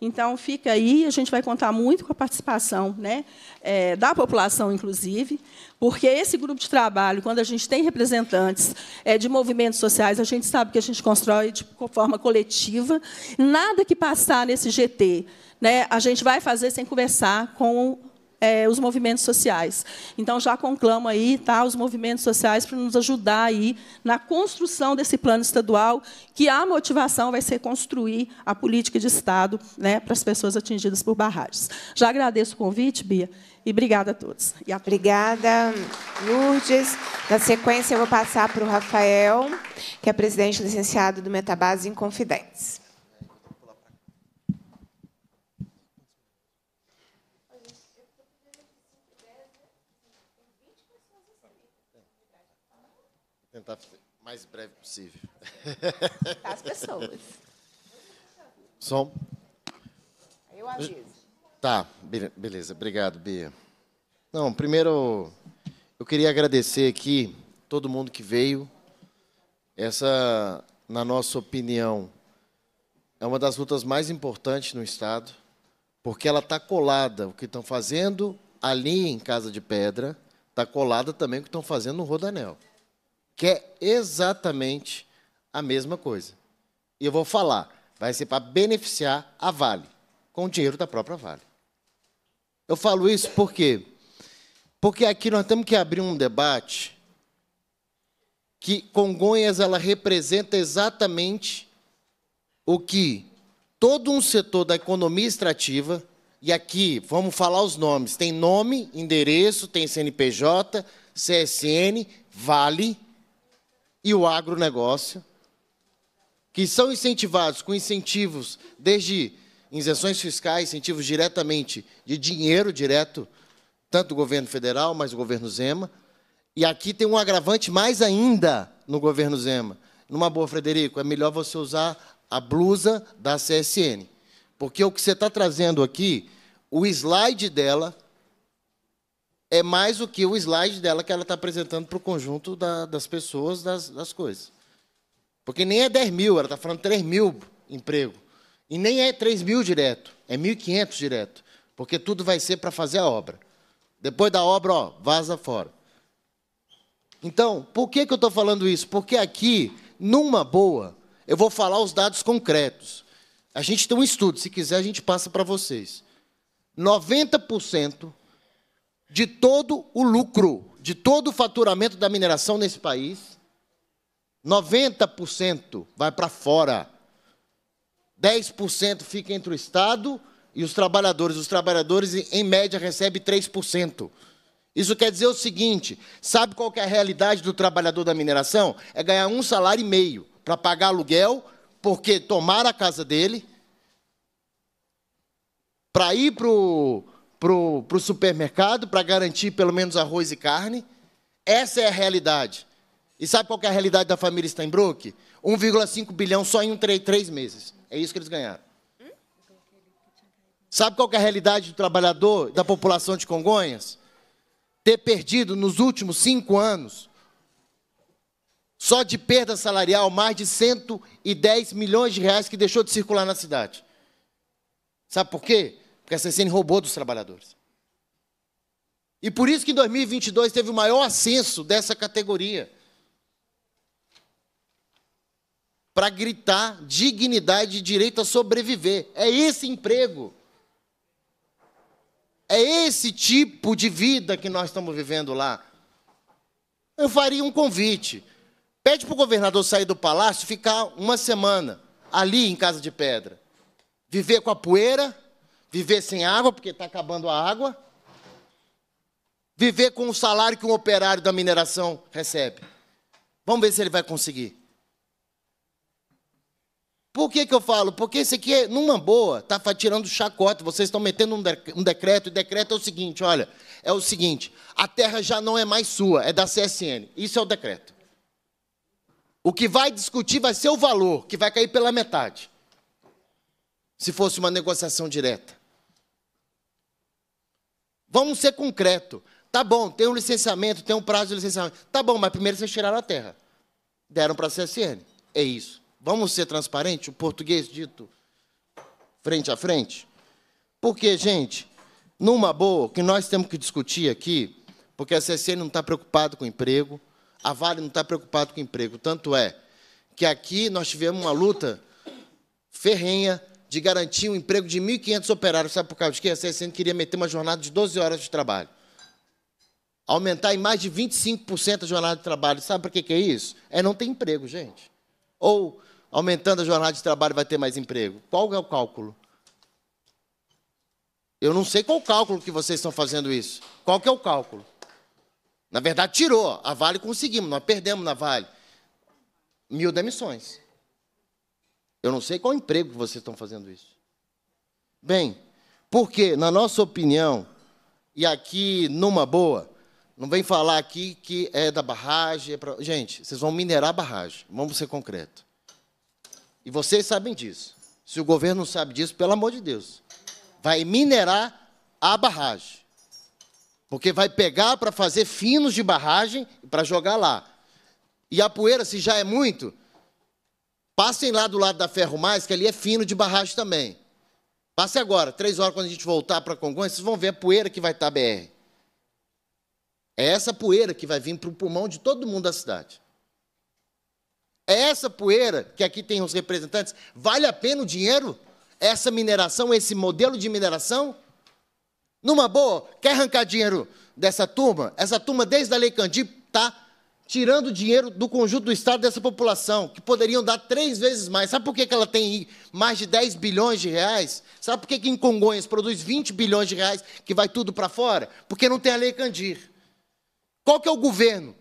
Então, fica aí, a gente vai contar muito com a participação, né, é, da população, inclusive, porque esse grupo de trabalho, quando a gente tem representantes é, de movimentos sociais, a gente sabe que a gente constrói de forma coletiva. Nada que passar nesse G T, né, a gente vai fazer sem conversar com É, os movimentos sociais. Então, já conclamo aí, tá, os movimentos sociais para nos ajudar aí na construção desse plano estadual, que a motivação vai ser construir a política de Estado, né, para as pessoas atingidas por barragens. Já agradeço o convite, Bia, e obrigada a todos. E a... Obrigada, Lourdes. Na sequência, eu vou passar para o Rafael, que é presidente licenciado do Metabase Inconfidentes. Tentar ser o mais breve possível. As pessoas. Som? Eu aviso. Tá, beleza. Obrigado, Bia. Não, primeiro, eu queria agradecer aqui todo mundo que veio. Essa, na nossa opinião, é uma das lutas mais importantes no Estado, porque ela está colada, o que estão fazendo ali em Casa de Pedra, está colada também o que estão fazendo no Rodanel, que é exatamente a mesma coisa. E eu vou falar, vai ser para beneficiar a Vale, com o dinheiro da própria Vale. Eu falo isso por quê? Porque aqui nós temos que abrir um debate que Congonhas ela representa exatamente o que todo um setor da economia extrativa, e aqui vamos falar os nomes, tem nome, endereço, tem C N P J, C S N, Vale, e o agronegócio, que são incentivados com incentivos, desde isenções fiscais, incentivos diretamente de dinheiro direto, tanto o governo federal, mas o governo Zema. E aqui tem um agravante mais ainda no governo Zema. Numa boa, Frederico, é melhor você usar a blusa da C S N, porque o que você está trazendo aqui, o slide dela, é mais do que o slide dela que ela está apresentando para o conjunto da, das pessoas, das, das coisas. Porque nem é dez mil, ela está falando três mil emprego. E nem é três mil direto, é mil e quinhentos direto. Porque tudo vai ser para fazer a obra. Depois da obra, ó, vaza fora. Então, por que, que eu estou falando isso? Porque aqui, numa boa, eu vou falar os dados concretos. A gente tem um estudo, se quiser a gente passa para vocês. noventa por cento de todo o lucro, de todo o faturamento da mineração nesse país, noventa por cento vai para fora. dez por cento fica entre o Estado e os trabalhadores. Os trabalhadores, em média, recebem três por cento. Isso quer dizer o seguinte, sabe qual que é a realidade do trabalhador da mineração? É ganhar um salário e meio para pagar aluguel, porque tomaram a casa dele, para ir para o... para o supermercado, para garantir pelo menos arroz e carne. Essa é a realidade. E sabe qual que é a realidade da família Steinbrück? um vírgula cinco bilhão só em três meses. É isso que eles ganharam. Sabe qual que é a realidade do trabalhador, da população de Congonhas? Ter perdido, nos últimos cinco anos, Só de perda salarial, mais de cento e dez milhões de reais que deixou de circular na cidade. Sabe por quê? Porque a C C N roubou dos trabalhadores. E por isso que em dois mil e vinte e dois teve o maior ascenso dessa categoria. Para gritar dignidade e direito a sobreviver. É esse emprego. É esse tipo de vida que nós estamos vivendo lá. Eu faria um convite. Pede para o governador sair do palácio e ficar uma semana ali em Casa de Pedra. Viver com a poeira, viver sem água, porque está acabando a água, viver com o salário que um operário da mineração recebe. Vamos ver se ele vai conseguir. Por que que eu falo? Porque isso aqui, é, numa boa, está tirando chacota, vocês estão metendo um decreto, e o decreto é o seguinte, olha, é o seguinte, a terra já não é mais sua, é da C S N, isso é o decreto. O que vai discutir vai ser o valor, que vai cair pela metade, se fosse uma negociação direta. Vamos ser concreto. Tá bom, tem um licenciamento, tem um prazo de licenciamento. Tá bom, mas primeiro vocês tiraram a terra. Deram para a C S N. É isso. Vamos ser transparentes, o português dito frente a frente. Porque, gente, numa boa, o que nós temos que discutir aqui, porque a C S N não está preocupada com o emprego, a Vale não está preocupada com o emprego. Tanto é que aqui nós tivemos uma luta ferrenha de garantir um emprego de mil e quinhentos operários. Sabe por causa de quê? A C S N queria meter uma jornada de doze horas de trabalho. Aumentar em mais de vinte e cinco por cento a jornada de trabalho. Sabe por que é isso? É não ter emprego, gente. Ou, aumentando a jornada de trabalho, vai ter mais emprego. Qual é o cálculo? Eu não sei qual o cálculo que vocês estão fazendo isso. Qual que é o cálculo? Na verdade, tirou. A Vale conseguimos, nós perdemos na Vale. Mil demissões. Eu não sei qual emprego que vocês estão fazendo isso. Bem, porque, na nossa opinião, e aqui, numa boa, não vem falar aqui que é da barragem... É pra... Gente, vocês vão minerar a barragem, vamos ser concreto. E vocês sabem disso. Se o governo não sabe disso, pelo amor de Deus, vai minerar a barragem, porque vai pegar para fazer finos de barragem para jogar lá. E a poeira, se já é muito... Passem lá do lado da Ferro Mais, que ali é fino de barragem também. Passe agora, três horas, quando a gente voltar para Congonhas, vocês vão ver a poeira que vai estar a B R. É essa poeira que vai vir para o pulmão de todo mundo da cidade. É essa poeira, que aqui tem os representantes, vale a pena o dinheiro? Essa mineração, esse modelo de mineração? Numa boa, quer arrancar dinheiro dessa turma? Essa turma, desde a Lei Candir, está... tirando dinheiro do conjunto do Estado dessa população, que poderiam dar três vezes mais. Sabe por que ela tem mais de dez bilhões de reais? Sabe por que em Congonhas produz vinte bilhões de reais, que vai tudo para fora? Porque não tem a Lei Candir. Qual que é o governo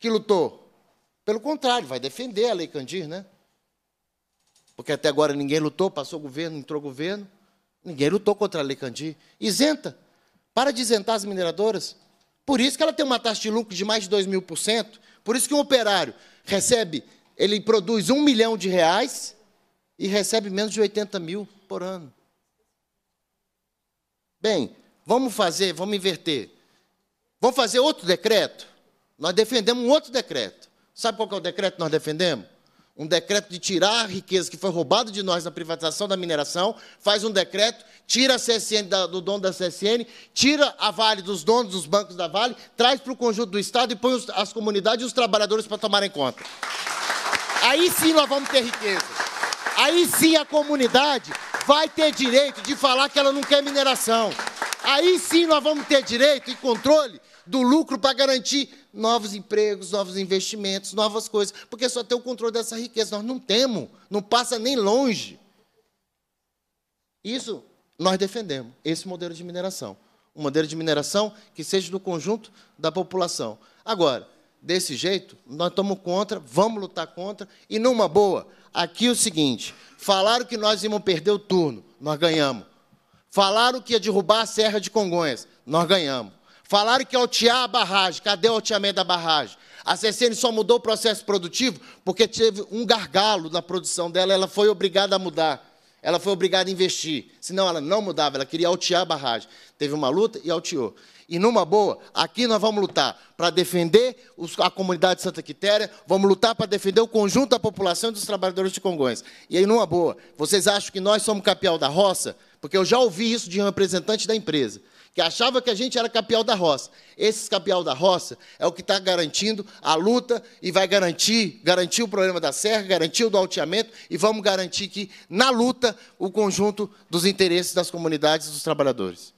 que lutou? Pelo contrário, vai defender a Lei Candir, né? Porque até agora ninguém lutou, passou o governo, entrou o governo, ninguém lutou contra a Lei Candir. Isenta, para de isentar as mineradoras. Por isso que ela tem uma taxa de lucro de mais de dois mil por cento, por isso que um operário recebe, ele produz um milhão de reais e recebe menos de oitenta mil por ano. Bem, vamos fazer, vamos inverter. Vamos fazer outro decreto? Nós defendemos um outro decreto. Sabe qual que é o decreto que nós defendemos? Um decreto de tirar a riqueza que foi roubada de nós na privatização da mineração, faz um decreto, tira a C S N da, do dono da C S N, tira a Vale dos donos dos bancos da Vale, traz para o conjunto do Estado e põe os, as comunidades e os trabalhadores para tomarem conta. Aí sim nós vamos ter riqueza. Aí sim a comunidade vai ter direito de falar que ela não quer mineração. Aí sim nós vamos ter direito e controle do lucro para garantir novos empregos, novos investimentos, novas coisas, porque só tem o controle dessa riqueza. Nós não temos, não passa nem longe. Isso nós defendemos, esse modelo de mineração. Um modelo de mineração que seja do conjunto da população. Agora, desse jeito, nós estamos contra, vamos lutar contra, e numa boa, aqui é o seguinte, falaram que nós íamos perder o turno, nós ganhamos. Falaram que ia derrubar a Serra de Congonhas, nós ganhamos. Falaram que ia altear a barragem. Cadê o alteamento da barragem? A C S N só mudou o processo produtivo porque teve um gargalo na produção dela, ela foi obrigada a mudar. Ela foi obrigada a investir, senão ela não mudava, ela queria altear a barragem. Teve uma luta e alteou. E, numa boa, aqui nós vamos lutar para defender a comunidade de Santa Quitéria, vamos lutar para defender o conjunto da população dos trabalhadores de Congonhas. E aí, numa boa, vocês acham que nós somos capial da roça? Porque eu já ouvi isso de um representante da empresa, que achava que a gente era capial da roça. Esses capial da roça é o que está garantindo a luta e vai garantir, garantir o problema da serra, garantir o do alteamento, e vamos garantir que, na luta, o conjunto dos interesses das comunidades dos trabalhadores.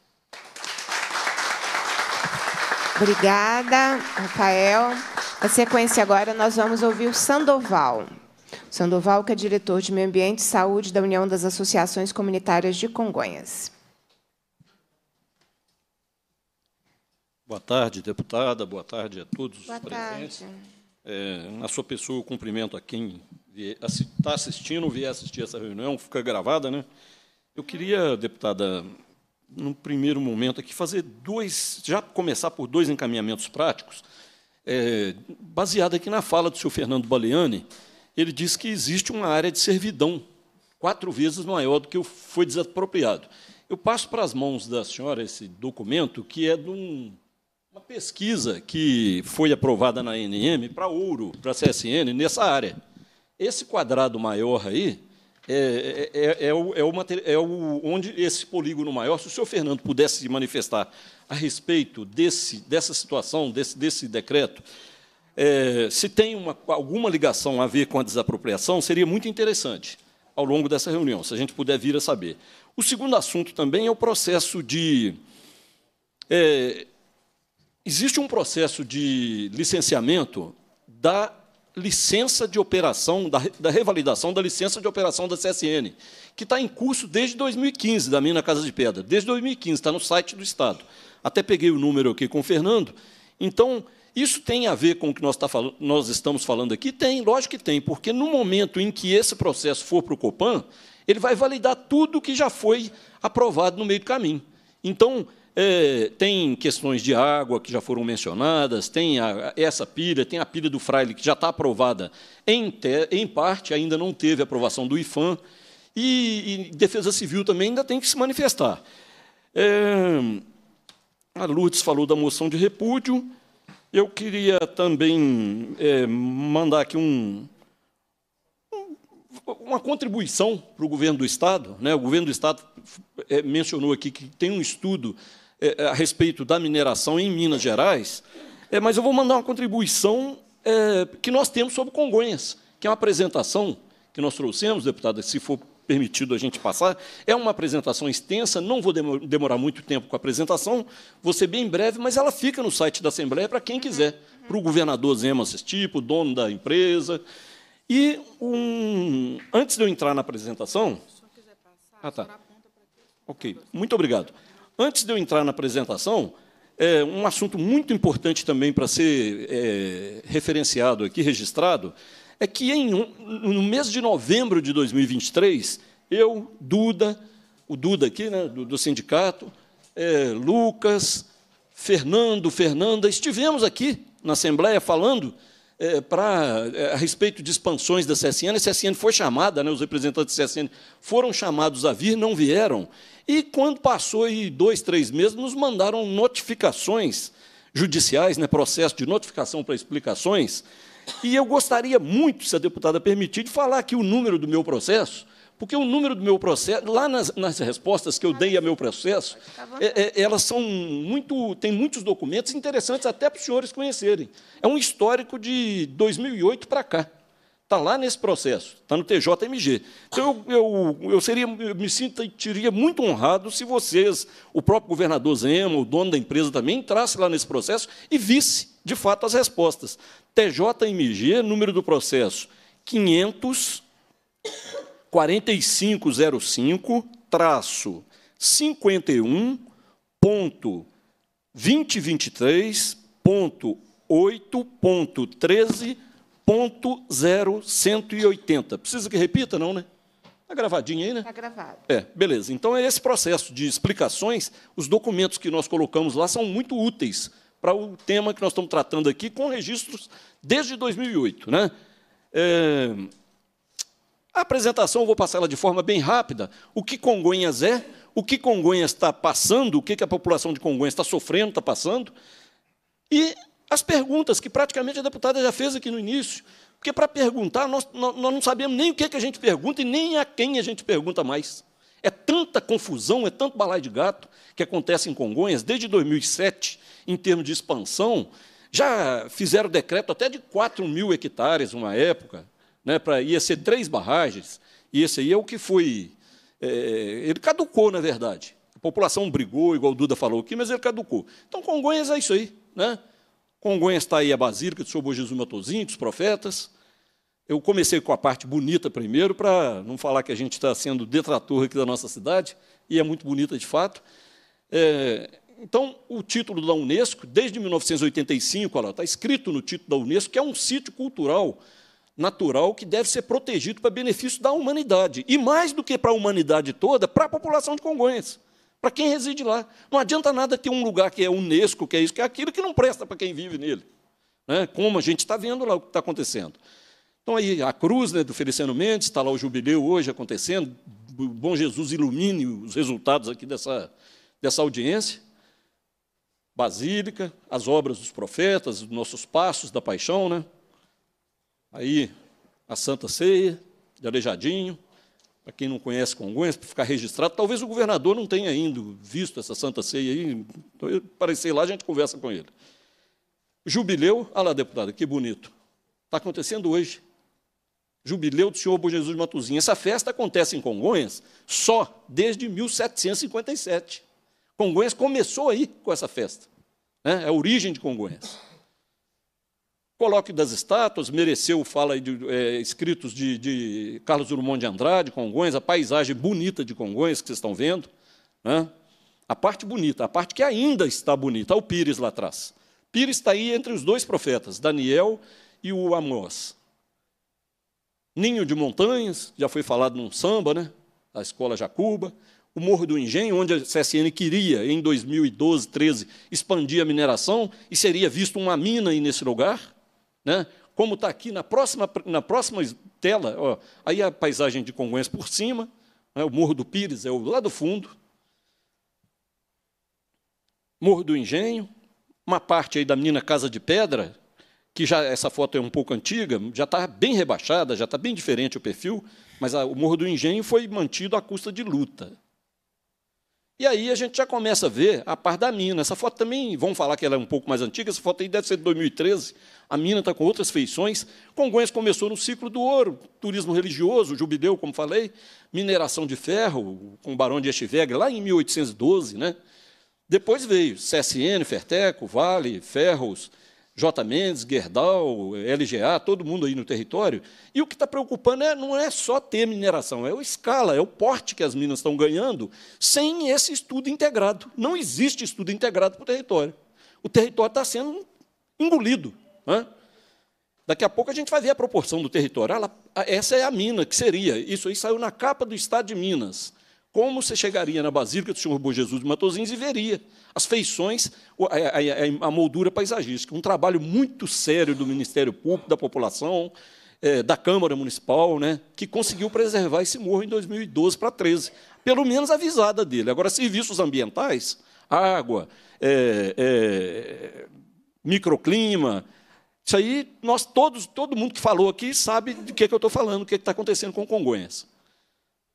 Obrigada, Rafael. Na sequência, agora, nós vamos ouvir o Sandoval. O Sandoval, que é diretor de Meio Ambiente e Saúde da União das Associações Comunitárias de Congonhas. Boa tarde, deputada. Boa tarde a todos Boa os presentes. Tarde. É, na sua pessoa, eu cumprimento a quem está assistindo, vier assistir essa reunião, fica gravada, né? Eu queria, deputada, num primeiro momento aqui, fazer dois, já começar por dois encaminhamentos práticos, é, baseado aqui na fala do senhor Fernando Baleani. Ele disse que existe uma área de servidão, quatro vezes maior do que foi desapropriado. Eu passo para as mãos da senhora esse documento, que é de um... uma pesquisa que foi aprovada na A N M para ouro, para a C S N, nessa área. Esse quadrado maior aí é, é, é, o, é, o, é o, onde esse polígono maior, se o senhor Fernando pudesse se manifestar a respeito desse, dessa situação, desse, desse decreto, é, se tem uma, alguma ligação a ver com a desapropriação, seria muito interessante ao longo dessa reunião, se a gente puder vir a saber. O segundo assunto também é o processo de... É, existe um processo de licenciamento da licença de operação, da, da revalidação da licença de operação da C S N, que está em curso desde dois mil e quinze, da mina Casa de Pedra. Desde dois mil e quinze, está no site do Estado. Até peguei o número aqui com o Fernando. Então, isso tem a ver com o que nós, tá falando, nós estamos falando aqui? Tem, lógico que tem, porque no momento em que esse processo for para o Copan, ele vai validar tudo que já foi aprovado no meio do caminho. Então, É, tem questões de água que já foram mencionadas, tem a, essa pilha, tem a pilha do Fraile, que já está aprovada em, te, em parte, ainda não teve aprovação do IFAM, e, e Defesa Civil também ainda tem que se manifestar. É, a Lourdes falou da moção de repúdio. Eu queria também é, mandar aqui um... uma contribuição para o governo do Estado, né? O governo do Estado é, mencionou aqui que tem um estudo é, a respeito da mineração em Minas Gerais, é, mas eu vou mandar uma contribuição é, que nós temos sobre Congonhas, que é uma apresentação que nós trouxemos, deputada, se for permitido a gente passar. É uma apresentação extensa, não vou demorar muito tempo com a apresentação, vou ser bem breve, mas ela fica no site da Assembleia para quem quiser, para o governador Zema assistir, para o dono da empresa... E, um, antes de eu entrar na apresentação... Se o senhor quiser passar, ah, tá. Ok, muito obrigado. Antes de eu entrar na apresentação, é, um assunto muito importante também para ser é, referenciado aqui, registrado, é que, em, no mês de novembro de dois mil e vinte e três, eu, Duda, o Duda aqui, né, do, do sindicato, é, Lucas, Fernando, Fernanda, estivemos aqui na Assembleia falando... É, pra, é, a respeito de expansões da C S N. A C S N foi chamada, né, os representantes da C S N foram chamados a vir, não vieram. E, quando passou aí dois, três meses, nos mandaram notificações judiciais, né, processo de notificação para explicações. E eu gostaria muito, se a deputada permitir, de falar aqui o número do meu processo, porque o número do meu processo, lá nas, nas respostas que eu dei ao meu processo, é, é, elas são muito, tem muitos documentos interessantes até para os senhores conhecerem. É um histórico de dois mil e oito para cá. Está lá nesse processo, está no T J M G. Então, eu, eu, eu, seria, eu me sentiria muito honrado se vocês, o próprio governador Zema, o dono da empresa também, entrasse lá nesse processo e visse, de fato, as respostas. T J M G, número do processo, quinhentos, quarenta e cinco, zero cinco, traço, cinquenta e um, ponto, vinte e vinte e três, ponto oito, ponto treze, ponto zero cento e oitenta. Precisa que repita, não, né? Está gravadinho aí, né? Está gravado. É, beleza. Então, é esse processo de explicações, os documentos que nós colocamos lá são muito úteis para o tema que nós estamos tratando aqui, com registros desde dois mil e oito, né? É... A apresentação, eu vou passar ela de forma bem rápida. O que Congonhas é, o que Congonhas está passando, o que a população de Congonhas está sofrendo, está passando, e as perguntas que praticamente a deputada já fez aqui no início, porque, para perguntar, nós, nós não sabemos nem o que a gente pergunta e nem a quem a gente pergunta mais. É tanta confusão, é tanto balaio de gato que acontece em Congonhas, desde dois mil e sete, em termos de expansão. Já fizeram decreto até de quatro mil hectares, uma época, né, para, ia ser três barragens, e esse aí é o que foi... É, ele caducou, na verdade. A população brigou, igual o Duda falou aqui, mas ele caducou. Então, Congonhas é isso aí, né? Congonhas está aí a Basílica de São Bom Jesus Matosinhos, dos Profetas. Eu comecei com a parte bonita primeiro, para não falar que a gente está sendo detrator aqui da nossa cidade, e é muito bonita de fato. É, então, o título da Unesco, desde mil novecentos e oitenta e cinco, olha lá, está escrito no título da Unesco, que é um sítio cultural natural que deve ser protegido para benefício da humanidade, e mais do que para a humanidade toda, para a população de Congonhas, para quem reside lá. Não adianta nada ter um lugar que é Unesco, que é isso, que é aquilo, que não presta para quem vive nele, né? Como a gente está vendo lá o que está acontecendo. Então, aí a cruz, né, do Feliciano Mendes, está lá o jubileu hoje acontecendo, o bom Jesus ilumine os resultados aqui dessa, dessa audiência. Basílica, as obras dos profetas, os nossos passos da paixão, né? Aí a Santa Ceia, de Aleijadinho. Para quem não conhece Congonhas, para ficar registrado, talvez o governador não tenha ainda visto essa Santa Ceia aí, então, eu aparecer lá, a gente conversa com ele. Jubileu, olha lá, deputada, que bonito. Está acontecendo hoje. Jubileu do Senhor Bom Jesus de Matosinhos. Essa festa acontece em Congonhas só desde mil setecentos e cinquenta e sete. Congonhas começou aí com essa festa, né? É a origem de Congonhas. Colóquio das estátuas, mereceu, fala aí de é, escritos de, de Carlos Drummond de Andrade, Congonhas, a paisagem bonita de Congonhas, que vocês estão vendo, né? A parte bonita, a parte que ainda está bonita, o Pires lá atrás. Pires está aí entre os dois profetas, Daniel e o Amós. Ninho de Montanhas, já foi falado num samba, né? A Escola Jacuba. O Morro do Engenho, onde a C S N queria, em dois mil e doze, treze, expandir a mineração, e seria visto uma mina aí nesse lugar, né? Como está aqui na próxima, na próxima tela, ó, aí a paisagem de Congonhas por cima, né? O Morro do Pires é o lá do fundo, Morro do Engenho, uma parte aí da mina Casa de Pedra, que já essa foto é um pouco antiga, já está bem rebaixada, já está bem diferente o perfil, mas a, o Morro do Engenho foi mantido à custa de luta. E aí a gente já começa a ver a parte da mina. Essa foto também, vão falar que ela é um pouco mais antiga, essa foto aí deve ser de dois mil e treze, a mina está com outras feições. Congonhas começou no ciclo do ouro, turismo religioso, jubileu, como falei, mineração de ferro, com o Barão de Estivegra, lá em mil oitocentos e doze. Né? Depois veio C S N, Ferteco, Vale, Ferros, J. Mendes, Gerdau, L G A, todo mundo aí no território. E o que está preocupando é, não é só ter mineração, é a escala, é o porte que as minas estão ganhando sem esse estudo integrado. Não existe estudo integrado para o território. O território está sendo engolido, né? Daqui a pouco a gente vai ver a proporção do território. Ela, essa é a mina, que seria. Isso aí saiu na capa do Estado de Minas. Como você chegaria na Basílica do Senhor Bom Jesus de Matosinhos e veria as feições, a, a, a moldura paisagística. Um trabalho muito sério do Ministério Público, da população, é, da Câmara Municipal, né, que conseguiu preservar esse morro em dois mil e doze para dois mil e treze, pelo menos a visada dele. Agora, serviços ambientais, água, é, é, microclima, isso aí, nós todos, todo mundo que falou aqui sabe de que, é que eu estou falando, o que é está acontecendo com Congonhas.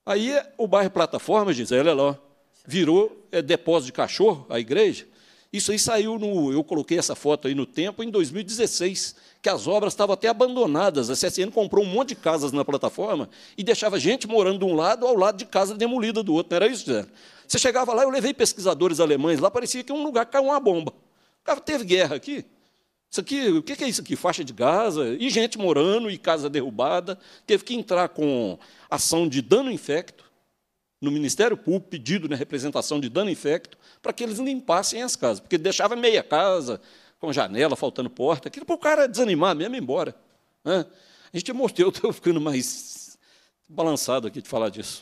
Aí o bairro Plataforma, Gisele, olha lá, virou é, depósito de cachorro, a igreja. Isso aí saiu no... Eu coloquei essa foto aí no tempo, em dois mil e dezesseis, que as obras estavam até abandonadas. A C S N comprou um monte de casas na Plataforma e deixava gente morando de um lado ao lado de casa demolida do outro. Não era isso, Gisele? Você chegava lá, eu levei pesquisadores alemães lá, parecia que um lugar caiu uma bomba. O cara teve guerra aqui. Isso aqui, o que é isso aqui? Faixa de Gaza, e gente morando, e casa derrubada. Teve que entrar com ação de dano infecto no Ministério Público, pedido na representação de dano infecto, para que eles limpassem as casas, porque deixava meia casa, com janela, faltando porta, aquilo para o cara desanimar mesmo e ir embora, né? A gente mostrou, eu estou ficando mais balançado aqui de falar disso.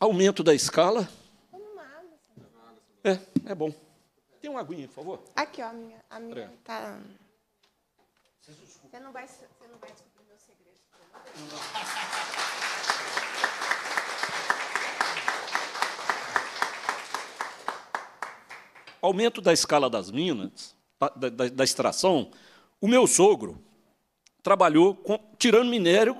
Aumento da escala... É, é bom. Tem uma aguinha, por favor? Aqui, ó, a minha. A minha tá... Vocês não desculpem. Você não vai, você não vai descobrir meu segredo. Não, não. Aumento da escala das minas, da, da, da extração, o meu sogro trabalhou com, tirando minério,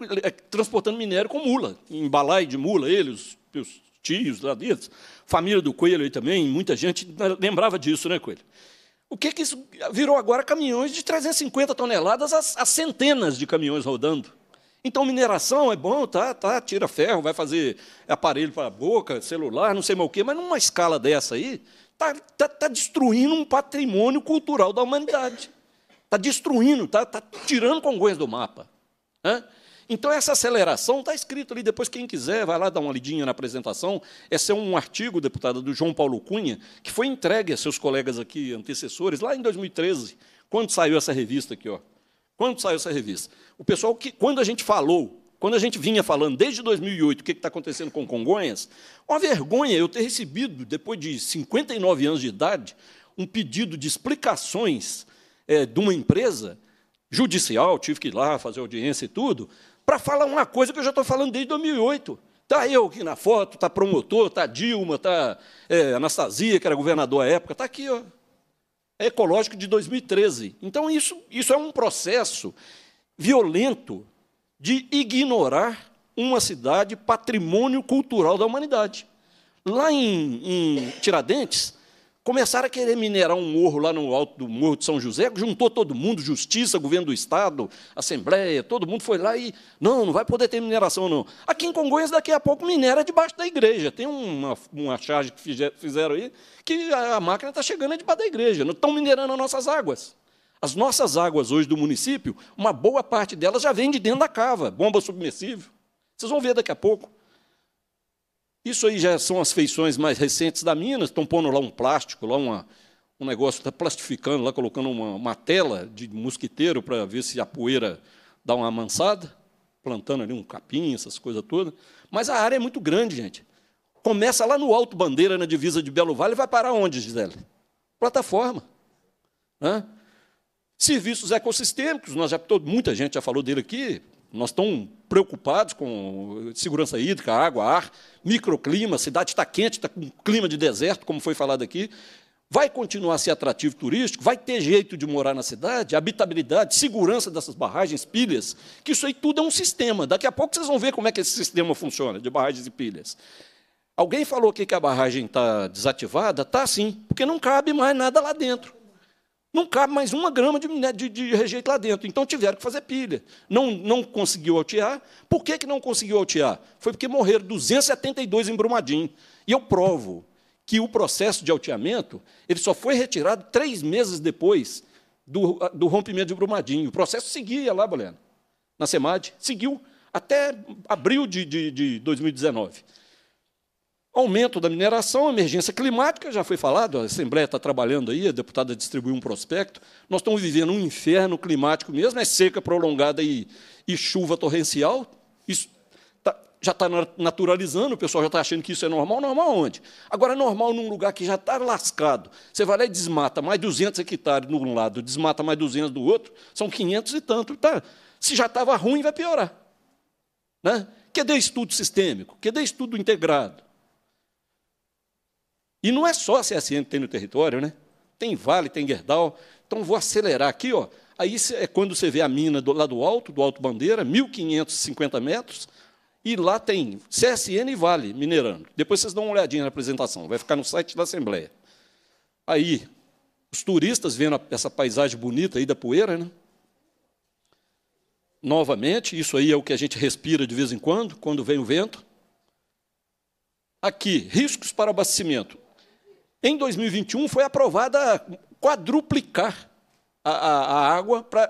transportando minério com mula, em balaio de mula, ele, os, os tios lá deles, família do Coelho aí também, muita gente lembrava disso, né, Coelho? O que que isso virou agora? Caminhões de trezentas e cinquenta toneladas a, a centenas de caminhões rodando. Então, mineração é bom, tá, tá, tira ferro, vai fazer aparelho para a boca, celular, não sei mais o quê, mas numa escala dessa aí, está tá, tá destruindo um patrimônio cultural da humanidade. Está destruindo, está tá tirando Congonhas do mapa. Né? Então, essa aceleração está escrito ali. Depois, quem quiser, vai lá dar uma lidinha na apresentação. Esse é um artigo, deputada, do João Paulo Cunha, que foi entregue a seus colegas aqui, antecessores, lá em dois mil e treze, quando saiu essa revista aqui. Ó. Quando saiu essa revista? O pessoal, que, quando a gente falou, quando a gente vinha falando desde dois mil e oito o que está acontecendo com Congonhas, uma vergonha eu ter recebido, depois de cinquenta e nove anos de idade, um pedido de explicações É, de uma empresa judicial, tive que ir lá fazer audiência e tudo, para falar uma coisa que eu já estou falando desde dois mil e oito. Está eu aqui na foto, está promotor, está Dilma, está é, Anastasia, que era governador à época, está aqui, ó, é ecológico de dois mil e treze. Então, isso, isso é um processo violento de ignorar uma cidade patrimônio cultural da humanidade. Lá em, em Tiradentes, começaram a querer minerar um morro lá no alto do Morro de São José, juntou todo mundo, Justiça, Governo do Estado, Assembleia, todo mundo foi lá e... Não, não vai poder ter mineração, não. Aqui em Congonhas, daqui a pouco, minera debaixo da igreja. Tem uma, uma charge que fizeram aí, que a máquina está chegando debaixo da igreja. Não estão minerando as nossas águas. As nossas águas hoje do município, uma boa parte delas já vem de dentro da cava, bomba submersível. Vocês vão ver daqui a pouco. Isso aí já são as feições mais recentes da mina, estão pondo lá um plástico, lá uma, um negócio, está plastificando, lá colocando uma, uma tela de mosquiteiro para ver se a poeira dá uma amansada, plantando ali um capim, essas coisas todas. Mas a área é muito grande, gente. Começa lá no Alto Bandeira, na divisa de Belo Vale, e vai parar onde, Gisele? Plataforma. Hã? Serviços ecossistêmicos, nós já, todo, muita gente já falou dele aqui. Nós estamos preocupados com segurança hídrica, água, ar, microclima, a cidade está quente, está com clima de deserto, como foi falado aqui. Vai continuar a ser atrativo turístico, vai ter jeito de morar na cidade, habitabilidade, segurança dessas barragens, pilhas, que isso aí tudo é um sistema. Daqui a pouco vocês vão ver como é que esse sistema funciona, de barragens e pilhas. Alguém falou aqui que a barragem está desativada? Está sim, porque não cabe mais nada lá dentro. Não cabe mais uma grama de, de, de rejeito lá dentro. Então, tiveram que fazer pilha. Não, não conseguiu altear. Por que, que não conseguiu altear? Foi porque morreram duzentos e setenta e dois em Brumadinho. E eu provo que o processo de alteamento ele só foi retirado três meses depois do, do rompimento de Brumadinho. O processo seguia lá, Bolena, na SEMAD. Seguiu até abril de, de, de dois mil e dezenove. Aumento da mineração, emergência climática, já foi falado, a Assembleia está trabalhando aí, a deputada distribuiu um prospecto. Nós estamos vivendo um inferno climático mesmo, é seca prolongada e, e chuva torrencial. Isso tá, já está naturalizando, o pessoal já está achando que isso é normal. Normal onde? Agora, é normal num lugar que já está lascado. Você vai lá e desmata mais duzentos hectares de um lado, desmata mais duzentos do outro, são quinhentos e tanto. Tá? Se já estava ruim, vai piorar. Né? Cadê estudo sistêmico? Cadê estudo integrado? E não é só a C S N que tem no território, né? Tem Vale, tem Gerdau. Então, vou acelerar aqui. Ó. Aí é quando você vê a mina do, lá do alto, do Alto Bandeira, mil quinhentos e cinquenta metros, e lá tem C S N e Vale minerando. Depois vocês dão uma olhadinha na apresentação, vai ficar no site da Assembleia. Aí, os turistas vendo essa paisagem bonita aí da poeira, né? Novamente, isso aí é o que a gente respira de vez em quando, quando vem o vento. Aqui, riscos para abastecimento. Em dois mil e vinte e um, foi aprovada quadruplicar a, a, a água pra,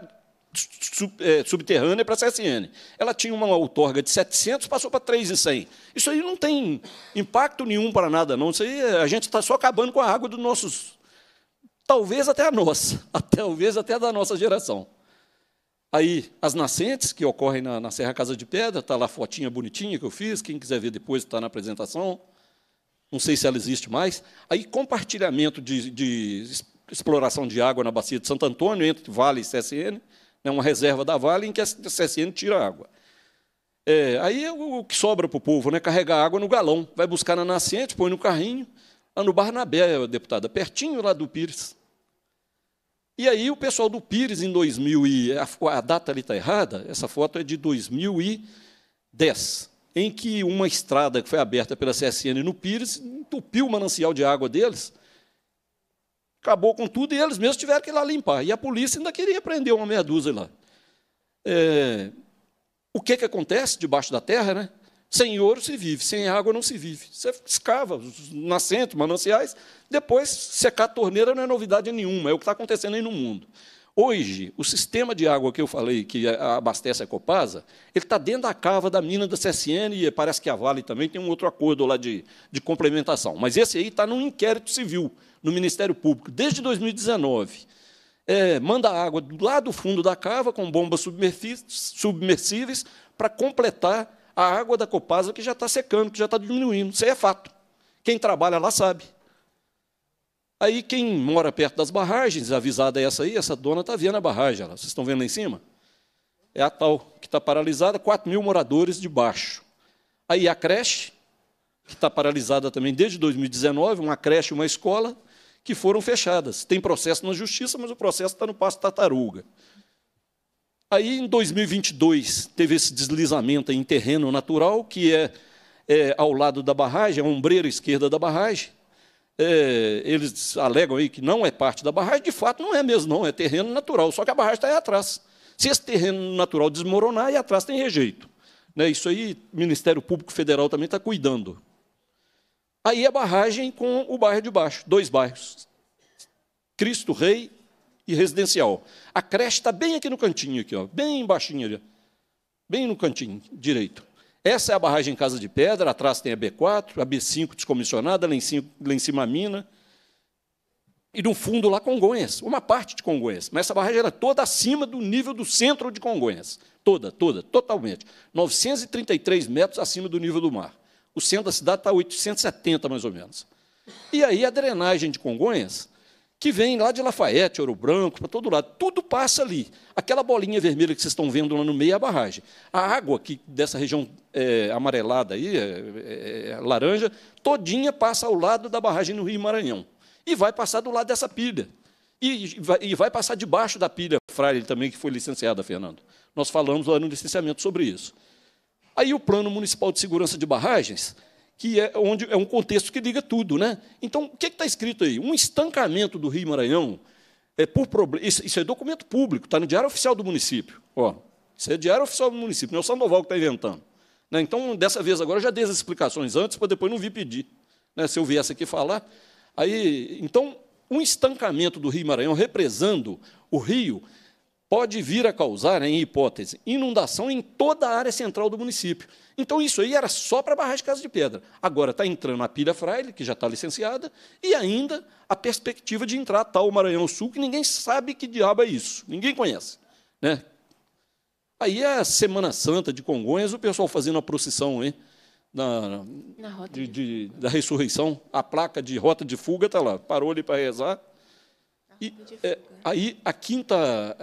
sub, é, subterrânea para a C S N. Ela tinha uma outorga de setecentos, passou para três mil e cem. Isso aí não tem impacto nenhum para nada, não. Isso aí, a gente está só acabando com a água dos nossos... Talvez até a nossa, talvez até a da nossa geração. Aí, as nascentes que ocorrem na, na Serra Casa de Pedra, está lá a fotinha bonitinha que eu fiz, quem quiser ver depois está na apresentação. Não sei se ela existe mais. Aí, compartilhamento de, de exploração de água na Bacia de Santo Antônio, entre Vale e C S N. né, uma reserva da Vale em que a C S N tira água. É, aí é o que sobra para o povo, né, carregar água no galão, vai buscar na nascente, põe no carrinho, lá no Barnabé, deputada, pertinho lá do Pires. E aí o pessoal do Pires, em dois mil, e a, a data ali está errada, essa foto é de dois mil e dez, em que uma estrada que foi aberta pela C S N no Pires entupiu o manancial de água deles, acabou com tudo, e eles mesmos tiveram que ir lá limpar. E a polícia ainda queria prender uma meia dúzia lá. É, o que, que acontece debaixo da terra? Né? Sem ouro se vive, sem água não se vive. Você escava os nascentes, mananciais, depois secar a torneira não é novidade nenhuma, é o que está acontecendo aí no mundo. Hoje, o sistema de água que eu falei, que abastece a Copasa, ele está dentro da cava da mina da C S N, e parece que a Vale também tem um outro acordo lá de, de complementação. Mas esse aí está num inquérito civil, no Ministério Público, desde dois mil e dezenove. É, manda água lá do fundo da cava, com bombas submersíveis, para completar a água da Copasa, que já está secando, que já está diminuindo. Isso aí é fato. Quem trabalha lá sabe. Aí, quem mora perto das barragens, avisada é essa aí, essa dona está vendo a barragem. Ela, vocês estão vendo lá em cima? É a tal que está paralisada, quatro mil moradores de baixo. Aí a creche, que está paralisada também desde dois mil e dezenove, uma creche e uma escola, que foram fechadas. Tem processo na justiça, mas o processo está no passo tartaruga. Aí, em dois mil e vinte e dois, teve esse deslizamento em terreno natural, que é, é ao lado da barragem, a ombreira esquerda da barragem. É, eles alegam aí que não é parte da barragem, de fato não é mesmo, não, é terreno natural, só que a barragem está aí atrás. Se esse terreno natural desmoronar, aí atrás tem rejeito. Né, isso aí o Ministério Público Federal também está cuidando. Aí a barragem com o bairro de baixo, dois bairros, Cristo Rei e Residencial. A creche está bem aqui no cantinho, aqui, ó, bem baixinha, bem no cantinho direito. Essa é a barragem Casa de Pedra, atrás tem a B quatro, a B cinco descomissionada, lá em cima, lá em cima a mina. E no fundo lá Congonhas, uma parte de Congonhas. Mas essa barragem era toda acima do nível do centro de Congonhas. Toda, toda, totalmente. novecentos e trinta e três metros acima do nível do mar. O centro da cidade está a oitocentos e setenta, mais ou menos. E aí a drenagem de Congonhas, que vem lá de Lafayette, Ouro Branco, para todo lado, tudo passa ali. Aquela bolinha vermelha que vocês estão vendo lá no meio é a barragem. A água aqui dessa região é, amarelada, aí, é, é, laranja, todinha passa ao lado da barragem no Rio Maranhão. E vai passar do lado dessa pilha. E, e, vai, e vai passar debaixo da pilha Fraile também, que foi licenciada, Fernando. Nós falamos lá no licenciamento sobre isso. Aí o Plano Municipal de Segurança de Barragens, que é, onde, é um contexto que liga tudo, né? Então, o que está escrito aí? Um estancamento do Rio Maranhão, é por problema. Isso, isso é documento público, está no Diário Oficial do Município. Ó, isso é Diário Oficial do Município, não é o Sandoval que está inventando. Né? Então, dessa vez agora, eu já dei as explicações antes, para depois não vir pedir. Né? Se eu viesse aqui falar. Aí, então, um estancamento do Rio Maranhão, represando o rio, pode vir a causar, em hipótese, inundação em toda a área central do município. Então, isso aí era só para a barragem Casa de Pedra. Agora está entrando a pilha Fraile, que já está licenciada, e ainda a perspectiva de entrar tal Maranhão Sul, que ninguém sabe que diabo é isso, ninguém conhece. Né? Aí a Semana Santa de Congonhas, o pessoal fazendo a procissão hein, na, na rota de, de, da ressurreição, a placa de rota de fuga está lá, parou ali para rezar. E, é, aí, a quinta,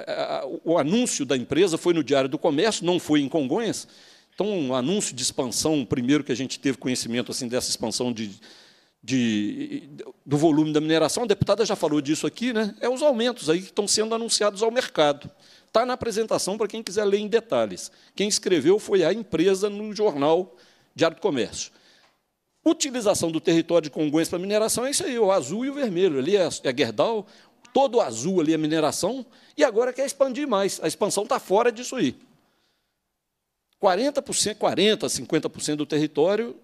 a, a, o anúncio da empresa foi no Diário do Comércio, não foi em Congonhas. Então, um anúncio de expansão, primeiro que a gente teve conhecimento assim, dessa expansão de, de, do volume da mineração, a deputada já falou disso aqui, né? É os aumentos aí que estão sendo anunciados ao mercado. Está na apresentação para quem quiser ler em detalhes. Quem escreveu foi a empresa no jornal Diário do Comércio. Utilização do território de Congonhas para mineração é isso aí, o azul e o vermelho. Ali é a, é a Gerdau. Todo azul ali é mineração, e agora quer expandir mais. A expansão está fora disso aí. quarenta por cento, quarenta por cento, cinquenta por cento do território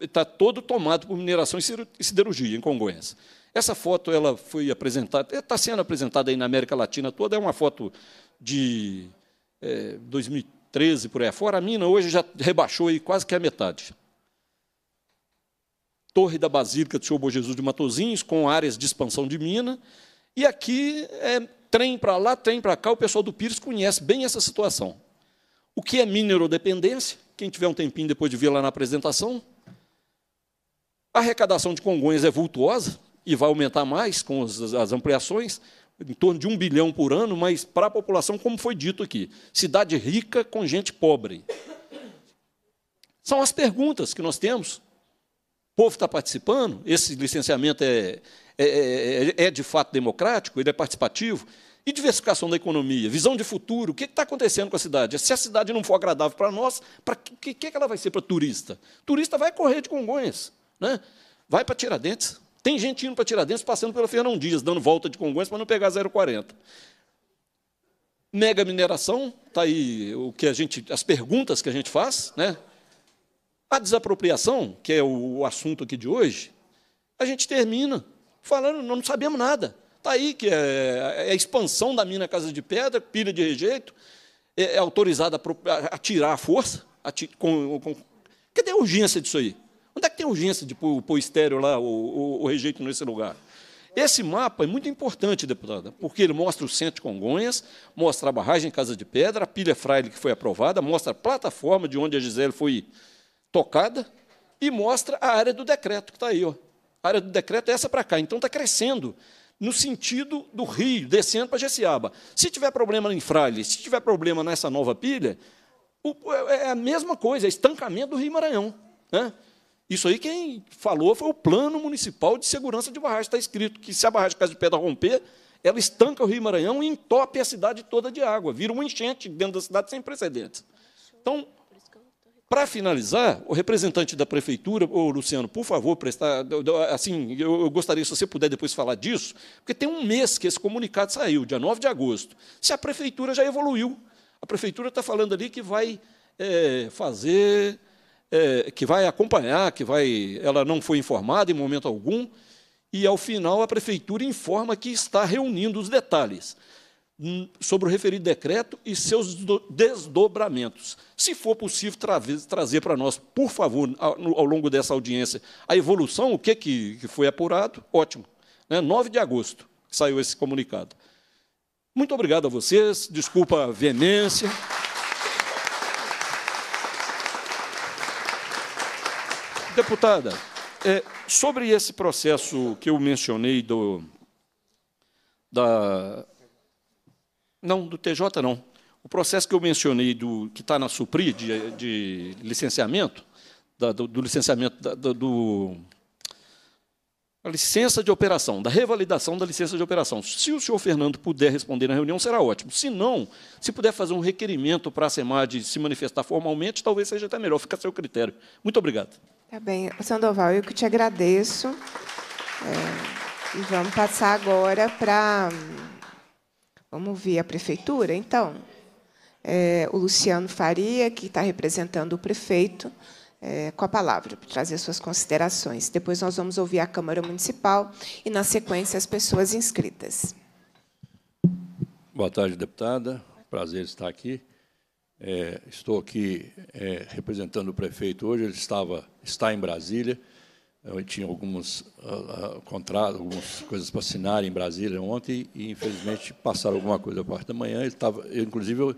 está é, todo tomado por mineração e siderurgia em Congonhas. Essa foto ela foi apresentada, está sendo apresentada aí na América Latina toda, é uma foto de é, dois mil e treze, por aí fora. A mina hoje já rebaixou aí quase que a metade. Torre da Basílica do Senhor Bom Jesus de Matosinhos, com áreas de expansão de mina. E aqui, é, trem para lá, trem para cá, o pessoal do Pires conhece bem essa situação. O que é minerodependência? Quem tiver um tempinho depois de ver lá na apresentação. A arrecadação de Congonhas é vultuosa e vai aumentar mais com as, as ampliações. em torno de um bilhão por ano, mas para a população, como foi dito aqui, cidade rica com gente pobre. São as perguntas que nós temos. O povo está participando, esse licenciamento é, é, é, é de fato democrático, ele é participativo. E diversificação da economia, visão de futuro, o que está acontecendo com a cidade? Se a cidade não for agradável para nós, para que, que ela vai ser para turista? Turista vai correr de Congonhas, né? Vai para Tiradentes. Tem gente indo para Tiradentes, passando pela Fernão Dias, dando volta de Congonhas para não pegar zero quarenta. Mega mineração, está aí o que a gente, as perguntas que a gente faz, né? A desapropriação, que é o assunto aqui de hoje, a gente termina falando, não sabemos nada. Está aí que é a expansão da mina Casa de Pedra, pilha de rejeito, é autorizada a tirar a força. A ti, com, com, cadê a urgência disso aí? Onde é que tem urgência de pôr, pôr estéreo lá, o, o, o rejeito nesse lugar? Esse mapa é muito importante, deputada, porque ele mostra o centro de Congonhas, mostra a barragem Casa de Pedra, a pilha Fraile que foi aprovada, mostra a plataforma de onde a Gisele foi tocada e mostra a área do decreto, que está aí. Ó. A área do decreto é essa para cá, então está crescendo no sentido do rio, descendo para Jeceaba. Se tiver problema em Fraile, se tiver problema nessa nova pilha, é a mesma coisa, é estancamento do Rio Maranhão. Né? Isso aí quem falou foi o Plano Municipal de Segurança de Barragem. Está escrito que, se a barragem de Casa de Pedra romper, ela estanca o Rio Maranhão e entope a cidade toda de água, vira uma enchente dentro da cidade sem precedentes. Então, para finalizar, o representante da prefeitura, ô, Luciano, por favor, prestar, assim, eu gostaria, se você puder depois falar disso, porque tem um mês que esse comunicado saiu, dia nove de agosto. Se a prefeitura já evoluiu. A prefeitura está falando ali que vai é, fazer, é, que vai acompanhar, que vai, ela não foi informada em momento algum, e, ao final, a prefeitura informa que está reunindo os detalhes sobre o referido decreto e seus desdobramentos. Se for possível tra trazer para nós, por favor, ao, ao longo dessa audiência, a evolução, o que, que, que foi apurado, ótimo. Né? nove de agosto saiu esse comunicado. Muito obrigado a vocês, desculpa a veemência. Deputada, é, sobre esse processo que eu mencionei do... da Não, do T J não. O processo que eu mencionei, do, que está na Supri, de, de licenciamento, da, do, do licenciamento, da, do, a licença de operação, da revalidação da licença de operação. Se o senhor Fernando puder responder na reunião, será ótimo. Se não, se puder fazer um requerimento para a SEMAD se manifestar formalmente, talvez seja até melhor, fica a seu critério. Muito obrigado. Tá bem. Sandoval, eu que te agradeço. É, e vamos passar agora para... Vamos ouvir a prefeitura, então. É, o Luciano Faria, que está representando o prefeito, é, com a palavra, para trazer suas considerações. Depois nós vamos ouvir a Câmara Municipal e, na sequência, as pessoas inscritas. Boa tarde, deputada. Prazer estar aqui. É, estou aqui é, representando o prefeito hoje. Ele estava, está em Brasília. Eu tinha alguns uh, contratos, algumas coisas para assinar em Brasília ontem e, infelizmente, passaram alguma coisa a parte da manhã. Ele estava, eu, inclusive, eu,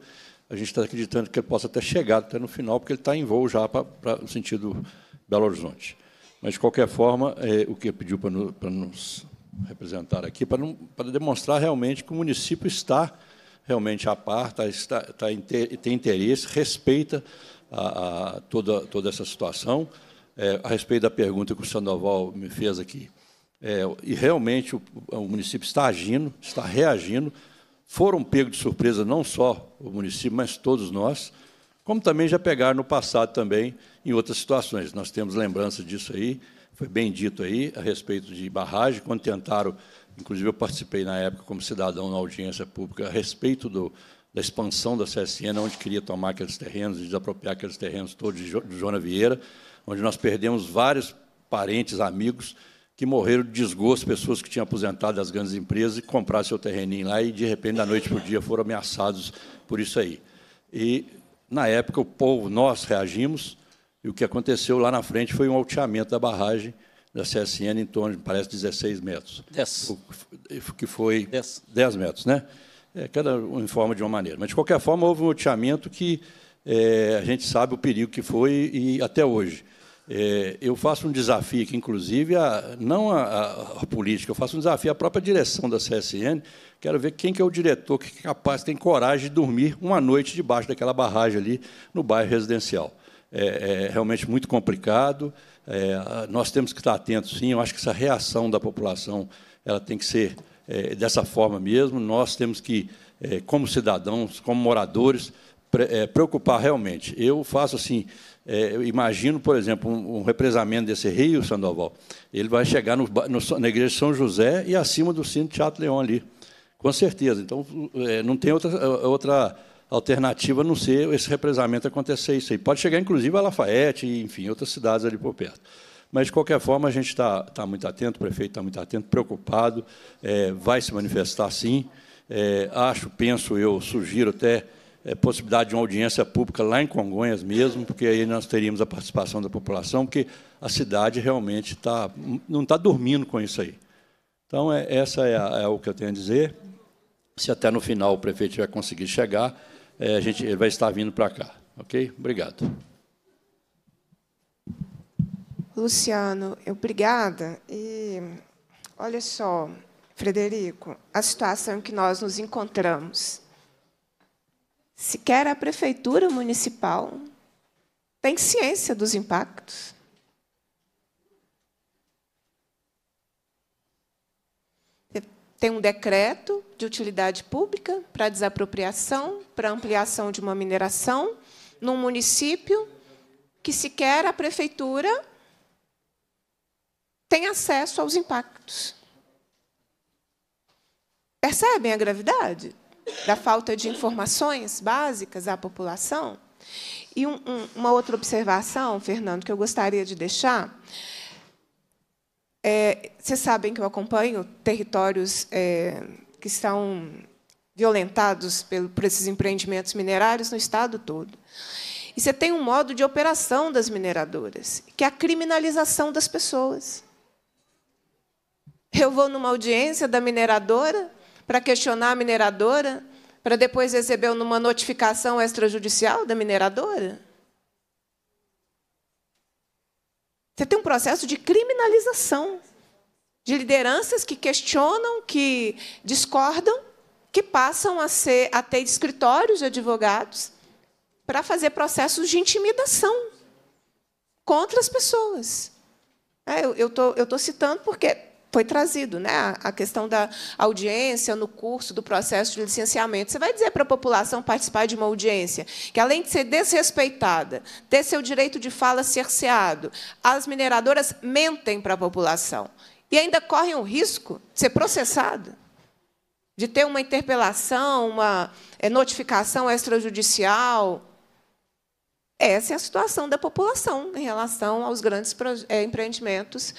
a gente está acreditando que ele possa até chegar até no final, porque ele está em voo já para, para o sentido Belo Horizonte. Mas, de qualquer forma, é, o que ele pediu para, no, para nos representar aqui, para, não, para demonstrar realmente que o município está realmente à par, está, está, está, tem interesse, respeita a, a toda, toda essa situação. É, a respeito da pergunta que o Sandoval me fez aqui, é, e realmente o, o município está agindo, está reagindo, foram pegos de surpresa não só o município, mas todos nós, como também já pegaram no passado também em outras situações. Nós temos lembrança disso aí, foi bem dito aí, a respeito de barragem, quando tentaram, inclusive eu participei na época como cidadão na audiência pública, a respeito do, da expansão da C S N, onde queria tomar aqueles terrenos, desapropriar aqueles terrenos todos de, jo, de Joana Vieira, onde nós perdemos vários parentes, amigos, que morreram de desgosto, pessoas que tinham aposentado das grandes empresas e compraram seu terreninho lá e, de repente, da noite para o dia, foram ameaçados por isso aí. E, na época, o povo, nós reagimos, e o que aconteceu lá na frente foi um alteamento da barragem da C S N em torno de, parece, dezesseis metros. dez. O que foi dez metros, né? É, cada um informa de uma maneira. Mas, de qualquer forma, houve um alteamento que... É, a gente sabe o perigo que foi e até hoje. É, eu faço um desafio aqui, inclusive, a, não a, a, a política, eu faço um desafio à própria direção da C S N. Quero ver quem que é o diretor que é capaz, tem coragem de dormir uma noite debaixo daquela barragem ali no bairro residencial. É, é realmente muito complicado. É, nós temos que estar atentos, sim. Eu acho que essa reação da população ela tem que ser é, dessa forma mesmo. Nós temos que, é, como cidadãos, como moradores, pre é, preocupar realmente. Eu faço assim... É, eu imagino, por exemplo, um, um represamento desse rio, Sandoval, ele vai chegar no, no, na igreja de São José e acima do Cine Teatro Leão ali, com certeza. Então, é, não tem outra, outra alternativa a não ser esse represamento acontecer isso aí. Pode chegar, inclusive, a Lafayette, enfim, outras cidades ali por perto. Mas, de qualquer forma, a gente está tá muito atento, o prefeito está muito atento, preocupado, é, vai se manifestar, sim. É, acho, penso, eu sugiro até... É, possibilidade de uma audiência pública lá em Congonhas mesmo, porque aí nós teríamos a participação da população, porque a cidade realmente tá, não está dormindo com isso aí. Então, é, essa é, a, é o que eu tenho a dizer. Se até no final o prefeito vai conseguir chegar, é, a gente, ele vai estar vindo para cá. Ok? Obrigado. Luciano, obrigada. E, olha só, Frederico, a situação em que nós nos encontramos... Sequer a prefeitura municipal tem ciência dos impactos. Tem um decreto de utilidade pública para desapropriação, para ampliação de uma mineração, num município que sequer a prefeitura tem acesso aos impactos. Percebem a gravidade da falta de informações básicas à população? E um, um, uma outra observação, Fernando, que eu gostaria de deixar. É, vocês sabem que eu acompanho territórios é, que são violentados pelo, por esses empreendimentos minerários no estado todo. E você tem um modo de operação das mineradoras, que é a criminalização das pessoas. Eu vou numa audiência da mineradora... para questionar a mineradora, para depois receber uma notificação extrajudicial da mineradora? Você tem um processo de criminalização, de lideranças que questionam, que discordam, que passam a, ser, a ter escritórios de advogados para fazer processos de intimidação contra as pessoas. É, eu tô, eu tô citando porque... foi trazido, né? A questão da audiência no curso do processo de licenciamento. Você vai dizer para a população participar de uma audiência que, além de ser desrespeitada, ter seu direito de fala cerceado, as mineradoras mentem para a população e ainda correm o risco de ser processado, de ter uma interpelação, uma notificação extrajudicial. Essa é a situação da população em relação aos grandes empreendimentos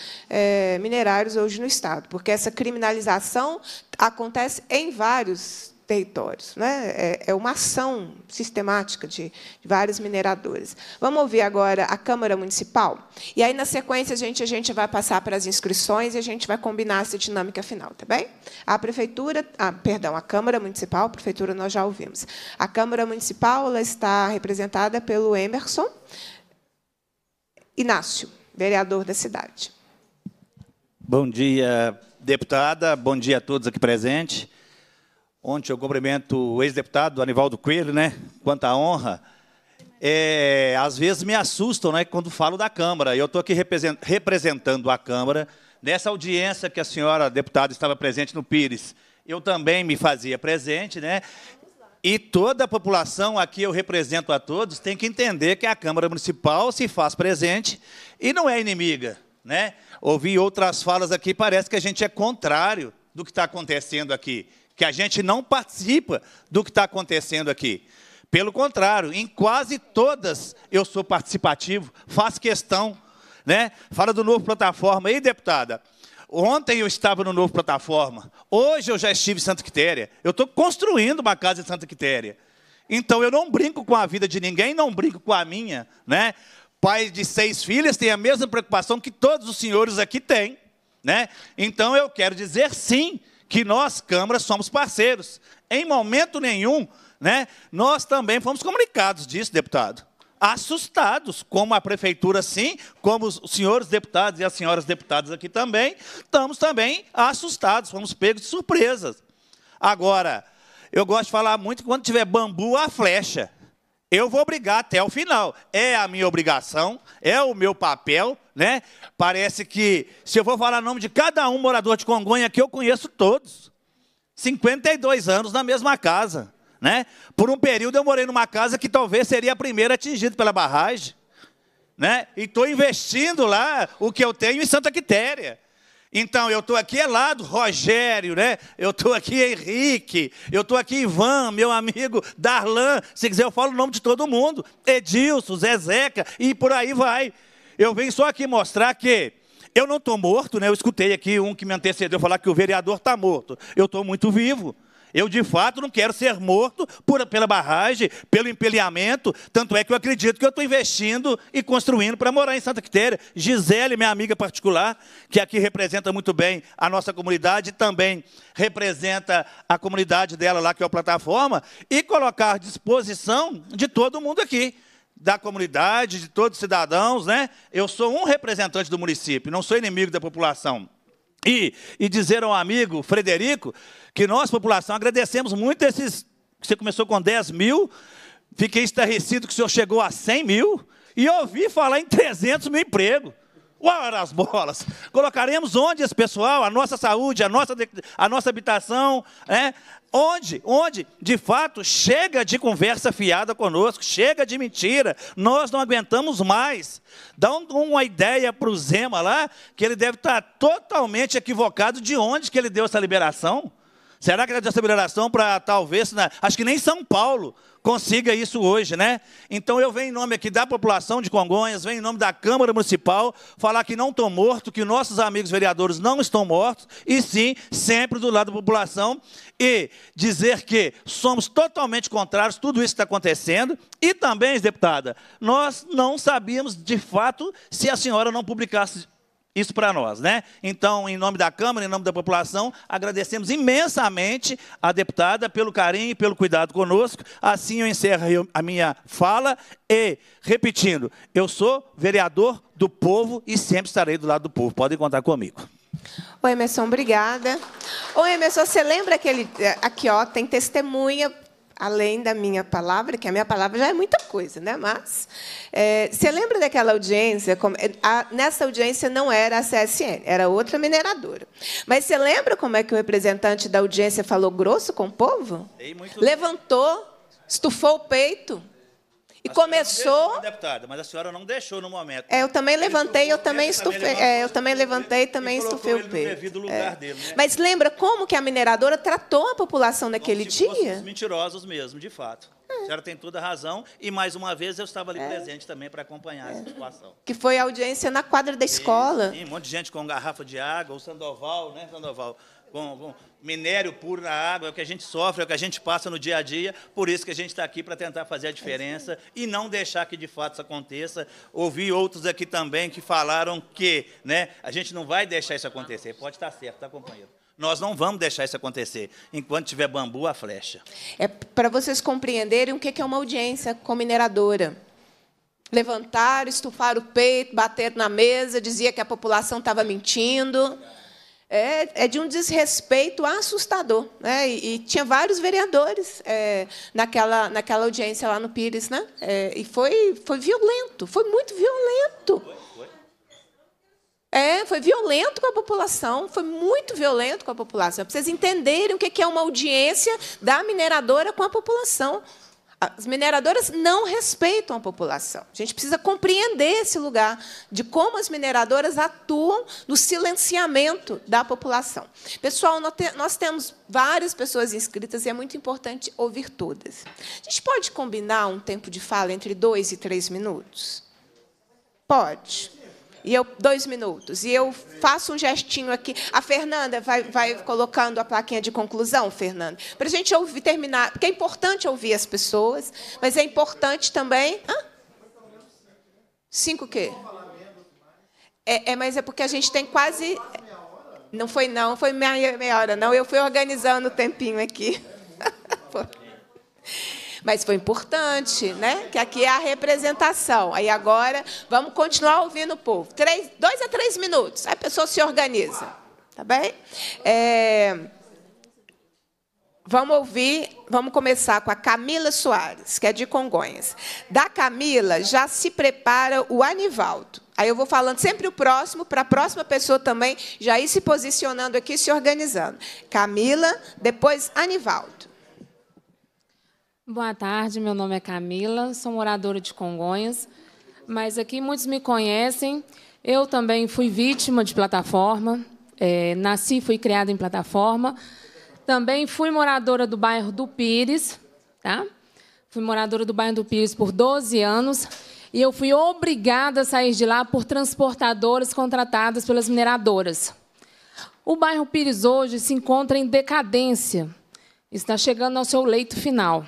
minerários hoje no estado, porque essa criminalização acontece em vários territórios, né? É uma ação sistemática de vários mineradores. Vamos ouvir agora a Câmara Municipal, e aí, na sequência, a gente, a gente vai passar para as inscrições e a gente vai combinar essa dinâmica final, tá bem? A Prefeitura, ah, perdão, a Câmara Municipal, a Prefeitura nós já ouvimos. A Câmara Municipal ela está representada pelo Emerson Inácio, vereador da cidade. Bom dia, deputada, bom dia a todos aqui presentes. Ontem eu cumprimento o ex-deputado Anivaldo Coelho, né? Quanta honra. É, às vezes me assustam, né, quando falo da Câmara. Eu estou aqui representando a Câmara. Nessa audiência que a senhora deputada estava presente no Pires, eu também me fazia presente, né? E toda a população, aqui eu represento a todos, tem que entender que a Câmara Municipal se faz presente e não é inimiga, né? Ouvi outras falas aqui, parece que a gente é contrário do que está acontecendo aqui, que a gente não participa do que está acontecendo aqui. Pelo contrário, em quase todas eu sou participativo, faço questão, né? Fala do Novo Plataforma aí, deputada. Ontem eu estava no Novo Plataforma, hoje eu já estive em Santa Quitéria, eu estou construindo uma casa em Santa Quitéria. Então, eu não brinco com a vida de ninguém, não brinco com a minha, né? Pai de seis filhas tem a mesma preocupação que todos os senhores aqui têm, né? Então, eu quero dizer sim, que nós, Câmara, somos parceiros. Em momento nenhum, né, nós também fomos comunicados disso, deputado. assustados, como a prefeitura sim, como os senhores deputados e as senhoras deputadas aqui também, estamos também assustados, fomos pegos de surpresas. Agora, eu gosto de falar muito que quando tiver bambu, a flecha. Eu vou brigar até o final. É a minha obrigação, é o meu papel, né? Parece que, se eu vou falar o nome de cada um morador de Congonha aqui, eu conheço todos. cinquenta e dois anos na mesma casa, né? Por um período eu morei numa casa que talvez seria a primeira atingida pela barragem, né? E estou investindo lá o que eu tenho em Santa Quitéria. Então, eu estou aqui é lá do Rogério, né? Eu estou aqui Henrique, eu estou aqui Ivan, meu amigo Darlan, se quiser eu falo o nome de todo mundo, Edilson, Zezeca, e por aí vai. Eu venho só aqui mostrar que eu não estou morto, né? Eu escutei aqui um que me antecedeu falar que o vereador está morto. Eu estou muito vivo. Eu, de fato, não quero ser morto por, pela barragem, pelo empelhamento, tanto é que eu acredito que eu estou investindo e construindo para morar em Santa Quitéria. Gisele, minha amiga particular, que aqui representa muito bem a nossa comunidade e também representa a comunidade dela lá, que é a plataforma, e colocar à disposição de todo mundo aqui, da comunidade, de todos os cidadãos, né? Eu sou um representante do município, não sou inimigo da população. E, e dizer ao amigo Frederico que nós, população, agradecemos muito esses... Você começou com dez mil, fiquei estarrecido que o senhor chegou a cem mil, e ouvi falar em trezentos mil empregos. Uau, as bolas! Colocaremos onde esse pessoal? A nossa saúde, a nossa, a nossa habitação, né? Onde? Onde, de fato, chega de conversa fiada conosco, chega de mentira, nós não aguentamos mais. Dá um, uma ideia para o Zema lá, que ele deve estar totalmente equivocado de onde que ele deu essa liberação. Será que ele deu essa liberação para, talvez, na, acho que nem São Paulo consiga isso hoje, né? Então, eu venho em nome aqui da população de Congonhas, venho em nome da Câmara Municipal, falar que não estou morto, que nossos amigos vereadores não estão mortos, e sim, sempre do lado da população, e dizer que somos totalmente contrários, tudo isso está acontecendo, e também, deputada, nós não sabíamos, de fato, se a senhora não publicasse isso para nós, né? Então, em nome da Câmara, em nome da população, agradecemos imensamente a deputada pelo carinho e pelo cuidado conosco. Assim eu encerro a minha fala e, repetindo, eu sou vereador do povo e sempre estarei do lado do povo. Podem contar comigo. Ô Emerson, obrigada. Ô Emerson, você lembra aquele... Aqui, ó, tem testemunha... além da minha palavra, que a minha palavra já é muita coisa, né? Mas é, você lembra daquela audiência? Como, a, nessa audiência não era a C S N, era outra mineradora. Mas você lembra como é que o representante da audiência falou grosso com o povo? Muito... Levantou, estufou o peito e a começou... Deixou, deputada, mas a senhora não deixou no momento. É, eu também ele levantei, eu também estufei, é, eu também levantei e também estufei o peito. Lugar é. Dele, né? Mas lembra como que a mineradora tratou a população naquele dia? Como se fossem mentirosos mesmo, de fato. A senhora tem toda a razão, e, mais uma vez, eu estava ali é. presente também para acompanhar é. essa situação. Que foi a audiência na quadra da escola. Sim, um monte de gente com garrafa de água, o Sandoval, né, Sandoval? Com, com minério puro na água, é o que a gente sofre, é o que a gente passa no dia a dia, por isso que a gente está aqui para tentar fazer a diferença é e não deixar que, de fato, isso aconteça. Ouvi outros aqui também que falaram que, né, a gente não vai deixar isso acontecer. Pode estar certo, tá, companheiro? Nós não vamos deixar isso acontecer. Enquanto tiver bambu, a flecha. É para vocês compreenderem o que é uma audiência com mineradora. Levantaram, estufaram o peito, bateram na mesa, dizia que a população estava mentindo. É, é de um desrespeito assustador, né? E, e tinha vários vereadores é, naquela, naquela audiência lá no Pires, né? É, e foi, foi violento, foi muito violento. Foi, foi. É, foi violento com a população, foi muito violento com a população. Para vocês entenderem o que é uma audiência da mineradora com a população. As mineradoras não respeitam a população. A gente precisa compreender esse lugar de como as mineradoras atuam no silenciamento da população. Pessoal, nós temos várias pessoas inscritas e é muito importante ouvir todas. A gente pode combinar um tempo de fala entre dois e três minutos? Pode. E eu, dois minutos. E eu faço um gestinho aqui. A Fernanda vai, vai colocando a plaquinha de conclusão, Fernanda, para a gente ouvir, terminar. Porque é importante ouvir as pessoas, mas é importante também... Hã? Cinco o quê? É, é, mas é porque a gente tem quase... Não foi, não. Foi meia, meia hora, não. Eu fui organizando o tempinho aqui. Mas foi importante, né? Que aqui é a representação. Aí agora vamos continuar ouvindo o povo. Três, dois a três minutos, a pessoa se organiza. Tá bem? É... Vamos ouvir, vamos começar com a Camila Soares, que é de Congonhas. Da Camila já se prepara o Anivaldo. Aí eu vou falando sempre o próximo, para a próxima pessoa também já ir se posicionando aqui, se organizando. Camila, depois Anivaldo. Boa tarde, meu nome é Camila, sou moradora de Congonhas, mas aqui muitos me conhecem. Eu também fui vítima de plataforma, é, nasci e fui criada em plataforma. Também fui moradora do bairro do Pires, tá? Fui moradora do bairro do Pires por doze anos e eu fui obrigada a sair de lá por transportadoras contratadas pelas mineradoras. O bairro Pires hoje se encontra em decadência, está chegando ao seu leito final.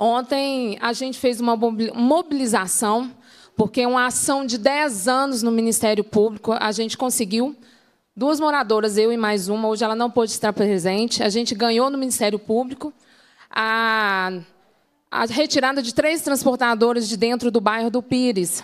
Ontem a gente fez uma mobilização, porque uma ação de dez anos no Ministério Público a gente conseguiu. Duas moradoras, eu e mais uma, hoje ela não pôde estar presente. A gente ganhou no Ministério Público a, a retirada de três transportadoras de dentro do bairro do Pires.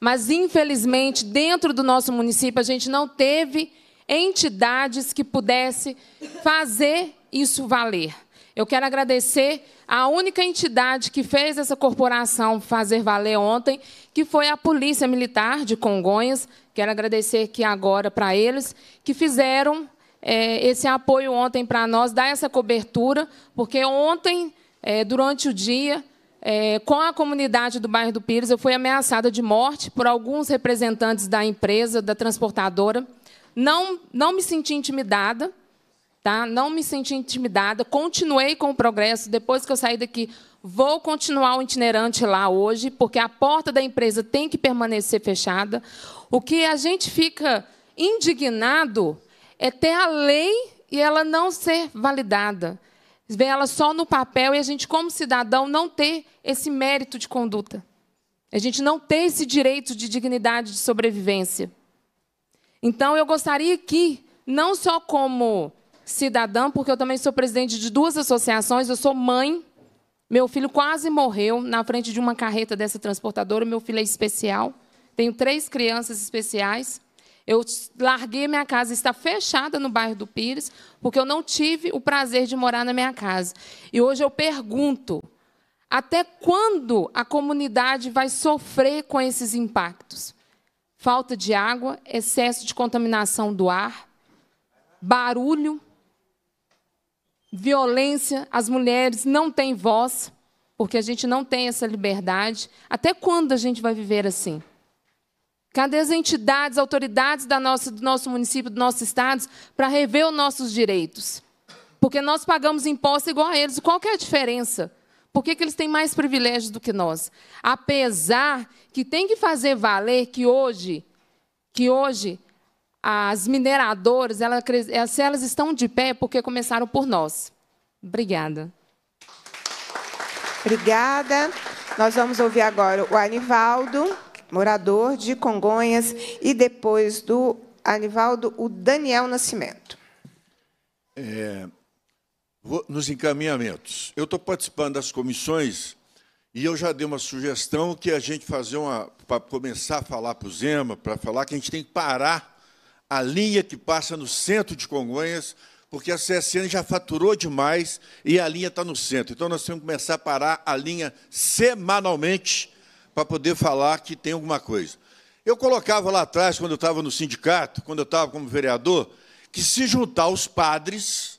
Mas, infelizmente, dentro do nosso município, a gente não teve entidades que pudessem fazer isso valer. Eu quero agradecer a única entidade que fez essa corporação fazer valer ontem, que foi a Polícia Militar de Congonhas. Quero agradecer aqui agora para eles, que fizeram é, esse apoio ontem para nós, dar essa cobertura, porque ontem, é, durante o dia, é, com a comunidade do bairro do Pires, eu fui ameaçada de morte por alguns representantes da empresa, da transportadora. Não, não me senti intimidada. Tá? Não me senti intimidada, continuei com o progresso. Depois que eu saí daqui, vou continuar o itinerante lá hoje, porque a porta da empresa tem que permanecer fechada. O que a gente fica indignado é ter a lei e ela não ser validada. Vê ela só no papel e a gente, como cidadão, não ter esse mérito de conduta. A gente não ter esse direito de dignidade de sobrevivência. Então, eu gostaria que, não só como cidadã, porque eu também sou presidente de duas associações, eu sou mãe, meu filho quase morreu na frente de uma carreta dessa transportadora, meu filho é especial, tenho três crianças especiais, eu larguei minha casa, está fechada no bairro do Pires, porque eu não tive o prazer de morar na minha casa. E hoje eu pergunto, até quando a comunidade vai sofrer com esses impactos? Falta de água, excesso de contaminação do ar, barulho, violência, as mulheres não têm voz, porque a gente não tem essa liberdade. Até quando a gente vai viver assim? Cadê as entidades, autoridades da nossa, do nosso município, do nosso estado, para rever os nossos direitos? Porque nós pagamos impostos igual a eles. Qual que é a diferença? Por que que eles têm mais privilégios do que nós? Apesar que tem que fazer valer que hoje, que hoje... As mineradoras, elas, se elas estão de pé, porque começaram por nós. Obrigada. Obrigada. Nós vamos ouvir agora o Anivaldo, morador de Congonhas, e depois do Anivaldo, o Daniel Nascimento. É, vou, nos encaminhamentos. Eu estou participando das comissões e eu já dei uma sugestão que a gente fazer uma... para começar a falar para o Zema, para falar que a gente tem que parar a linha que passa no centro de Congonhas, porque a C S N já faturou demais e a linha está no centro. Então, nós temos que começar a parar a linha semanalmente para poder falar que tem alguma coisa. Eu colocava lá atrás, quando eu estava no sindicato, quando eu estava como vereador, que se juntar os padres,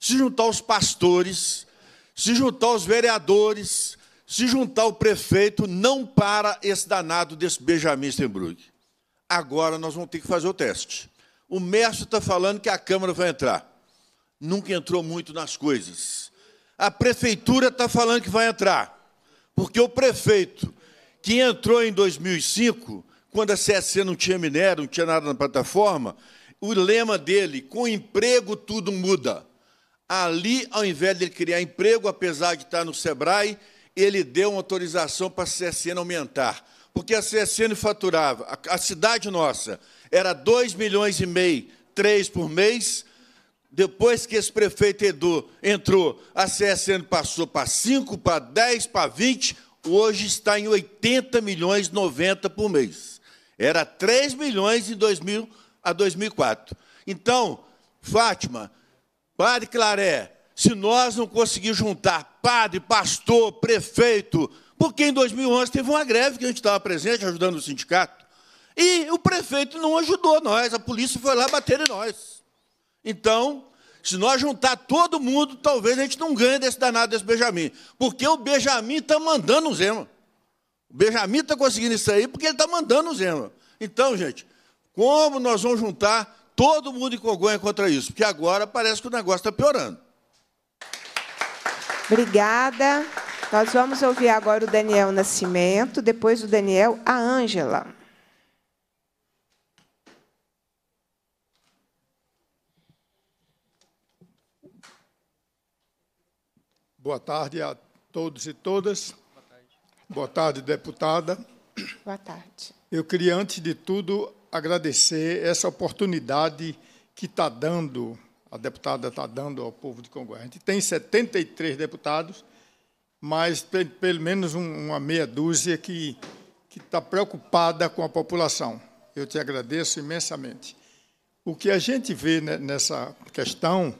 se juntar os pastores, se juntar os vereadores, se juntar o prefeito, não para esse danado desse Benjamin Steinbrück. Agora nós vamos ter que fazer o teste. O Mércio está falando que a Câmara vai entrar. Nunca entrou muito nas coisas. A Prefeitura está falando que vai entrar, porque o prefeito que entrou em dois mil e cinco, quando a C S C não tinha minério, não tinha nada na plataforma, o lema dele, com emprego tudo muda. Ali, ao invés de ele criar emprego, apesar de estar no SEBRAE, ele deu uma autorização para a C S N aumentar. Porque a C S N faturava, a cidade nossa, era dois milhões e meio, três por mês, Depois que esse prefeito Edu entrou, a C S N passou para cinco, para dez, para vinte, hoje está em oitenta milhões, noventa por mês. Era três milhões em dois mil a dois mil e quatro. Então, Fátima, Padre Claré, se nós não conseguirmos juntar padre, pastor, prefeito, porque em dois mil e onze teve uma greve que a gente estava presente, ajudando o sindicato, e o prefeito não ajudou nós, a polícia foi lá bater em nós. Então, se nós juntar todo mundo, talvez a gente não ganhe desse danado, desse Benjamin. Porque o Benjamin está mandando o Zema. O Benjamin está conseguindo isso aí porque ele está mandando o Zema. Então, gente, como nós vamos juntar todo mundo em Congonha contra isso? Porque agora parece que o negócio está piorando. Obrigada. Nós vamos ouvir agora o Daniel Nascimento, depois do Daniel, a Ângela. Boa tarde a todos e todas. Boa tarde. Boa tarde, deputada. Boa tarde. Eu queria, antes de tudo, agradecer essa oportunidade que está dando, a deputada está dando ao povo de Congonha. A gente tem setenta e três deputados, mas tem pelo menos uma meia dúzia que que está preocupada com a população. Eu te agradeço imensamente. O que a gente vê nessa questão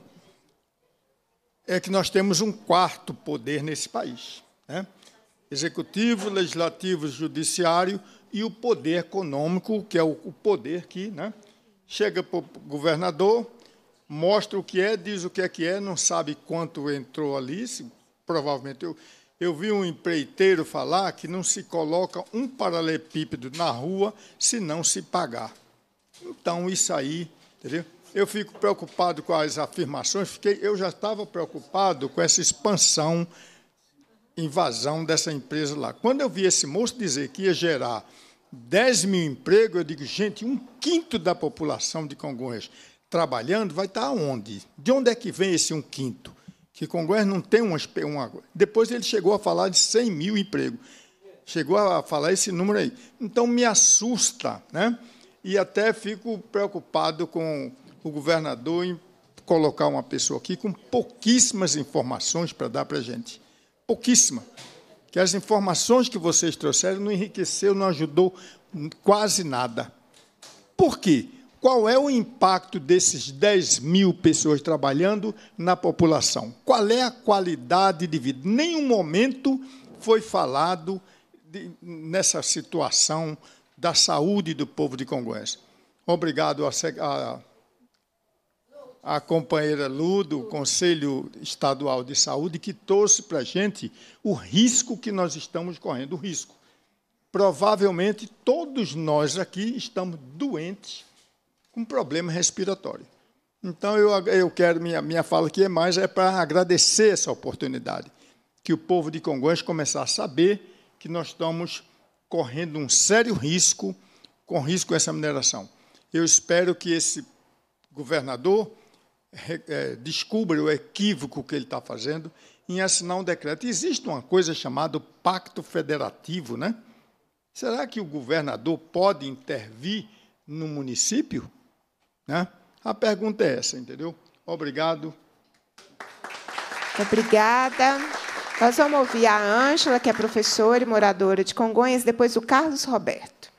é que nós temos um quarto poder nesse país, né? Executivo, legislativo, judiciário e o poder econômico, que é o poder que, né, chega para o governador, mostra o que é, diz o que é que é, não sabe quanto entrou ali. Se, provavelmente, eu, eu vi um empreiteiro falar que não se coloca um paralelepípedo na rua se não se pagar. Então, isso aí, entendeu? Eu fico preocupado com as afirmações, fiquei, eu já estava preocupado com essa expansão, invasão dessa empresa lá. Quando eu vi esse moço dizer que ia gerar dez mil empregos, eu digo, gente, um quinto da população de Congonhas trabalhando vai estar onde? De onde é que vem esse um quinto? Que Congonhas não tem uma... uma depois ele chegou a falar de cem mil empregos. Chegou a falar esse número aí. Então, me assusta, né? E até fico preocupado com o governador em colocar uma pessoa aqui com pouquíssimas informações para dar para a gente. Pouquíssima. Que as informações que vocês trouxeram não enriqueceu, não ajudou quase nada. Por quê? Qual é o impacto desses dez mil pessoas trabalhando na população? Qual é a qualidade de vida? Nenhum momento foi falado de, nessa situação da saúde do povo de Congonhas. Obrigado a... a a companheira Lu, do Conselho Estadual de Saúde, que trouxe para a gente o risco que nós estamos correndo, o risco. Provavelmente, todos nós aqui estamos doentes com problema respiratório. Então, eu, eu quero, minha, minha fala aqui é mais é para agradecer essa oportunidade, que o povo de Congonhas começar a saber que nós estamos correndo um sério risco, com risco com essa mineração. Eu espero que esse governador descubra o equívoco que ele está fazendo em assinar um decreto. Existe uma coisa chamada pacto federativo, né? Será que o governador pode intervir no município? Né? A pergunta é essa, entendeu? Obrigado. Obrigada. Nós vamos ouvir a Ângela, que é professora e moradora de Congonhas, depois o Carlos Roberto.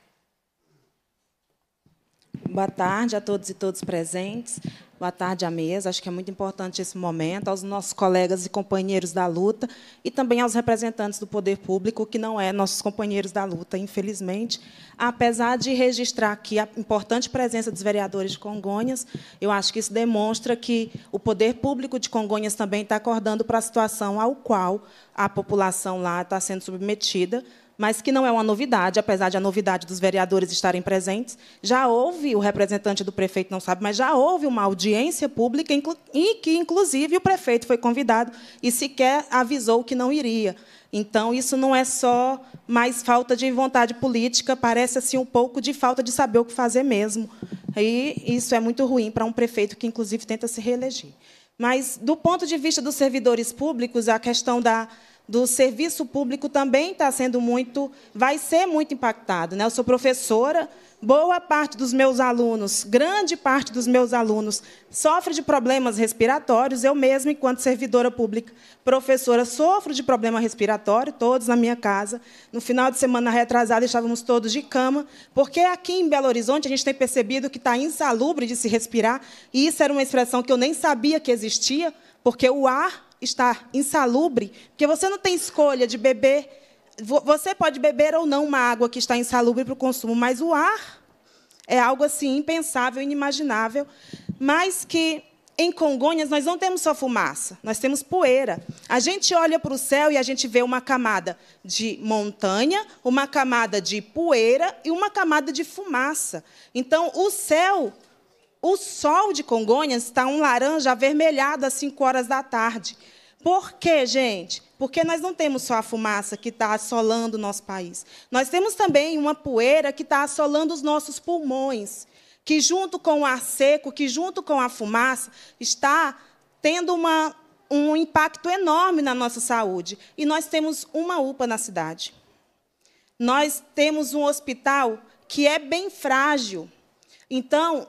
Boa tarde a todos e todas presentes. Boa tarde à mesa, acho que é muito importante esse momento, aos nossos colegas e companheiros da luta e também aos representantes do poder público, que não é nossos companheiros da luta, infelizmente. Apesar de registrar aqui a importante presença dos vereadores de Congonhas, eu acho que isso demonstra que o poder público de Congonhas também está acordando para a situação ao qual a população lá está sendo submetida, mas que não é uma novidade, apesar de a novidade dos vereadores estarem presentes. Já houve, o representante do prefeito não sabe, mas já houve uma audiência pública em que, inclusive, o prefeito foi convidado e sequer avisou que não iria. Então, isso não é só mais falta de vontade política, parece assim um pouco de falta de saber o que fazer mesmo. E isso é muito ruim para um prefeito que, inclusive, tenta se reeleger. Mas, do ponto de vista dos servidores públicos, a questão da... do serviço público também está sendo muito, vai ser muito impactado, né? Eu sou professora, boa parte dos meus alunos, grande parte dos meus alunos, sofre de problemas respiratórios. Eu mesma, enquanto servidora pública, professora, sofro de problema respiratório, todos na minha casa. No final de semana retrasada, estávamos todos de cama, porque aqui em Belo Horizonte a gente tem percebido que está insalubre de se respirar, e isso era uma expressão que eu nem sabia que existia, porque o ar está insalubre, porque você não tem escolha de beber. Você pode beber ou não uma água que está insalubre para o consumo, mas o ar é algo assim impensável, inimaginável. Mas que em Congonhas nós não temos só fumaça, nós temos poeira. A gente olha para o céu e a gente vê uma camada de montanha, uma camada de poeira e uma camada de fumaça. Então, o céu... O sol de Congonhas está um laranja avermelhado às cinco horas da tarde. Por quê, gente? Porque nós não temos só a fumaça que está assolando o nosso país. Nós temos também uma poeira que está assolando os nossos pulmões, que, junto com o ar seco, que, junto com a fumaça, está tendo uma, um impacto enorme na nossa saúde. E nós temos uma U P A na cidade. Nós temos um hospital que é bem frágil. Então,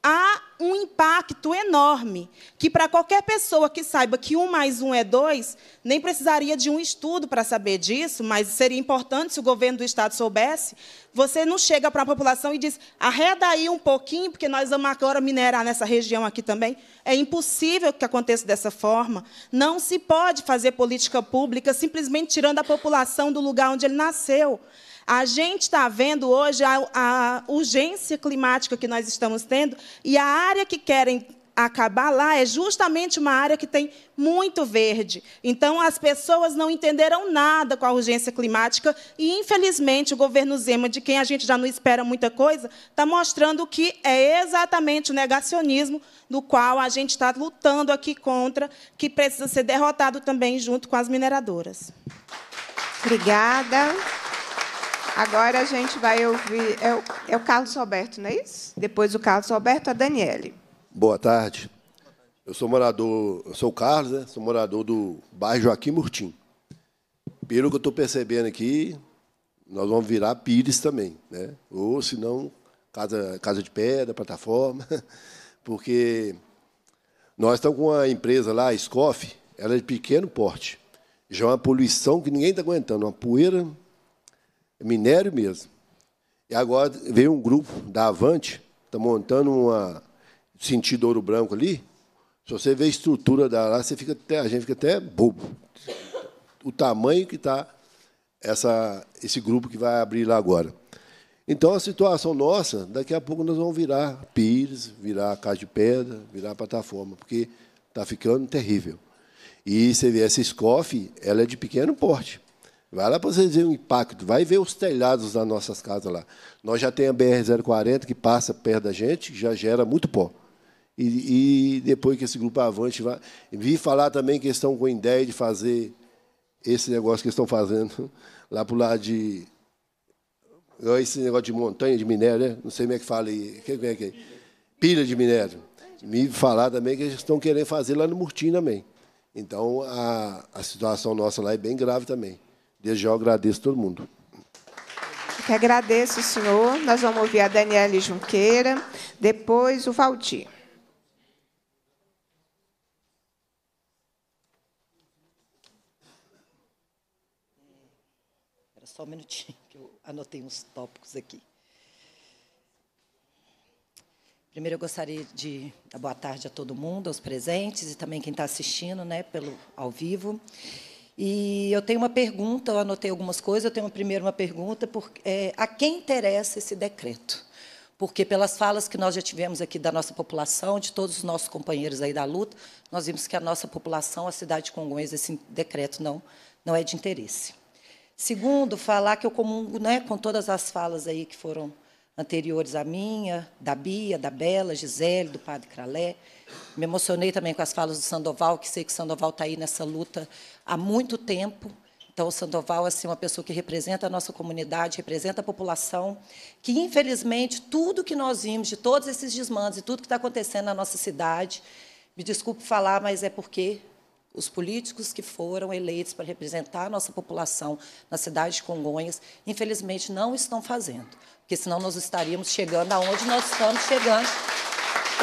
há um impacto enorme, que, para qualquer pessoa que saiba que um mais um é dois, nem precisaria de um estudo para saber disso, mas seria importante se o governo do Estado soubesse. Você não chega para a população e diz: arreda aí um pouquinho, porque nós vamos agora minerar nessa região aqui também. É impossível que aconteça dessa forma. Não se pode fazer política pública simplesmente tirando a população do lugar onde ele nasceu. A gente está vendo hoje a, a urgência climática que nós estamos tendo, e a área que querem acabar lá é justamente uma área que tem muito verde. Então, as pessoas não entenderam nada com a urgência climática e, infelizmente, o governo Zema, de quem a gente já não espera muita coisa, está mostrando que é exatamente o negacionismo do qual a gente está lutando aqui contra, que precisa ser derrotado também junto com as mineradoras. Obrigada. Agora a gente vai ouvir... É o, é o Carlos Roberto, não é isso? Depois do Carlos Roberto, a Daniele. Boa tarde. Eu sou morador... Eu sou o Carlos, né? Sou morador do bairro Joaquim Murtim. Pelo que eu estou percebendo aqui, nós vamos virar Pires também, né? Ou, se não, casa, casa de pedra, plataforma. Porque nós estamos com uma empresa lá, a Escof, ela é de pequeno porte. Já é uma poluição que ninguém está aguentando, uma poeira... minério mesmo. E agora veio um grupo da Avante, está montando uma sentido Ouro Branco ali. Se você vê a estrutura da lá, você fica até, a gente fica até bobo. O tamanho que está essa, esse grupo que vai abrir lá agora. Então, a situação nossa, daqui a pouco nós vamos virar Pires, virar casa de pedra, virar plataforma, porque está ficando terrível. E você vê, essa Escof, ela é de pequeno porte. Vai lá para vocês verem o impacto, vai ver os telhados das nossas casas lá. Nós já temos a B R zero quarenta que passa perto da gente, já gera muito pó. E, e depois que esse grupo Avante vai... Vi falar também que eles estão com ideia de fazer esse negócio que eles estão fazendo lá para o lado de... Esse negócio de montanha, de minério, né? Não sei como é que fala aí. Como é que é? Pilha de minério. Me falar também que eles estão querendo fazer lá no Murtim também. Então, a, a situação nossa lá é bem grave também. Desde já eu agradeço todo mundo. Eu que agradeço, senhor. Nós vamos ouvir a Daniele Junqueira, depois o Valdir. Espera só um minutinho, que eu anotei uns tópicos aqui. Primeiro, eu gostaria de dar boa tarde a todo mundo, aos presentes, e também quem está assistindo, né, pelo, ao vivo. E eu tenho uma pergunta, eu anotei algumas coisas, eu tenho primeiro uma pergunta, por, é, a quem interessa esse decreto? Porque, pelas falas que nós já tivemos aqui da nossa população, de todos os nossos companheiros aí da luta, nós vimos que a nossa população, a cidade de Congonhas, esse decreto não, não é de interesse. Segundo, falar que eu comungo, né, com todas as falas aí que foram anteriores à minha, da Bia, da Bela, Gisele, do Padre Cralé. Me emocionei também com as falas do Sandoval, que sei que o Sandoval está aí nessa luta há muito tempo. Então, o Sandoval é assim, uma pessoa que representa a nossa comunidade, representa a população, que, infelizmente, tudo que nós vimos de todos esses desmandos e tudo que está acontecendo na nossa cidade, me desculpe falar, mas é porque os políticos que foram eleitos para representar a nossa população na cidade de Congonhas, infelizmente, não estão fazendo, porque senão nós estaríamos chegando aonde nós estamos chegando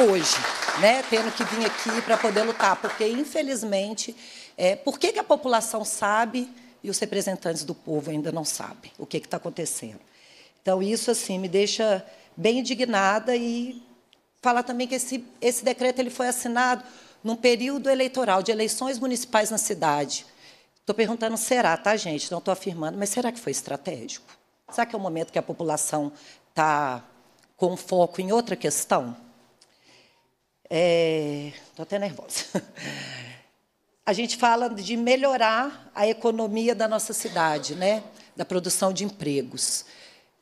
hoje, né? Tendo que vir aqui para poder lutar, porque, infelizmente, é, por que que a população sabe e os representantes do povo ainda não sabem o que está acontecendo? Então, isso assim me deixa bem indignada e falar também que esse, esse decreto ele foi assinado num período eleitoral, de eleições municipais na cidade. Estou perguntando, será, tá, gente? Não estou afirmando, mas será que foi estratégico? Será que é o momento que a população está com foco em outra questão? É... Estou até nervosa. A gente fala de melhorar a economia da nossa cidade, né? Da produção de empregos.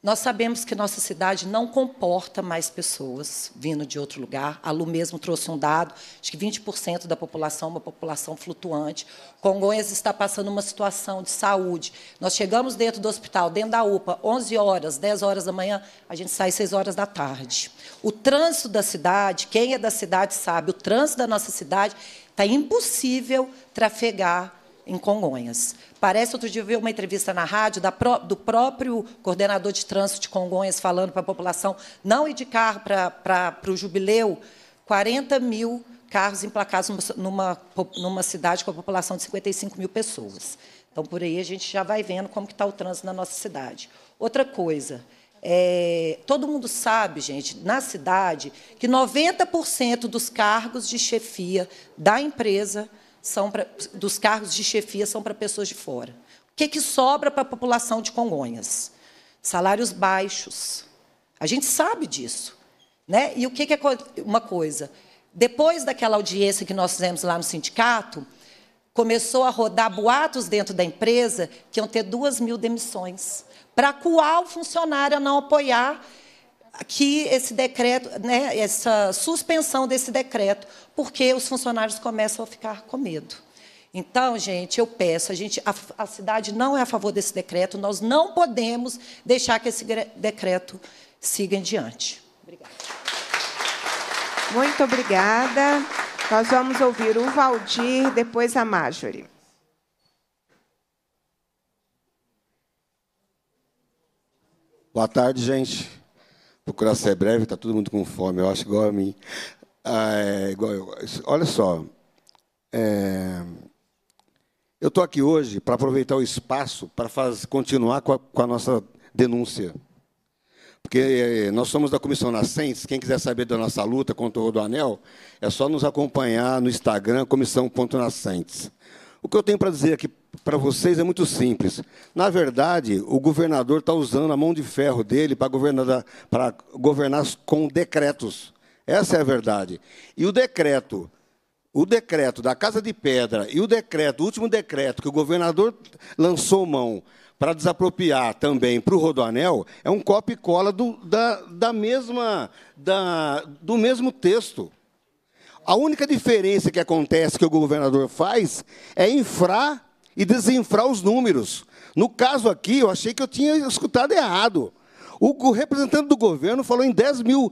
Nós sabemos que nossa cidade não comporta mais pessoas vindo de outro lugar. A Lu mesmo trouxe um dado, acho que vinte por cento da população é uma população flutuante. Congonhas está passando uma situação de saúde. Nós chegamos dentro do hospital, dentro da UPA, onze horas, dez horas da manhã, a gente sai seis horas da tarde. O trânsito da cidade, quem é da cidade sabe, o trânsito da nossa cidade está impossível trafegar em Congonhas. Parece, outro dia eu vi uma entrevista na rádio da pró do próprio coordenador de trânsito de Congonhas falando para a população não ir de carro para, para, para o Jubileu, quarenta mil carros emplacados numa, numa cidade com a população de cinquenta e cinco mil pessoas. Então, por aí, a gente já vai vendo como que está o trânsito na nossa cidade. Outra coisa, é, todo mundo sabe, gente, na cidade, que noventa por cento dos cargos de chefia da empresa São pra, dos cargos de chefia são para pessoas de fora. O que, que sobra para a população de Congonhas? Salários baixos. A gente sabe disso, né? E o que, que é uma coisa? Depois daquela audiência que nós fizemos lá no sindicato, começou a rodar boatos dentro da empresa que iam ter duas mil demissões. Para qual funcionário não apoiar que esse decreto, né, essa suspensão desse decreto, porque os funcionários começam a ficar com medo. Então, gente, eu peço, a, gente, a, a cidade não é a favor desse decreto, nós não podemos deixar que esse decreto siga em diante. Obrigada. Muito obrigada. Nós vamos ouvir o Valdir, depois a Marjorie. Boa tarde, gente. Procurar ser breve, está todo mundo com fome, eu acho, igual a mim. É, igual eu. Olha só, é, eu estou aqui hoje para aproveitar o espaço para faz, continuar com a, com a nossa denúncia. Porque é, nós somos da Comissão Nascentes, quem quiser saber da nossa luta contra o Rodoanel, é só nos acompanhar no Instagram, comissão ponto nascentes. O que eu tenho para dizer aqui para vocês é muito simples. Na verdade, o governador está usando a mão de ferro dele para governar, para governar com decretos. Essa é a verdade. E o decreto, o decreto da Casa de Pedra e o decreto, o último decreto que o governador lançou mão para desapropriar também para o Rodoanel, é um copia e cola do, da, da mesma, da, do mesmo texto. A única diferença que acontece, que o governador faz, é infrar e desinfrar os números. No caso aqui, eu achei que eu tinha escutado errado. O representante do governo falou em dez mil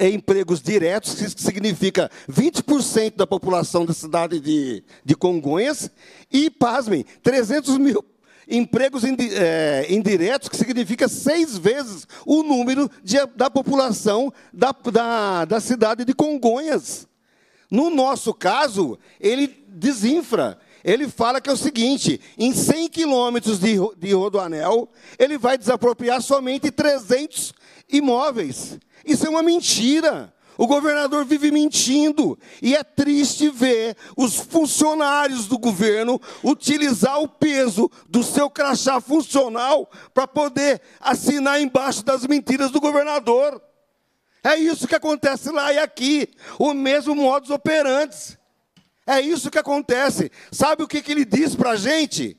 empregos diretos, que significa vinte por cento da população da cidade de, de Congonhas, e, pasmem, trezentos mil empregos indiretos, que significa seis vezes o número de, da população da, da, da cidade de Congonhas. No nosso caso, ele desinfra. Ele fala que é o seguinte, em cem quilômetros de, de Rodoanel, ele vai desapropriar somente trezentos imóveis. Isso é uma mentira. O governador vive mentindo. E é triste ver os funcionários do governo utilizar o peso do seu crachá funcional para poder assinar embaixo das mentiras do governador. É isso que acontece lá e aqui, o mesmo modus operandi. É isso que acontece. Sabe o que ele diz para a gente?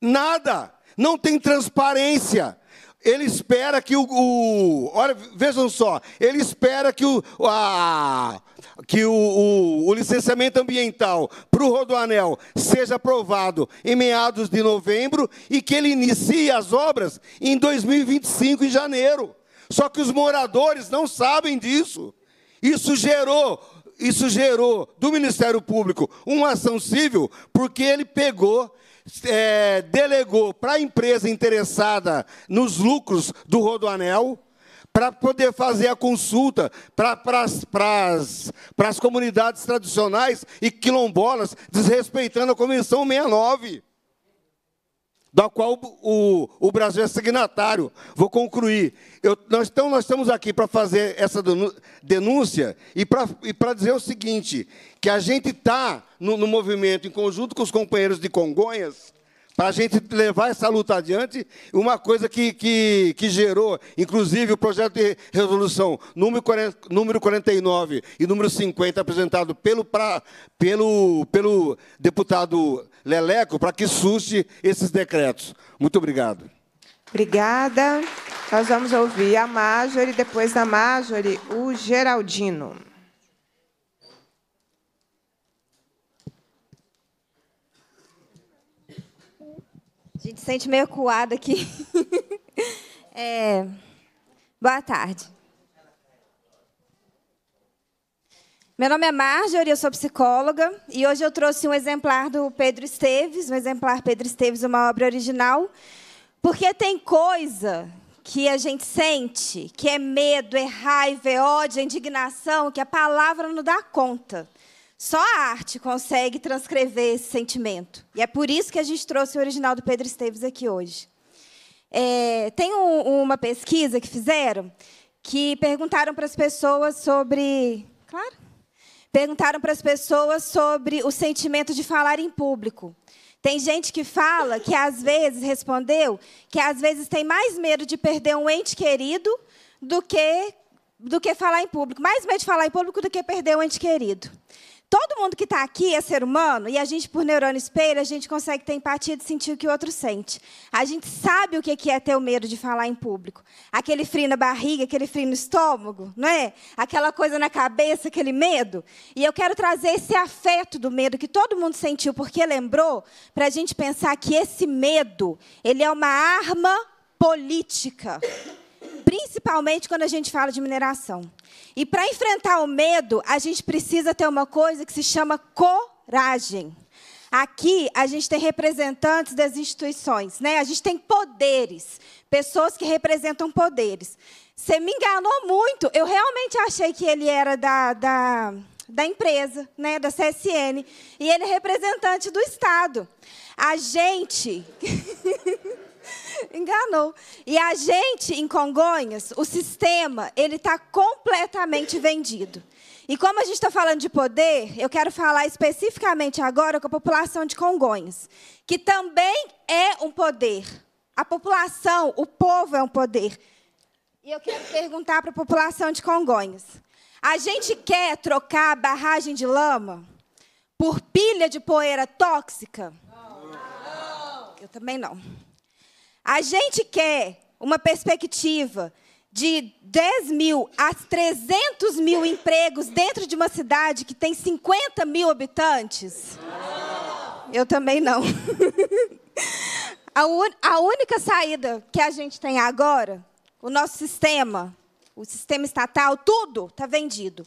Nada, não tem transparência. Ele espera que o, o olha, vejam só, ele espera que o, a, que o, o, o licenciamento ambiental para o Rodoanel seja aprovado em meados de novembro e que ele inicie as obras em dois mil e vinte e cinco, em janeiro. Só que os moradores não sabem disso. Isso gerou Isso gerou do Ministério Público uma ação civil, porque ele pegou, é, delegou para a empresa interessada nos lucros do Rodoanel, para poder fazer a consulta para as comunidades tradicionais e quilombolas, desrespeitando a Convenção sessenta e nove, da qual o, o Brasil é signatário. Vou concluir. Eu, nós, então, nós estamos aqui para fazer essa denúncia e para e para dizer o seguinte, que a gente está no, no movimento, em conjunto com os companheiros de Congonhas, para a gente levar essa luta adiante. Uma coisa que, que, que gerou, inclusive, o projeto de resolução número, quarenta, número quarenta e nove e número cinquenta, apresentado pelo, pra, pelo, pelo deputado Leleco, para que suste esses decretos. Muito obrigado. Obrigada. Nós vamos ouvir a Marjorie, depois da Marjorie, o Geraldino. A gente se sente meio acuado aqui. É, boa tarde. Meu nome é Marjorie, eu sou psicóloga, e hoje eu trouxe um exemplar do Pedro Esteves, um exemplar Pedro Esteves, uma obra original, porque tem coisa que a gente sente, que é medo, é raiva, é ódio, é indignação, que a palavra não dá conta. Só a arte consegue transcrever esse sentimento. E é por isso que a gente trouxe o original do Pedro Esteves aqui hoje. É, tem um, uma pesquisa que fizeram, que perguntaram para as pessoas sobre... Claro. Perguntaram para as pessoas sobre o sentimento de falar em público. Tem gente que fala que, às vezes, respondeu, que às vezes tem mais medo de perder um ente querido do que, do que falar em público. Mais medo de falar em público do que perder um ente querido. Todo mundo que está aqui é ser humano, e a gente, por neurônio espelho, a gente consegue ter empatia de sentir o que o outro sente. A gente sabe o que é ter o medo de falar em público. Aquele frio na barriga, aquele frio no estômago, não é? Aquela coisa na cabeça, aquele medo. E eu quero trazer esse afeto do medo que todo mundo sentiu, porque lembrou, para a gente pensar que esse medo, ele é uma arma política. Principalmente quando a gente fala de mineração. E para enfrentar o medo, a gente precisa ter uma coisa que se chama coragem. Aqui, a gente tem representantes das instituições, né? A gente tem poderes, pessoas que representam poderes. Você me enganou muito, eu realmente achei que ele era da, da, da empresa, né? Da C S N, e ele é representante do Estado. A gente... Enganou. E a gente, em Congonhas, o sistema, ele está completamente vendido. E como a gente está falando de poder, eu quero falar especificamente agora com a população de Congonhas, que também é um poder. A população, o povo é um poder. E eu quero perguntar para a população de Congonhas. A gente quer trocar a barragem de lama por pilha de poeira tóxica? Não. Eu também não. A gente quer uma perspectiva de dez mil a trezentos mil empregos dentro de uma cidade que tem cinquenta mil habitantes? Eu também não. A, a única saída que a gente tem agora, o nosso sistema, o sistema estatal, tudo está vendido.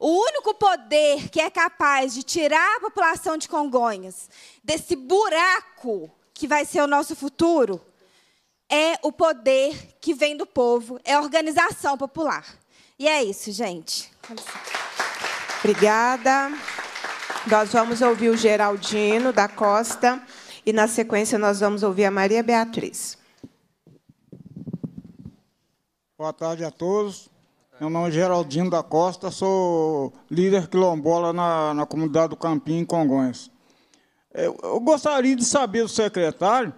O único poder que é capaz de tirar a população de Congonhas desse buraco que vai ser o nosso futuro... é o poder que vem do povo, é a organização popular. E é isso, gente. Obrigada. Nós vamos ouvir o Geraldino da Costa e, na sequência, nós vamos ouvir a Maria Beatriz. Boa tarde a todos. Meu nome é Geraldino da Costa, sou líder quilombola na, na comunidade do Campinho, em Congonhas. Eu, eu gostaria de saber do secretário...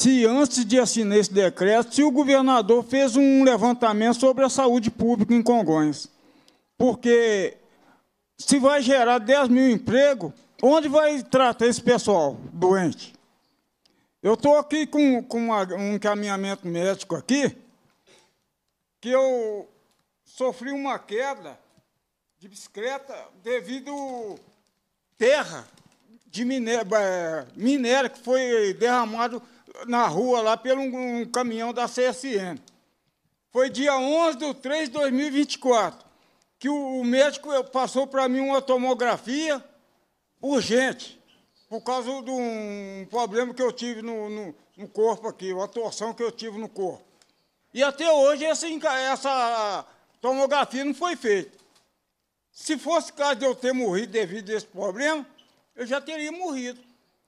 se antes de assinar esse decreto, se o governador fez um levantamento sobre a saúde pública em Congonhas. Porque se vai gerar dez mil empregos, onde vai tratar esse pessoal doente? Eu estou aqui com, com uma, um encaminhamento médico aqui, que eu sofri uma queda de bicicleta devido à terra de minério, minério que foi derramado na rua, lá, pelo um, um caminhão da C S N. Foi dia onze de três de dois mil e vinte e quatro que o médico passou para mim uma tomografia urgente, por causa de um problema que eu tive no, no, no corpo aqui, uma torção que eu tive no corpo. E até hoje essa, essa tomografia não foi feita. Se fosse caso de eu ter morrido devido a esse problema, eu já teria morrido.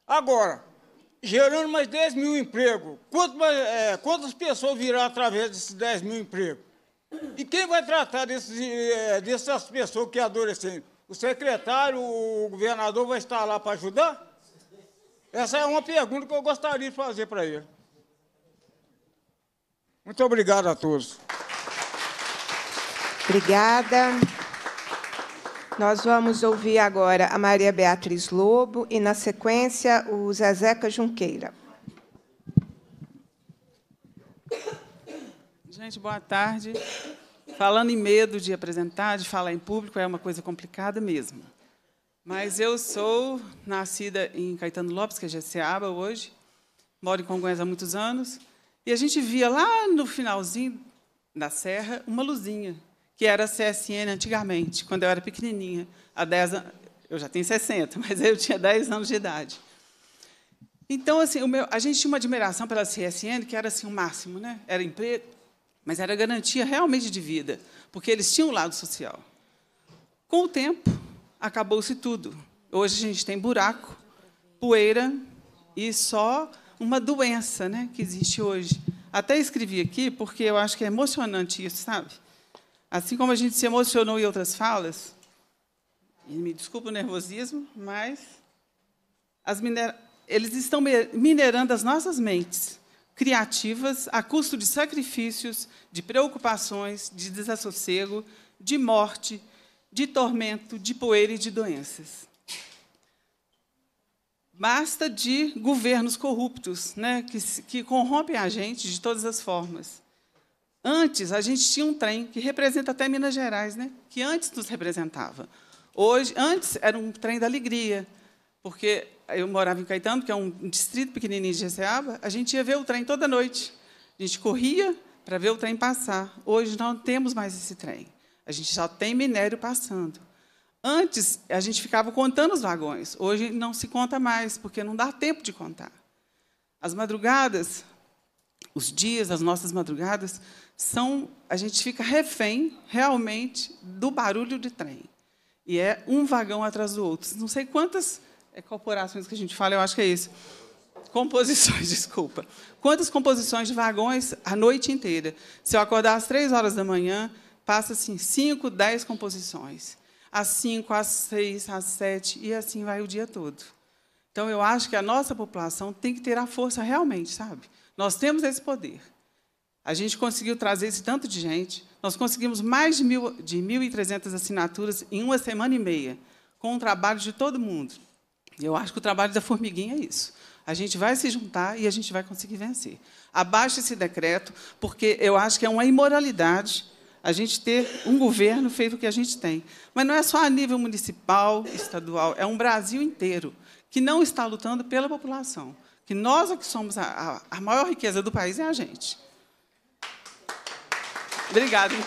Agora, gerando mais dez mil empregos, quanto mais, é, quantas pessoas virão através desses dez mil empregos? E quem vai tratar desses, é, dessas pessoas que adoecem? O secretário, o governador vai estar lá para ajudar? Essa é uma pergunta que eu gostaria de fazer para ele. Muito obrigado a todos. Obrigada. Nós vamos ouvir agora a Maria Beatriz Lobo e, na sequência, o Zezeca Junqueira. Gente, boa tarde. Falando em medo de apresentar, de falar em público, é uma coisa complicada mesmo. Mas eu sou nascida em Caetano Lopes, que é Jeceaba hoje, moro em Congonhas há muitos anos, e a gente via lá no finalzinho da serra uma luzinha, que era a C S N antigamente, quando eu era pequenininha, há dez anos, eu já tenho sessenta, mas eu tinha dez anos de idade. Então, assim, o meu, a gente tinha uma admiração pela C S N, que era assim, o máximo, né? Era emprego, mas era garantia realmente de vida, porque eles tinham um lado social. Com o tempo, acabou-se tudo. Hoje a gente tem buraco, poeira e só uma doença, né, que existe hoje. Até escrevi aqui, porque eu acho que é emocionante isso, sabe? Assim como a gente se emocionou em outras falas, e me desculpa o nervosismo, mas as minera... eles estão minerando as nossas mentes, criativas, a custo de sacrifícios, de preocupações, de desassossego, de morte, de tormento, de poeira e de doenças. Basta de governos corruptos, né, que, que corrompem a gente de todas as formas. Antes, a gente tinha um trem que representa até Minas Gerais, né? Que antes nos representava. Hoje, antes, era um trem da alegria, porque eu morava em Caetano, que é um distrito pequenininho de Jeceaba, a gente ia ver o trem toda noite. A gente corria para ver o trem passar. Hoje, não temos mais esse trem. A gente só tem minério passando. Antes, a gente ficava contando os vagões. Hoje, não se conta mais, porque não dá tempo de contar. As madrugadas, os dias, as nossas madrugadas, são, a gente fica refém, realmente, do barulho de trem. E é um vagão atrás do outro. Não sei quantas é, corporações que a gente fala, eu acho que é isso. Composições, desculpa. Quantas composições de vagões a noite inteira. Se eu acordar às três horas da manhã, passa assim, cinco, dez composições. Às cinco, às seis, às sete, e assim vai o dia todo. Então, eu acho que a nossa população tem que ter a força realmente, sabe? Nós temos esse poder. A gente conseguiu trazer esse tanto de gente. Nós conseguimos mais de, mil, de mil e trezentas assinaturas em uma semana e meia, com o trabalho de todo mundo. Eu acho que o trabalho da formiguinha é isso. A gente vai se juntar e a gente vai conseguir vencer. Abaixa esse decreto, porque eu acho que é uma imoralidade a gente ter um governo feito o que a gente tem. Mas não é só a nível municipal, estadual, é um Brasil inteiro que não está lutando pela população, que nós que somos a, a, a maior riqueza do país é a gente. Obrigada, então.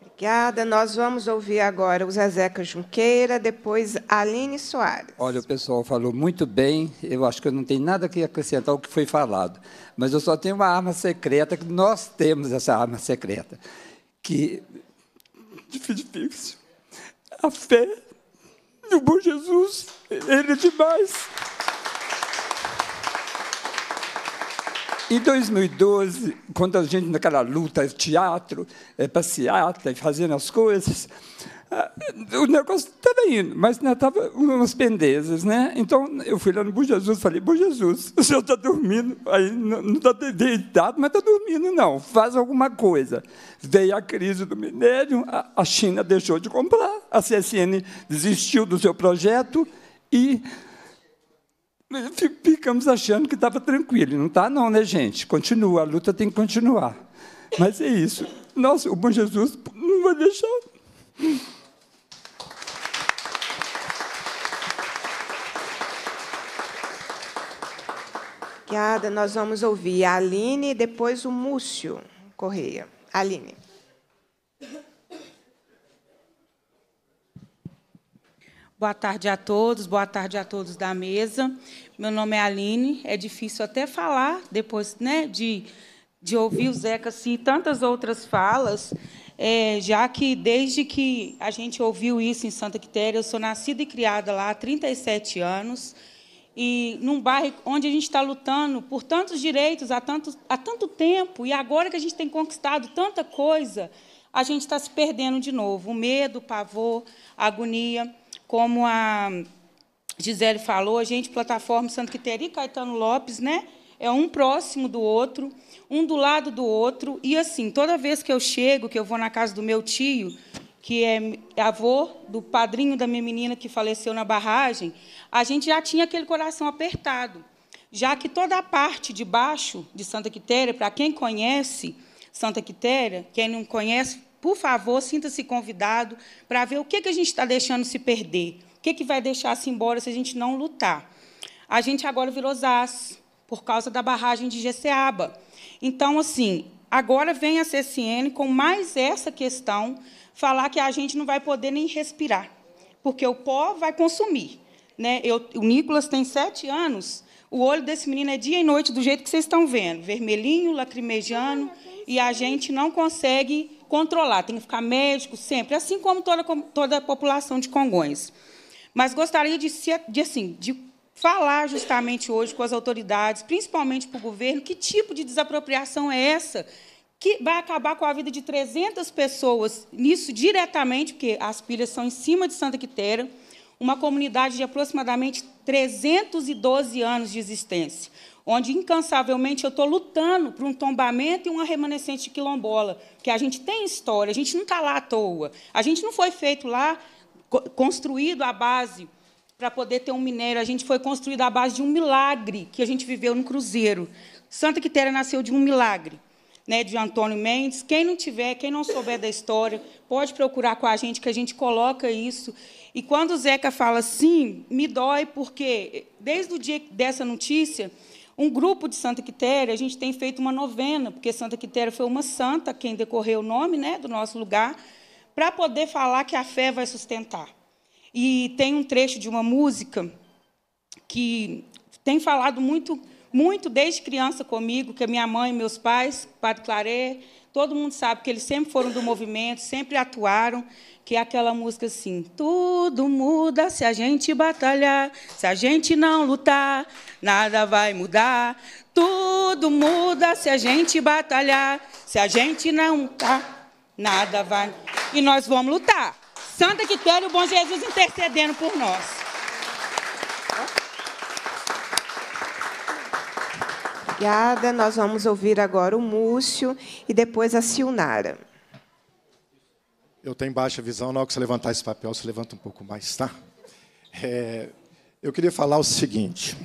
Obrigada. Nós vamos ouvir agora o Zezeca Junqueira, depois a Aline Soares. Olha, o pessoal falou muito bem. Eu acho que eu não tenho nada que acrescentar ao que foi falado. Mas eu só tenho uma arma secreta, que nós temos essa arma secreta, que difícil. A fé do bom Jesus, ele é demais. Em dois mil e doze, quando a gente, naquela luta, teatro, passeata, fazendo as coisas, o negócio estava indo, mas ainda estava umas pendezas, né? Então, eu fui lá no Bom Jesus e falei, Bom Jesus, o senhor está dormindo, aí não está deitado, mas está dormindo, não, faz alguma coisa. Veio a crise do minério, a China deixou de comprar, a C S N desistiu do seu projeto e ficamos achando que estava tranquilo. Não está, não, né, gente? Continua, a luta tem que continuar. Mas é isso. Nossa, o Bom Jesus não vai deixar. Obrigada. Nós vamos ouvir a Aline e depois o Múcio Correia. Aline. Boa tarde a todos, boa tarde a todos da mesa. Meu nome é Aline, é difícil até falar, depois né, de, de ouvir o Zeca assim, tantas outras falas, é, já que desde que a gente ouviu isso em Santa Quitéria, eu sou nascida e criada lá há trinta e sete anos, e num bairro onde a gente está lutando por tantos direitos há tanto, há tanto tempo, e agora que a gente tem conquistado tanta coisa, a gente está se perdendo de novo. O medo, o pavor, a agonia... Como a Gisele falou, a gente, plataforma Santa Quitéria e Caetano Lopes, né? É um próximo do outro, um do lado do outro. E, assim, toda vez que eu chego, que eu vou na casa do meu tio, que é avô do padrinho da minha menina que faleceu na barragem, a gente já tinha aquele coração apertado, já que toda a parte de baixo de Santa Quitéria, para quem conhece Santa Quitéria, quem não conhece, por favor, sinta-se convidado para ver o que a gente está deixando se perder, o que vai deixar-se embora se a gente não lutar. A gente agora virou ZAS, por causa da barragem de Jeceaba. Então, assim, agora vem a C C N com mais essa questão, falar que a gente não vai poder nem respirar, porque o pó vai consumir. Né? Eu, o Nicolas tem sete anos, o olho desse menino é dia e noite, do jeito que vocês estão vendo, vermelhinho, lacrimejando, e a gente não consegue... controlar, tem que ficar médico sempre, assim como toda, toda a população de Congonhas. Mas gostaria de, de, assim, de falar justamente hoje com as autoridades, principalmente para o governo, que tipo de desapropriação é essa que vai acabar com a vida de trezentas pessoas, nisso diretamente, porque as pilhas são em cima de Santa Quitéria, uma comunidade de aproximadamente trezentos e doze anos de existência, onde, incansavelmente, eu estou lutando por um tombamento e uma remanescente de quilombola, porque a gente tem história, a gente não está lá à toa. A gente não foi feito lá, construído à base para poder ter um minério, a gente foi construído à base de um milagre que a gente viveu no Cruzeiro. Santa Quitéria nasceu de um milagre, né, de Antônio Mendes. Quem não tiver, quem não souber da história, pode procurar com a gente, que a gente coloca isso. E, quando o Zeca fala assim, me dói, porque, desde o dia dessa notícia... Um grupo de Santa Quitéria, a gente tem feito uma novena, porque Santa Quitéria foi uma santa, quem decorreu o nome né, do nosso lugar, para poder falar que a fé vai sustentar. E tem um trecho de uma música que tem falado muito, muito desde criança comigo, que a minha mãe e meus pais, Padre Claré, todo mundo sabe que eles sempre foram do movimento, sempre atuaram, que é aquela música assim, tudo muda se a gente batalhar, se a gente não lutar, nada vai mudar. Tudo muda se a gente batalhar, se a gente não lutar, nada vai... E nós vamos lutar. Santa Quitéria, o bom Jesus intercedendo por nós. Obrigada. Nós vamos ouvir agora o Múcio e depois a Silnara. Eu tenho baixa visão. Na hora que você levantar esse papel, você levanta um pouco mais, tá? É, eu queria falar o seguinte.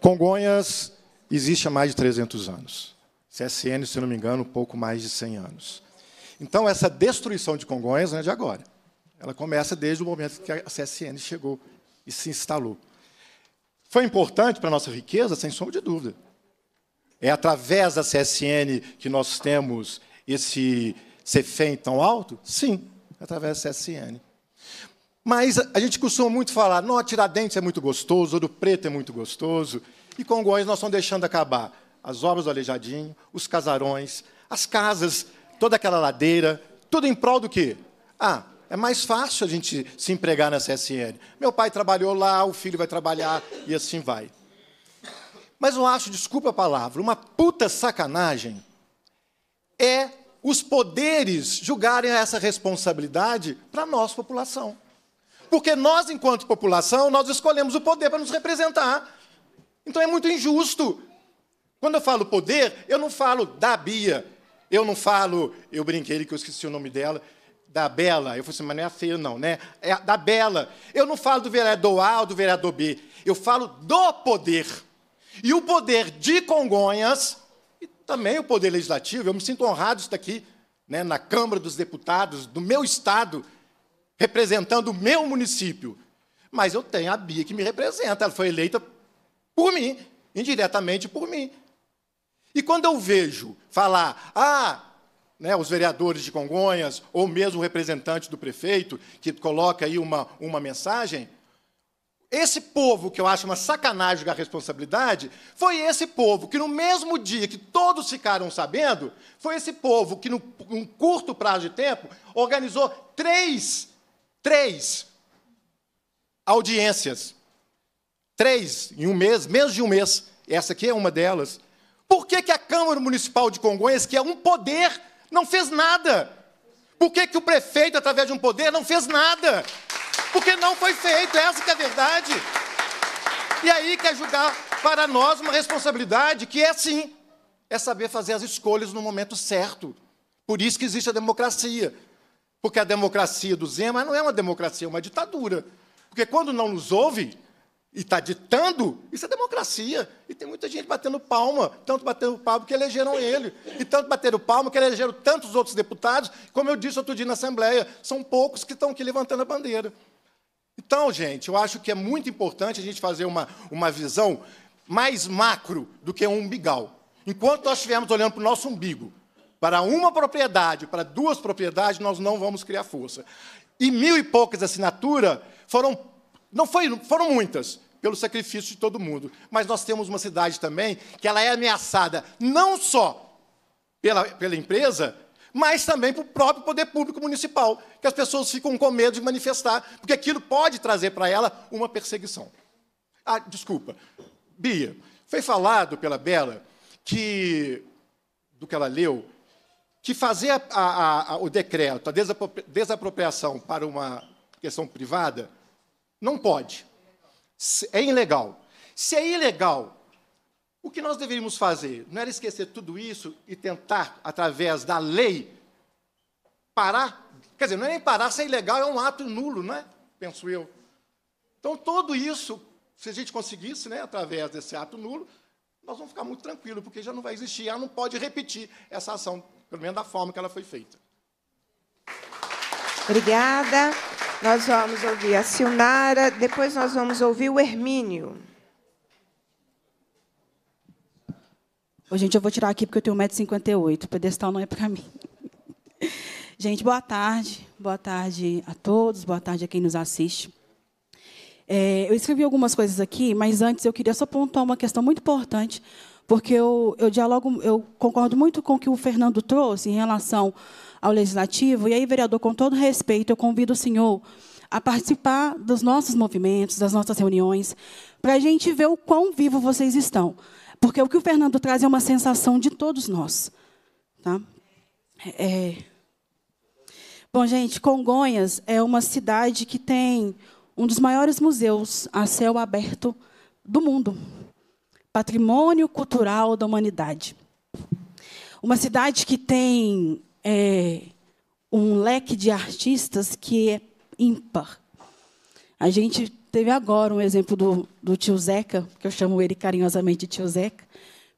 Congonhas existe há mais de trezentos anos. C S N, se não me engano, um pouco mais de cem anos. Então, essa destruição de Congonhas não é de agora. Ela começa desde o momento que a C S N chegou e se instalou. Foi importante para a nossa riqueza, sem sombra de dúvida. É através da C S N que nós temos esse C F E M tão alto? Sim, através da C S N. Mas a gente costuma muito falar, não, Tiradentes é muito gostoso, Ouro Preto é muito gostoso, e Congonhas nós estamos deixando acabar as obras do Aleijadinho, os casarões, as casas, toda aquela ladeira, tudo em prol do quê? Ah, é mais fácil a gente se empregar na C S N. Meu pai trabalhou lá, o filho vai trabalhar, e assim vai. Mas eu acho, desculpa a palavra, uma puta sacanagem é os poderes julgarem essa responsabilidade para a nossa população. Porque nós, enquanto população, nós escolhemos o poder para nos representar. Então, é muito injusto. Quando eu falo poder, eu não falo da Bia, eu não falo... Eu brinquei que eu esqueci o nome dela... Da Bela, eu falei assim, mas não é a feia, não, né? É da Bela. Eu não falo do vereador A ou do vereador B, eu falo do poder. E o poder de Congonhas, e também o poder legislativo, eu me sinto honrado de estar aqui, né, na Câmara dos Deputados, do meu estado, representando o meu município. Mas eu tenho a Bia que me representa, ela foi eleita por mim. indiretamente por mim. E quando eu vejo falar, ah, né, os vereadores de Congonhas, ou mesmo o representante do prefeito, que coloca aí uma, uma mensagem, esse povo, que eu acho uma sacanagem da responsabilidade, foi esse povo que, no mesmo dia que todos ficaram sabendo, foi esse povo que, num um curto prazo de tempo, organizou três, três audiências. Três em um mês, menos de um mês. Essa aqui é uma delas. Por que que a Câmara Municipal de Congonhas, que é um poder, não fez nada? Por que que o prefeito, através de um poder, não fez nada? Porque não foi feito, essa que é a verdade. E aí quer julgar para nós uma responsabilidade que é, sim, é saber fazer as escolhas no momento certo. Por isso que existe a democracia. Porque a democracia do Zema não é uma democracia, é uma ditadura. Porque quando não nos ouve e está ditando, isso é democracia. E tem muita gente batendo palma, tanto batendo palma que elegeram ele, e tanto bateram palma que elegeram tantos outros deputados, como eu disse outro dia na Assembleia, são poucos que estão aqui levantando a bandeira. Então, gente, eu acho que é muito importante a gente fazer uma, uma visão mais macro do que um umbigal. Enquanto nós estivermos olhando para o nosso umbigo, para uma propriedade, para duas propriedades, nós não vamos criar força. E mil e poucas assinaturas foram, não foi, foram muitas, pelo sacrifício de todo mundo. Mas nós temos uma cidade também que ela é ameaçada não só pela, pela empresa, mas também para o próprio poder público municipal, que as pessoas ficam com medo de manifestar, porque aquilo pode trazer para ela uma perseguição. Ah, desculpa. Bia, foi falado pela Bela, que, do que ela leu, que fazer a, a, a, o decreto, a desapropriação para uma questão privada, não pode. É ilegal. Se é ilegal, o que nós deveríamos fazer? Não era esquecer tudo isso e tentar, através da lei, parar? Quer dizer, não é nem parar, se é ilegal, é um ato nulo, não é? Penso eu. Então, tudo isso, se a gente conseguisse, né, através desse ato nulo, nós vamos ficar muito tranquilos, porque já não vai existir, ela não pode repetir essa ação, pelo menos da forma que ela foi feita. Obrigada. Nós vamos ouvir a Silnara, depois nós vamos ouvir o Hermínio. Ô, gente, eu vou tirar aqui porque eu tenho um metro e cinquenta e oito, o pedestal não é para mim. Gente, boa tarde. Boa tarde a todos, boa tarde a quem nos assiste. É, eu escrevi algumas coisas aqui, mas antes eu queria só pontuar uma questão muito importante, porque eu, eu dialogo, eu concordo muito com o que o Fernando trouxe em relação ao Legislativo. E aí, vereador, com todo respeito, eu convido o senhor a participar dos nossos movimentos, das nossas reuniões, para a gente ver o quão vivo vocês estão. Porque o que o Fernando traz é uma sensação de todos nós. Tá? É... Bom, gente, Congonhas é uma cidade que tem um dos maiores museus a céu aberto do mundo. Patrimônio cultural da humanidade. Uma cidade que tem é, um leque de artistas que é ímpar. A gente teve agora um exemplo do, do tio Zeca, que eu chamo ele carinhosamente de tio Zeca,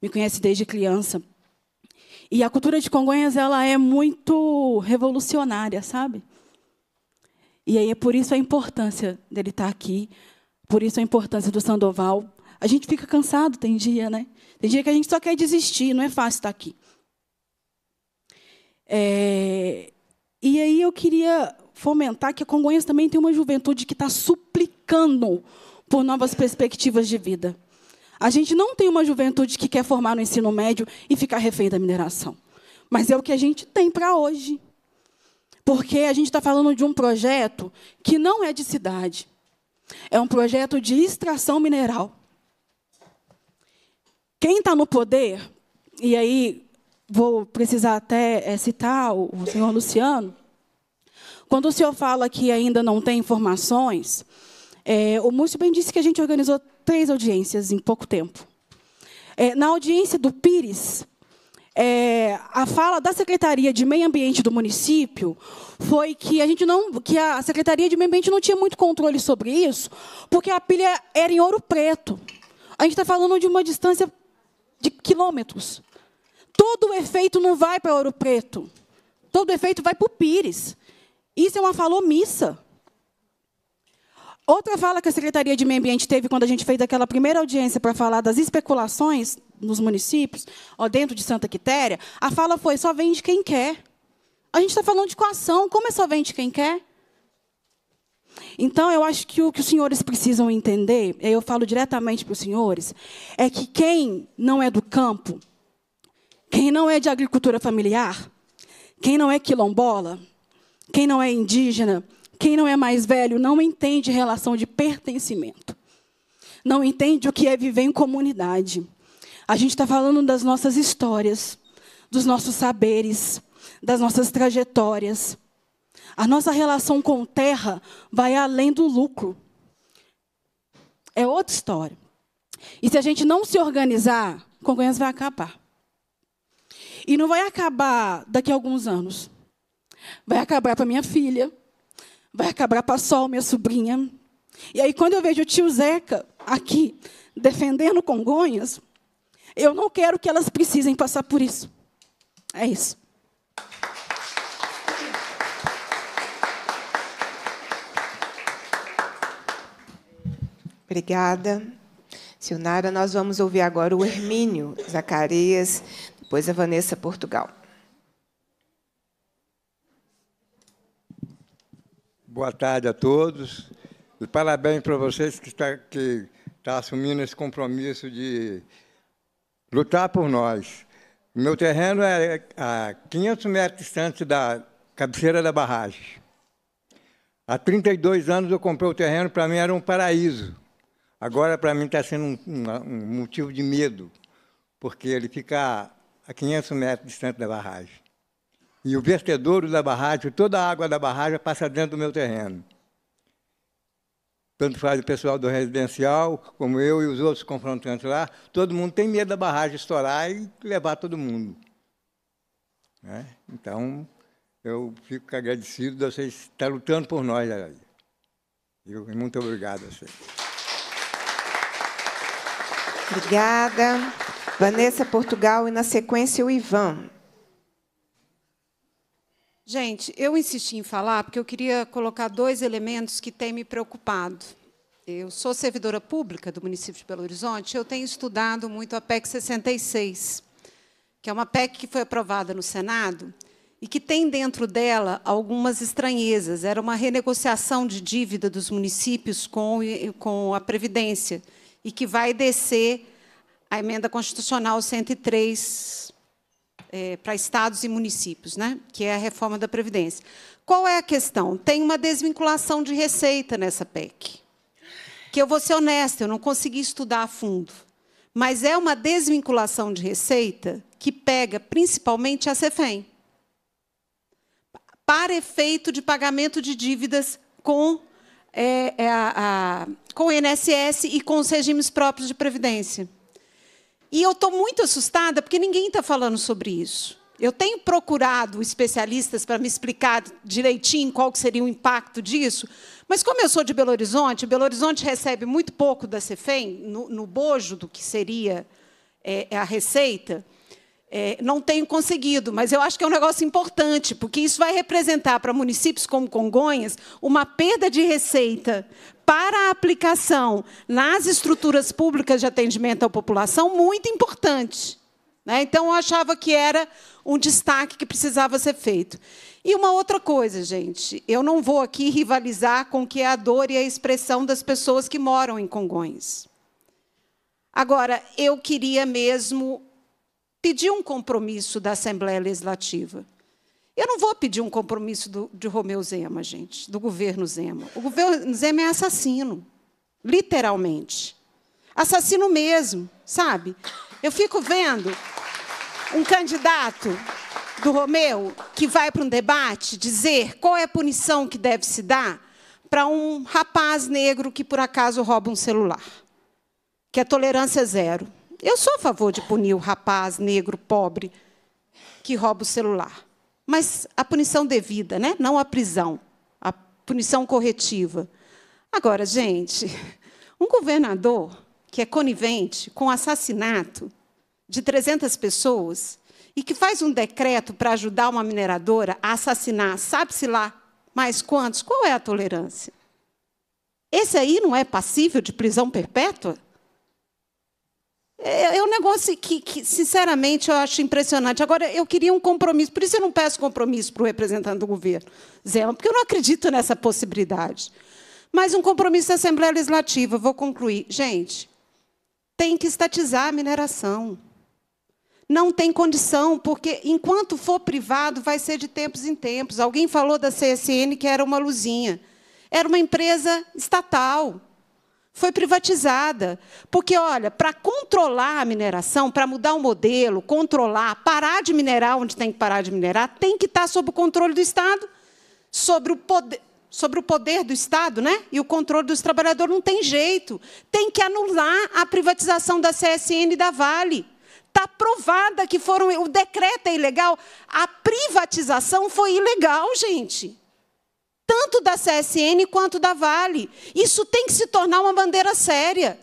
me conhece desde criança. E a cultura de Congonhas ela é muito revolucionária, sabe? E aí é por isso a importância dele estar aqui, por isso a importância do Sandoval. A gente fica cansado, tem dia, né? Tem dia que a gente só quer desistir, não é fácil estar aqui. É... E aí eu queria fomentar que a Congonhas também tem uma juventude que está suplicando por novas perspectivas de vida. A gente não tem uma juventude que quer formar no ensino médio e ficar refém da mineração. Mas é o que a gente tem para hoje. Porque a gente está falando de um projeto que não é de cidade. É um projeto de extração mineral. Quem está no poder, e aí vou precisar até citar o senhor Luciano, quando o senhor fala que ainda não tem informações, é, o Múcio bem disse que a gente organizou três audiências em pouco tempo. É, na audiência do Pires, é, a fala da Secretaria de Meio Ambiente do município foi que a, gente não, que a Secretaria de Meio Ambiente não tinha muito controle sobre isso, porque a pilha era em Ouro Preto. A gente está falando de uma distância de quilômetros. Todo o efeito não vai para Ouro Preto. Todo o efeito vai para o Pires. Isso é uma fala omissa. Outra fala que a Secretaria de Meio Ambiente teve quando a gente fez aquela primeira audiência para falar das especulações nos municípios, ó, dentro de Santa Quitéria, a fala foi só vende quem quer. A gente está falando de coação, como é só vende quem quer? Então, eu acho que o que os senhores precisam entender, e eu falo diretamente para os senhores, é que quem não é do campo, quem não é de agricultura familiar, quem não é quilombola, quem não é indígena, quem não é mais velho não entende relação de pertencimento. Não entende o que é viver em comunidade. A gente está falando das nossas histórias, dos nossos saberes, das nossas trajetórias. A nossa relação com terra vai além do lucro. É outra história. E se a gente não se organizar, Congonhas vai acabar. E não vai acabar daqui a alguns anos. Vai acabar para minha filha. Vai acabar para a Sol, minha sobrinha. E aí, quando eu vejo o tio Zeca aqui, defendendo Congonhas, eu não quero que elas precisem passar por isso. É isso. Obrigada. Silnara, nós vamos ouvir agora o Hermínio Zacarias, depois a Vanessa Portugal. Boa tarde a todos. E parabéns para vocês que está, que está assumindo esse compromisso de lutar por nós. Meu terreno é a quinhentos metros distante da cabeceira da barragem. Há trinta e dois anos eu comprei o terreno, para mim era um paraíso. Agora, para mim, está sendo um, um motivo de medo, porque ele fica a quinhentos metros distante da barragem. E o vertedouro da barragem, toda a água da barragem passa dentro do meu terreno. Tanto faz o pessoal do residencial, como eu e os outros confrontantes lá, todo mundo tem medo da barragem estourar e levar todo mundo. Né? Então, eu fico agradecido de vocês estarem lutando por nós. Eu, muito obrigado a vocês. Obrigada. Vanessa Portugal e, na sequência, o Ivan. Gente, eu insisti em falar porque eu queria colocar dois elementos que têm me preocupado. Eu sou servidora pública do município de Belo Horizonte, eu tenho estudado muito a P E C sessenta e seis, que é uma P E C que foi aprovada no Senado e que tem dentro dela algumas estranhezas. Era uma renegociação de dívida dos municípios com, com a Previdência e que vai descer a emenda constitucional cento e três... É, para estados e municípios, né? Que é a reforma da Previdência. Qual é a questão? Tem uma desvinculação de receita nessa P E C, que eu vou ser honesta, eu não consegui estudar a fundo, mas é uma desvinculação de receita que pega principalmente a CEFEM, para efeito de pagamento de dívidas com, é, a, a, com o I N S S e com os regimes próprios de Previdência. E eu estou muito assustada, porque ninguém está falando sobre isso. Eu tenho procurado especialistas para me explicar direitinho qual que seria o impacto disso, mas, como eu sou de Belo Horizonte, Belo Horizonte recebe muito pouco da CEFEM, no, no bojo do que seria é, a receita, é, não tenho conseguido, mas eu acho que é um negócio importante, porque isso vai representar para municípios como Congonhas uma perda de receita para a aplicação nas estruturas públicas de atendimento à população muito importante. Então, eu achava que era um destaque que precisava ser feito. E uma outra coisa, gente, eu não vou aqui rivalizar com o que é a dor e a expressão das pessoas que moram em Congonhas. Agora, eu queria mesmo pedir um compromisso da Assembleia Legislativa. Eu não vou pedir um compromisso do, de Romeu Zema, gente, do governo Zema. O governo Zema é assassino, literalmente. Assassino mesmo, sabe? Eu fico vendo um candidato do Romeu que vai para um debate dizer qual é a punição que deve se dar para um rapaz negro que, por acaso, rouba um celular, que é tolerância zero. Eu sou a favor de punir o rapaz negro pobre que rouba o celular. Mas a punição devida, né? Não a prisão, a punição corretiva. Agora, gente, um governador que é conivente com o assassinato de trezentas pessoas e que faz um decreto para ajudar uma mineradora a assassinar, sabe-se lá mais quantos? Qual é a tolerância? Esse aí não é passível de prisão perpétua? É, é um negócio que, que, sinceramente, eu acho impressionante. Agora, eu queria um compromisso. Por isso eu não peço compromisso para o representante do governo, Zé, porque eu não acredito nessa possibilidade. Mas um compromisso da Assembleia Legislativa, vou concluir. Gente, tem que estatizar a mineração. Não tem condição, porque, enquanto for privado, vai ser de tempos em tempos. Alguém falou da C S N que era uma luzinha. Era uma empresa estatal. Foi privatizada. Porque, olha, para controlar a mineração, para mudar o modelo, controlar, parar de minerar onde tem que parar de minerar, tem que estar sob o controle do Estado, sobre o poder, sobre o poder do Estado, né? E o controle dos trabalhadores. Não tem jeito. Tem que anular a privatização da C S N e da Vale. Está provada que foram, o decreto é ilegal. A privatização foi ilegal, gente. Tanto da C S N quanto da Vale. Isso tem que se tornar uma bandeira séria,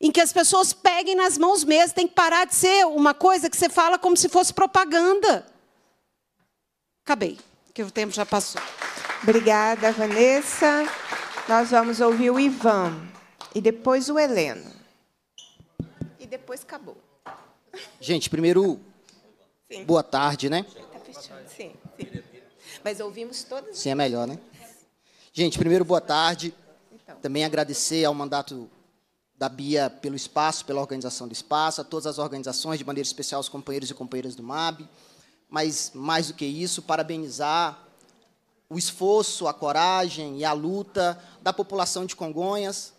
em que as pessoas peguem nas mãos mesmo. Tem que parar de ser uma coisa que você fala como se fosse propaganda. Acabei, que o tempo já passou. Obrigada, Vanessa. Nós vamos ouvir o Ivan e depois o Heleno. E depois acabou. Gente, primeiro, sim. Boa tarde, né? Tá fechando, sim, sim. Mas ouvimos todas. Sim, é melhor, né? Gente, primeiro, boa tarde. Então. Também agradecer ao mandato da Bia pelo espaço, pela organização do espaço, a todas as organizações, de maneira especial aos companheiros e companheiras do M A B. Mas, mais do que isso, parabenizar o esforço, a coragem e a luta da população de Congonhas,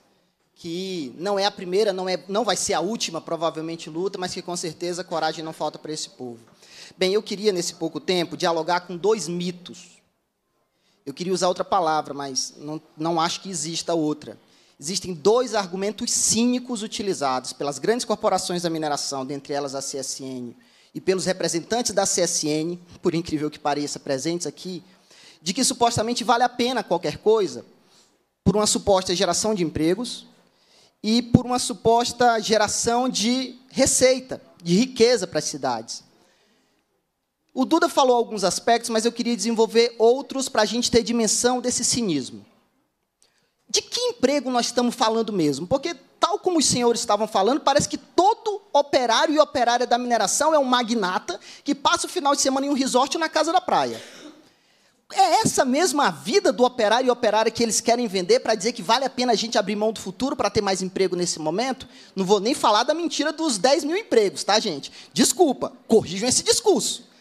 que não é a primeira, não, é, não vai ser a última, provavelmente, luta, mas que, com certeza, coragem não falta para esse povo. Bem, eu queria, nesse pouco tempo, dialogar com dois mitos. Eu queria usar outra palavra, mas não, não acho que exista outra. Existem dois argumentos cínicos utilizados pelas grandes corporações da mineração, dentre elas a C S N, e pelos representantes da C S N, por incrível que pareça, presentes aqui, de que supostamente vale a pena qualquer coisa por uma suposta geração de empregos e por uma suposta geração de receita, de riqueza para as cidades. O Duda falou alguns aspectos, mas eu queria desenvolver outros para a gente ter dimensão desse cinismo. De que emprego nós estamos falando mesmo? Porque, tal como os senhores estavam falando, parece que todo operário e operária da mineração é um magnata que passa o final de semana em um resort na casa da praia. É essa mesma a vida do operário e operária que eles querem vender para dizer que vale a pena a gente abrir mão do futuro para ter mais emprego nesse momento? Não vou nem falar da mentira dos dez mil empregos, tá, gente? Desculpa, corrijam esse discurso.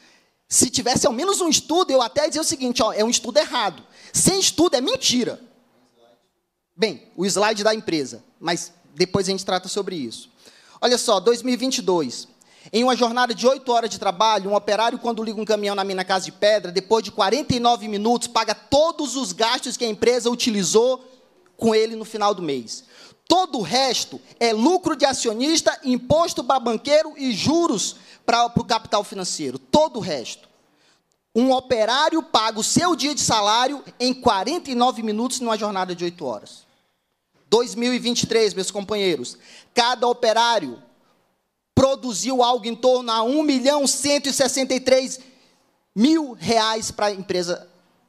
Se tivesse ao menos um estudo, eu até ia dizer o seguinte, ó, é um estudo errado. Sem estudo é mentira. Bem, o slide da empresa, mas depois a gente trata sobre isso. Olha só, dois mil e vinte e dois. Em uma jornada de oito horas de trabalho, um operário, quando liga um caminhão na mina Casa de Pedra, depois de quarenta e nove minutos, paga todos os gastos que a empresa utilizou com ele no final do mês. Todo o resto é lucro de acionista, imposto para banqueiro e juros para o capital financeiro. Todo o resto. Um operário paga o seu dia de salário em quarenta e nove minutos numa jornada de oito horas. dois mil e vinte e três, meus companheiros. Cada operário produziu algo em torno a um milhão cento e sessenta e três mil reais para a empresa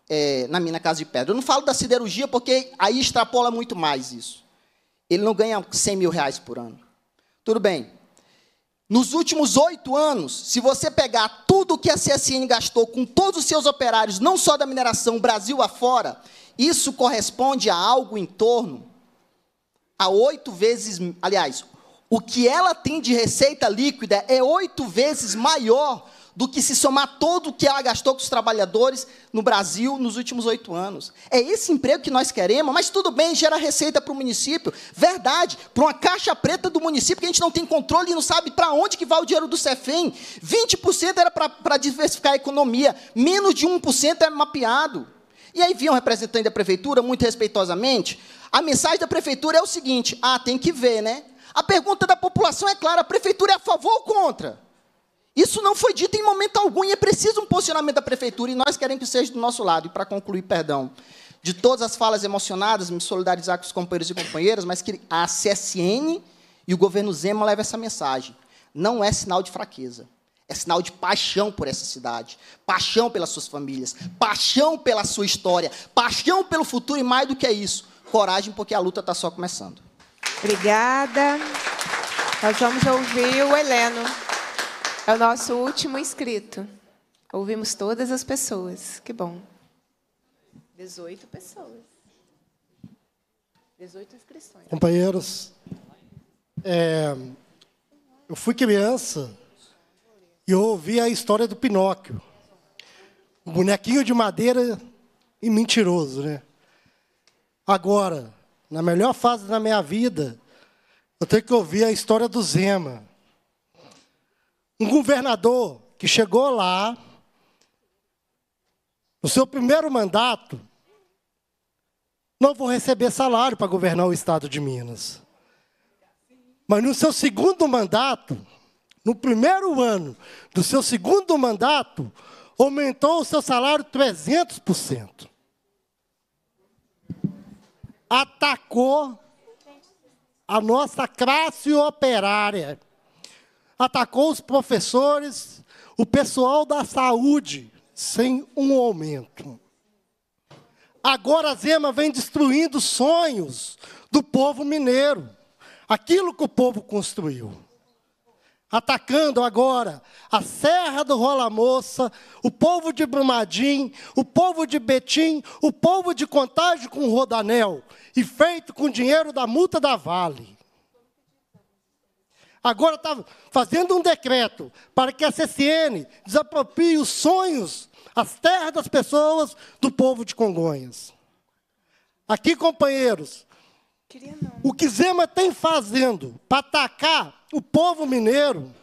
é, na mina Casa de Pedra. Eu não falo da siderurgia porque aí extrapola muito mais isso. Ele não ganha cem mil reais por ano. Tudo bem. Nos últimos oito anos, se você pegar tudo o que a C S N gastou com todos os seus operários, não só da mineração, Brasil afora, isso corresponde a algo em torno a oito vezes... Aliás, o que ela tem de receita líquida é oito vezes maior do que se somar todo o que ela gastou com os trabalhadores no Brasil nos últimos oito anos. É esse emprego que nós queremos, mas tudo bem, gera receita para o município. Verdade, para uma caixa preta do município, que a gente não tem controle e não sabe para onde que vai o dinheiro do Cefem. vinte por cento era para, para diversificar a economia, menos de um por cento era mapeado. E aí vinha um representante da prefeitura, muito respeitosamente, a mensagem da prefeitura é o seguinte, ah, tem que ver, né? A pergunta da população é clara, a prefeitura é a favor ou contra? Isso não foi dito em momento algum, e é preciso um posicionamento da prefeitura, e nós queremos que seja do nosso lado. E, para concluir, perdão, de todas as falas emocionadas, me solidarizar com os companheiros e companheiras, mas que a C S N e o governo Zema levem essa mensagem. Não é sinal de fraqueza, é sinal de paixão por essa cidade, paixão pelas suas famílias, paixão pela sua história, paixão pelo futuro, e mais do que é isso, coragem, porque a luta está só começando. Obrigada. Nós vamos ouvir o Heleno. É o nosso último inscrito. Ouvimos todas as pessoas. Que bom. dezoito pessoas. dezoito inscrições. Companheiros, é, eu fui criança e eu ouvi a história do Pinóquio. Um bonequinho de madeira e mentiroso, né? Agora, na melhor fase da minha vida, eu tenho que ouvir a história do Zema. Um governador que chegou lá, no seu primeiro mandato, não vou receber salário para governar o estado de Minas. Mas no seu segundo mandato, no primeiro ano do seu segundo mandato, aumentou o seu salário trezentos por cento. Atacou a nossa classe operária. Atacou os professores, o pessoal da saúde, sem um aumento. Agora Zema vem destruindo sonhos do povo mineiro, aquilo que o povo construiu. Atacando agora a Serra do Rola Moça, o povo de Brumadinho, o povo de Betim, o povo de Contagem com Rodanel, e feito com dinheiro da multa da Vale. Agora está fazendo um decreto para que a C C N desapropie os sonhos, as terras das pessoas, do povo de Congonhas. Aqui, companheiros, o que Zema tem fazendo para atacar o povo mineiro,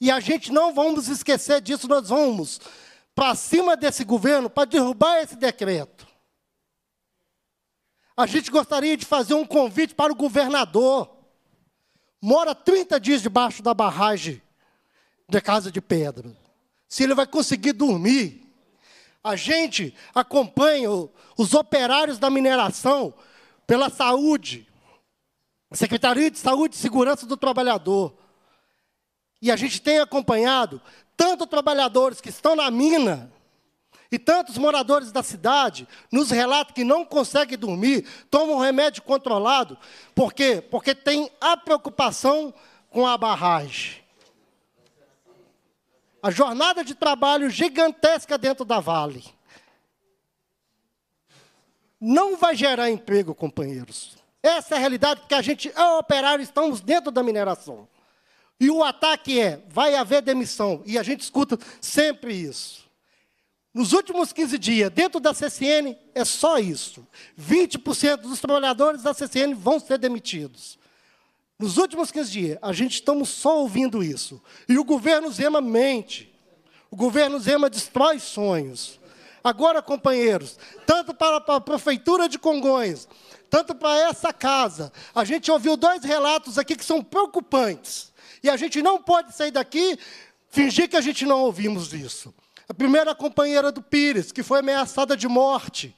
e a gente não vamos esquecer disso, nós vamos para cima desse governo para derrubar esse decreto. A gente gostaria de fazer um convite para o governador. Mora trinta dias debaixo da barragem da Casa de Pedra. Se ele vai conseguir dormir. A gente acompanha os operários da mineração pela saúde, Secretaria de Saúde e Segurança do Trabalhador. E a gente tem acompanhado tanto trabalhadores que estão na mina e tantos moradores da cidade nos relatam que não conseguem dormir, tomam remédio controlado. Por quê? Porque tem a preocupação com a barragem. A jornada de trabalho gigantesca dentro da Vale. Não vai gerar emprego, companheiros. Essa é a realidade, porque a gente é operário, estamos dentro da mineração. E o ataque é, vai haver demissão, e a gente escuta sempre isso. Nos últimos quinze dias, dentro da C C N, é só isso. vinte por cento dos trabalhadores da C C N vão ser demitidos. Nos últimos quinze dias, a gente estamos só ouvindo isso. E o governo Zema mente. O governo Zema destrói sonhos. Agora, companheiros, tanto para a Prefeitura de Congonhas, tanto para essa casa, a gente ouviu dois relatos aqui que são preocupantes. E a gente não pode sair daqui fingir que a gente não ouvimos isso. A primeira companheira do Pires, que foi ameaçada de morte.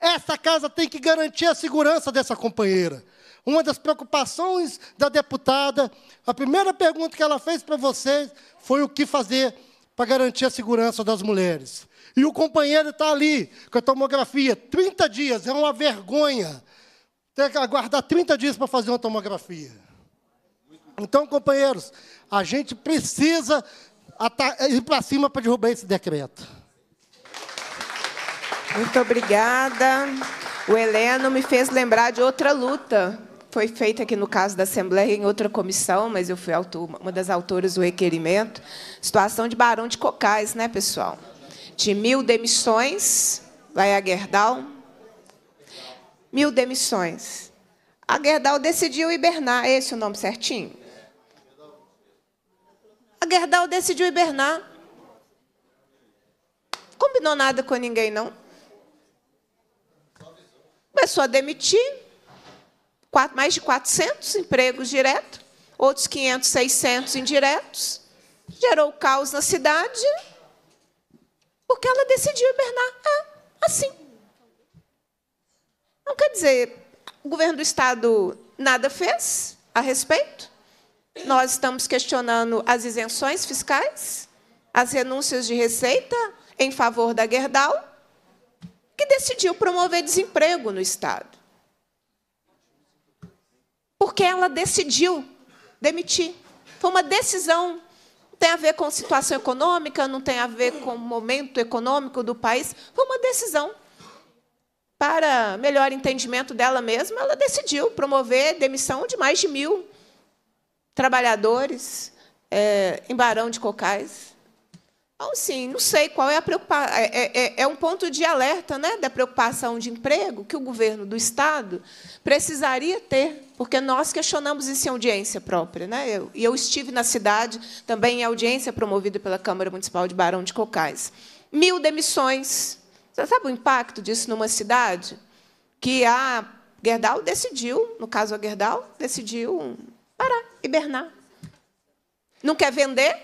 Essa casa tem que garantir a segurança dessa companheira. Uma das preocupações da deputada, a primeira pergunta que ela fez para vocês foi o que fazer para garantir a segurança das mulheres. E o companheiro está ali, com a tomografia, trinta dias, é uma vergonha. Tem que aguardar trinta dias para fazer uma tomografia. Então, companheiros, a gente precisa ir para cima para derrubar esse decreto. Muito obrigada. O Heleno me fez lembrar de outra luta. Foi feita aqui no caso da Assembleia, em outra comissão, mas eu fui autor, uma das autoras do requerimento. Situação de Barão de Cocais, né, pessoal? De mil demissões, lá é a Gerdau, mil demissões. A Gerdau decidiu hibernar, esse é o nome certinho? A Gerdau decidiu hibernar. Combinou nada com ninguém, não. Começou a demitir, mais de quatrocentos empregos diretos, outros quinhentos, seiscentos indiretos, gerou caos na cidade. Porque ela decidiu hibernar ah, assim. Não quer dizer, o governo do Estado nada fez a respeito. Nós estamos questionando as isenções fiscais, as renúncias de receita em favor da Gerdau, que decidiu promover desemprego no Estado. Porque ela decidiu demitir. Foi uma decisão. Não tem a ver com situação econômica, não tem a ver com o momento econômico do país. Foi uma decisão. Para melhor entendimento dela mesma, ela decidiu promover demissão de mais de mil trabalhadores é, em Barão de Cocais. Então, sim, não sei qual é a preocupação. É, é, é um ponto de alerta, né, da preocupação de emprego que o governo do Estado precisaria ter, porque nós questionamos isso em audiência própria, né? Eu, e eu estive na cidade também em audiência promovida pela Câmara Municipal de Barão de Cocais. Mil demissões. Você sabe o impacto disso numa cidade? Que a Gerdau decidiu, no caso a Gerdau, decidiu parar, hibernar. Não quer vender?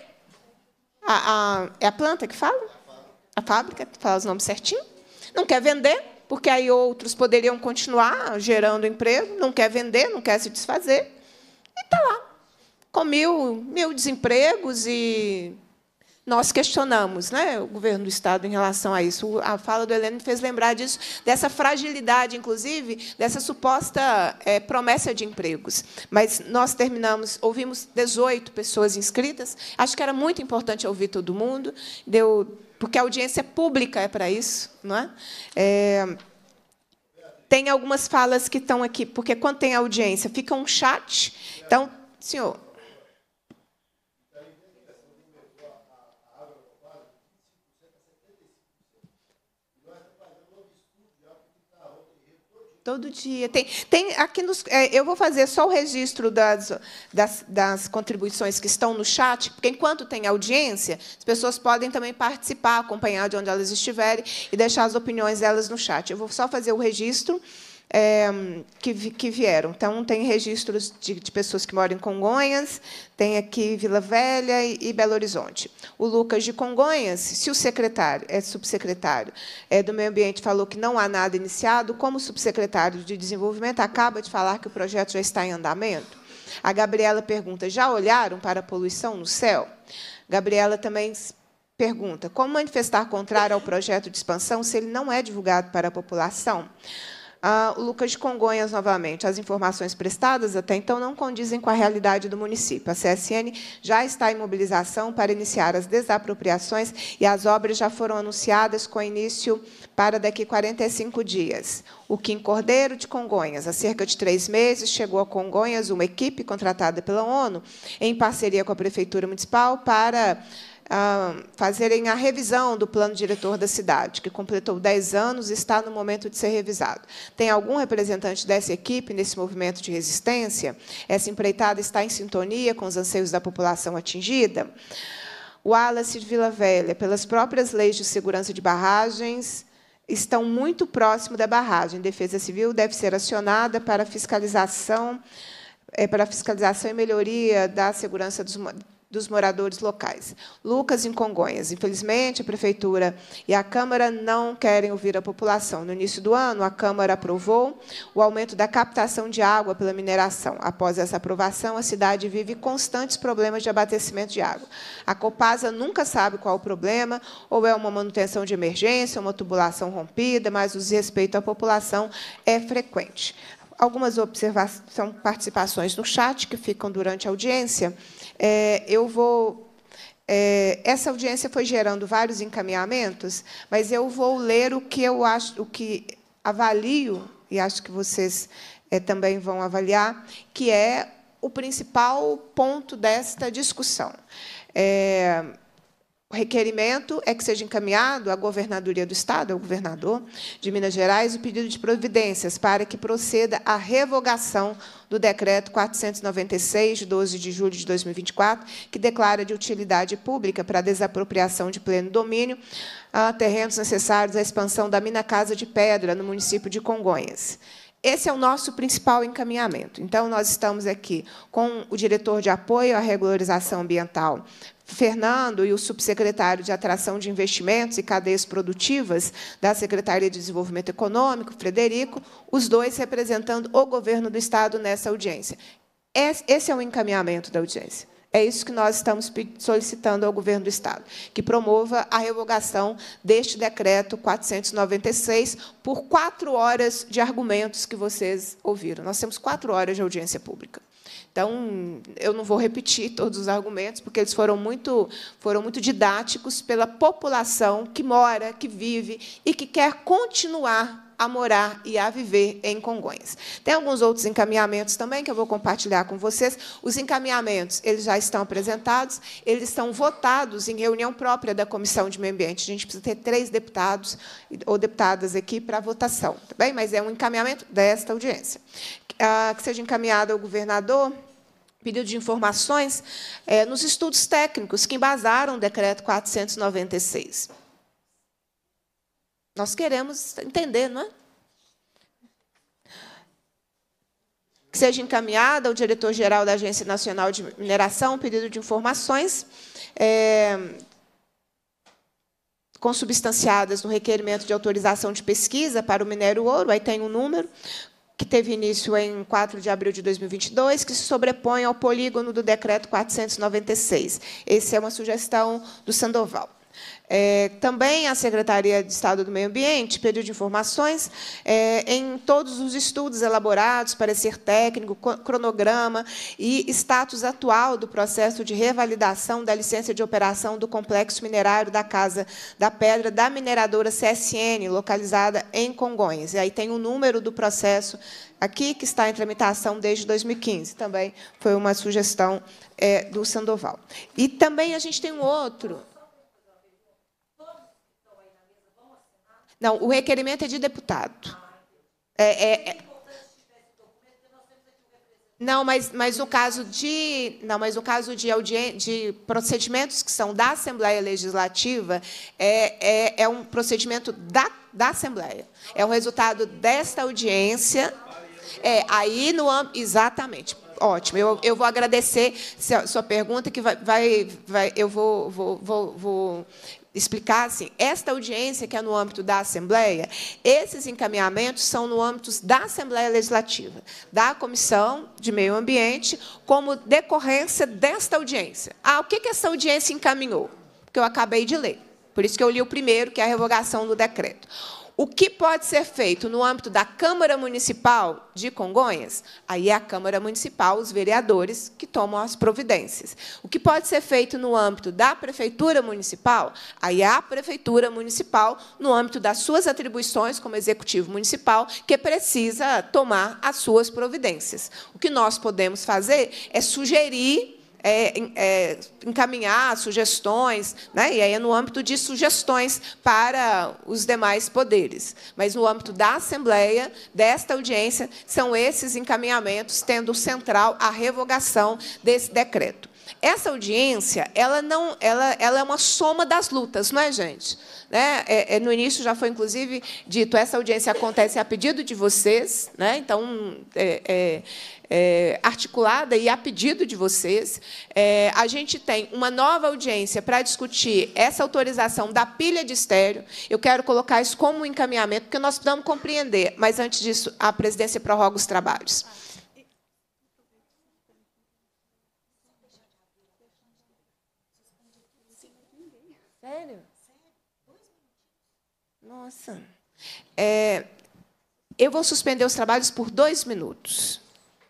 A, a, é a planta que fala? A fábrica, que fala os nomes certinho. Não quer vender, porque aí outros poderiam continuar gerando emprego. Não quer vender, não quer se desfazer. E está lá, com mil, mil desempregos e... Nós questionamos, né, o governo do Estado em relação a isso. A fala do Heleno me fez lembrar disso, dessa fragilidade, inclusive, dessa suposta é, promessa de empregos. Mas nós terminamos, ouvimos dezoito pessoas inscritas. Acho que era muito importante ouvir todo mundo, deu, porque a audiência pública é para isso, não é? É, tem algumas falas que estão aqui, porque quando tem audiência fica um chat. Então, senhor. Todo dia. Tem, tem aqui nos, é, eu vou fazer só o registro das, das, das contribuições que estão no chat, porque, enquanto tem audiência, as pessoas podem também participar, acompanhar de onde elas estiverem e deixar as opiniões delas no chat. Eu vou só fazer o registro é, que, que vieram. Então, tem registros de, de pessoas que moram em Congonhas, tem aqui Vila Velha e, e Belo Horizonte. O Lucas de Congonhas, se o secretário, é subsecretário é, do Meio Ambiente, falou que não há nada iniciado, como o subsecretário de Desenvolvimento acaba de falar que o projeto já está em andamento? A Gabriela pergunta, já olharam para a poluição no céu? Gabriela também pergunta, como manifestar contrário ao projeto de expansão se ele não é divulgado para a população? Ah, o Lucas de Congonhas, novamente, as informações prestadas até então não condizem com a realidade do município. A C S N já está em mobilização para iniciar as desapropriações e as obras já foram anunciadas com início para daqui a quarenta e cinco dias. O Kim Cordeiro, de Congonhas, há cerca de três meses, chegou a Congonhas uma equipe contratada pela ONU, em parceria com a Prefeitura Municipal, para... fazerem a revisão do plano diretor da cidade, que completou dez anos e está no momento de ser revisado. Tem algum representante dessa equipe nesse movimento de resistência? Essa empreitada está em sintonia com os anseios da população atingida? O Wallace de Vila Velha, pelas próprias leis de segurança de barragens, estão muito próximo da barragem. Defesa Civil deve ser acionada para fiscalização, é, para fiscalização e melhoria da segurança dos dos moradores locais. Lucas, em Congonhas. Infelizmente, a Prefeitura e a Câmara não querem ouvir a população. No início do ano, a Câmara aprovou o aumento da captação de água pela mineração. Após essa aprovação, a cidade vive constantes problemas de abastecimento de água. A Copasa nunca sabe qual o problema, ou é uma manutenção de emergência, uma tubulação rompida, mas o desrespeito à população é frequente. Algumas observações, participações no chat que ficam durante a audiência. É, eu vou, é, essa audiência foi gerando vários encaminhamentos, mas eu vou ler o que eu acho, o que avalio, e acho que vocês é, também vão avaliar, que é o principal ponto desta discussão. É, O requerimento é que seja encaminhado à Governadoria do Estado, ao governador de Minas Gerais, o pedido de providências para que proceda à revogação do decreto quatrocentos e noventa e seis, de doze de julho de dois mil e vinte e quatro, que declara de utilidade pública para a desapropriação de pleno domínio a terrenos necessários à expansão da Mina Casa de Pedra, no município de Congonhas. Esse é o nosso principal encaminhamento. Então, nós estamos aqui com o diretor de apoio à regularização ambiental, Fernando, e o subsecretário de Atração de Investimentos e Cadeias Produtivas da Secretaria de Desenvolvimento Econômico, Frederico, os dois representando o governo do Estado nessa audiência. Esse é o encaminhamento da audiência. É isso que nós estamos solicitando ao governo do Estado, que promova a revogação deste decreto quatrocentos e noventa e seis por quatro horas de argumentos que vocês ouviram. Nós temos quatro horas de audiência pública. Então, eu não vou repetir todos os argumentos, porque eles foram muito, foram muito didáticos pela população que mora, que vive e que quer continuar a morar e a viver em Congonhas. Tem alguns outros encaminhamentos também que eu vou compartilhar com vocês. Os encaminhamentos, eles já estão apresentados, eles estão votados em reunião própria da Comissão de Meio Ambiente. A gente precisa ter três deputados ou deputadas aqui para a votação, tá bem? Mas é um encaminhamento desta audiência. Que seja encaminhado ao governador... Pedido de informações é, nos estudos técnicos que embasaram o decreto quatrocentos e noventa e seis. Nós queremos entender, não é? Que seja encaminhado ao diretor-geral da Agência Nacional de Mineração, pedido de informações é, consubstanciadas no requerimento de autorização de pesquisa para o minério ouro, aí tem um número, que teve início em quatro de abril de dois mil e vinte e dois, que se sobrepõe ao polígono do decreto quatrocentos e noventa e seis. Essa é uma sugestão do Sandoval. É, também a Secretaria de Estado do Meio Ambiente pediu de informações é, em todos os estudos elaborados, parecer técnico, cronograma e status atual do processo de revalidação da licença de operação do complexo minerário da Casa da Pedra da mineradora C S N, localizada em Congonhas. E aí tem o número do processo aqui, que está em tramitação desde dois mil e quinze. Também foi uma sugestão é, do Sandoval. E também a gente tem um outro... Não, o requerimento é de deputado. É, é, é. Não, mas, mas no caso de, não, mas no caso de, de procedimentos que são da Assembleia Legislativa, é, é, é um procedimento da, da Assembleia. É um resultado desta audiência. É, aí no exatamente. Ótimo, eu, eu vou agradecer a sua pergunta, que vai, vai, vai eu vou, vou, vou, vou explicar assim. Esta audiência, que é no âmbito da Assembleia, esses encaminhamentos são no âmbito da Assembleia Legislativa, da Comissão de Meio Ambiente, como decorrência desta audiência. Ah, o que, que essa audiência encaminhou? Porque eu acabei de ler, por isso que eu li o primeiro, que é a revogação do decreto. O que pode ser feito no âmbito da Câmara Municipal de Congonhas? Aí é a Câmara Municipal, os vereadores, que tomam as providências. O que pode ser feito no âmbito da Prefeitura Municipal? Aí é a Prefeitura Municipal, no âmbito das suas atribuições como Executivo Municipal, que precisa tomar as suas providências. O que nós podemos fazer é sugerir... É, é, encaminhar sugestões, né? E aí é no âmbito de sugestões para os demais poderes. Mas, no âmbito da Assembleia, desta audiência, são esses encaminhamentos, tendo central a revogação desse decreto. Essa audiência, ela, não, ela, ela é uma soma das lutas, não é, gente? Né? É, é, no início já foi, inclusive, dito, essa audiência acontece a pedido de vocês, né? Então, é, é, é, articulada e a pedido de vocês. É, a gente tem uma nova audiência para discutir essa autorização da pilha de estéreo. Eu quero colocar isso como um encaminhamento, porque nós precisamos compreender, mas, antes disso, a presidência prorroga os trabalhos. Sério? Nossa. É, eu vou suspender os trabalhos por dois minutos.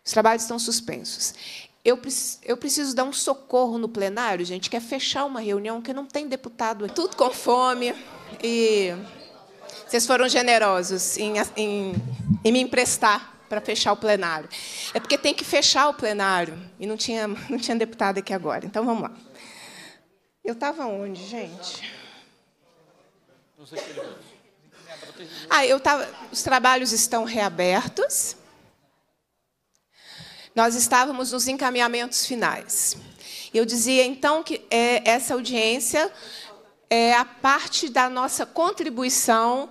Os trabalhos estão suspensos. Eu, eu preciso dar um socorro no plenário, gente, que é fechar uma reunião que não tem deputado aqui. Tudo com fome. E vocês foram generosos em, em, em me emprestar para fechar o plenário. É porque tem que fechar o plenário. E não tinha, não tinha deputado aqui agora. Então, vamos lá. Eu estava onde, gente? Não sei se ele... Ah, eu estava... Os trabalhos estão reabertos. Nós estávamos nos encaminhamentos finais. Eu dizia, então, que é, essa audiência é a parte da nossa contribuição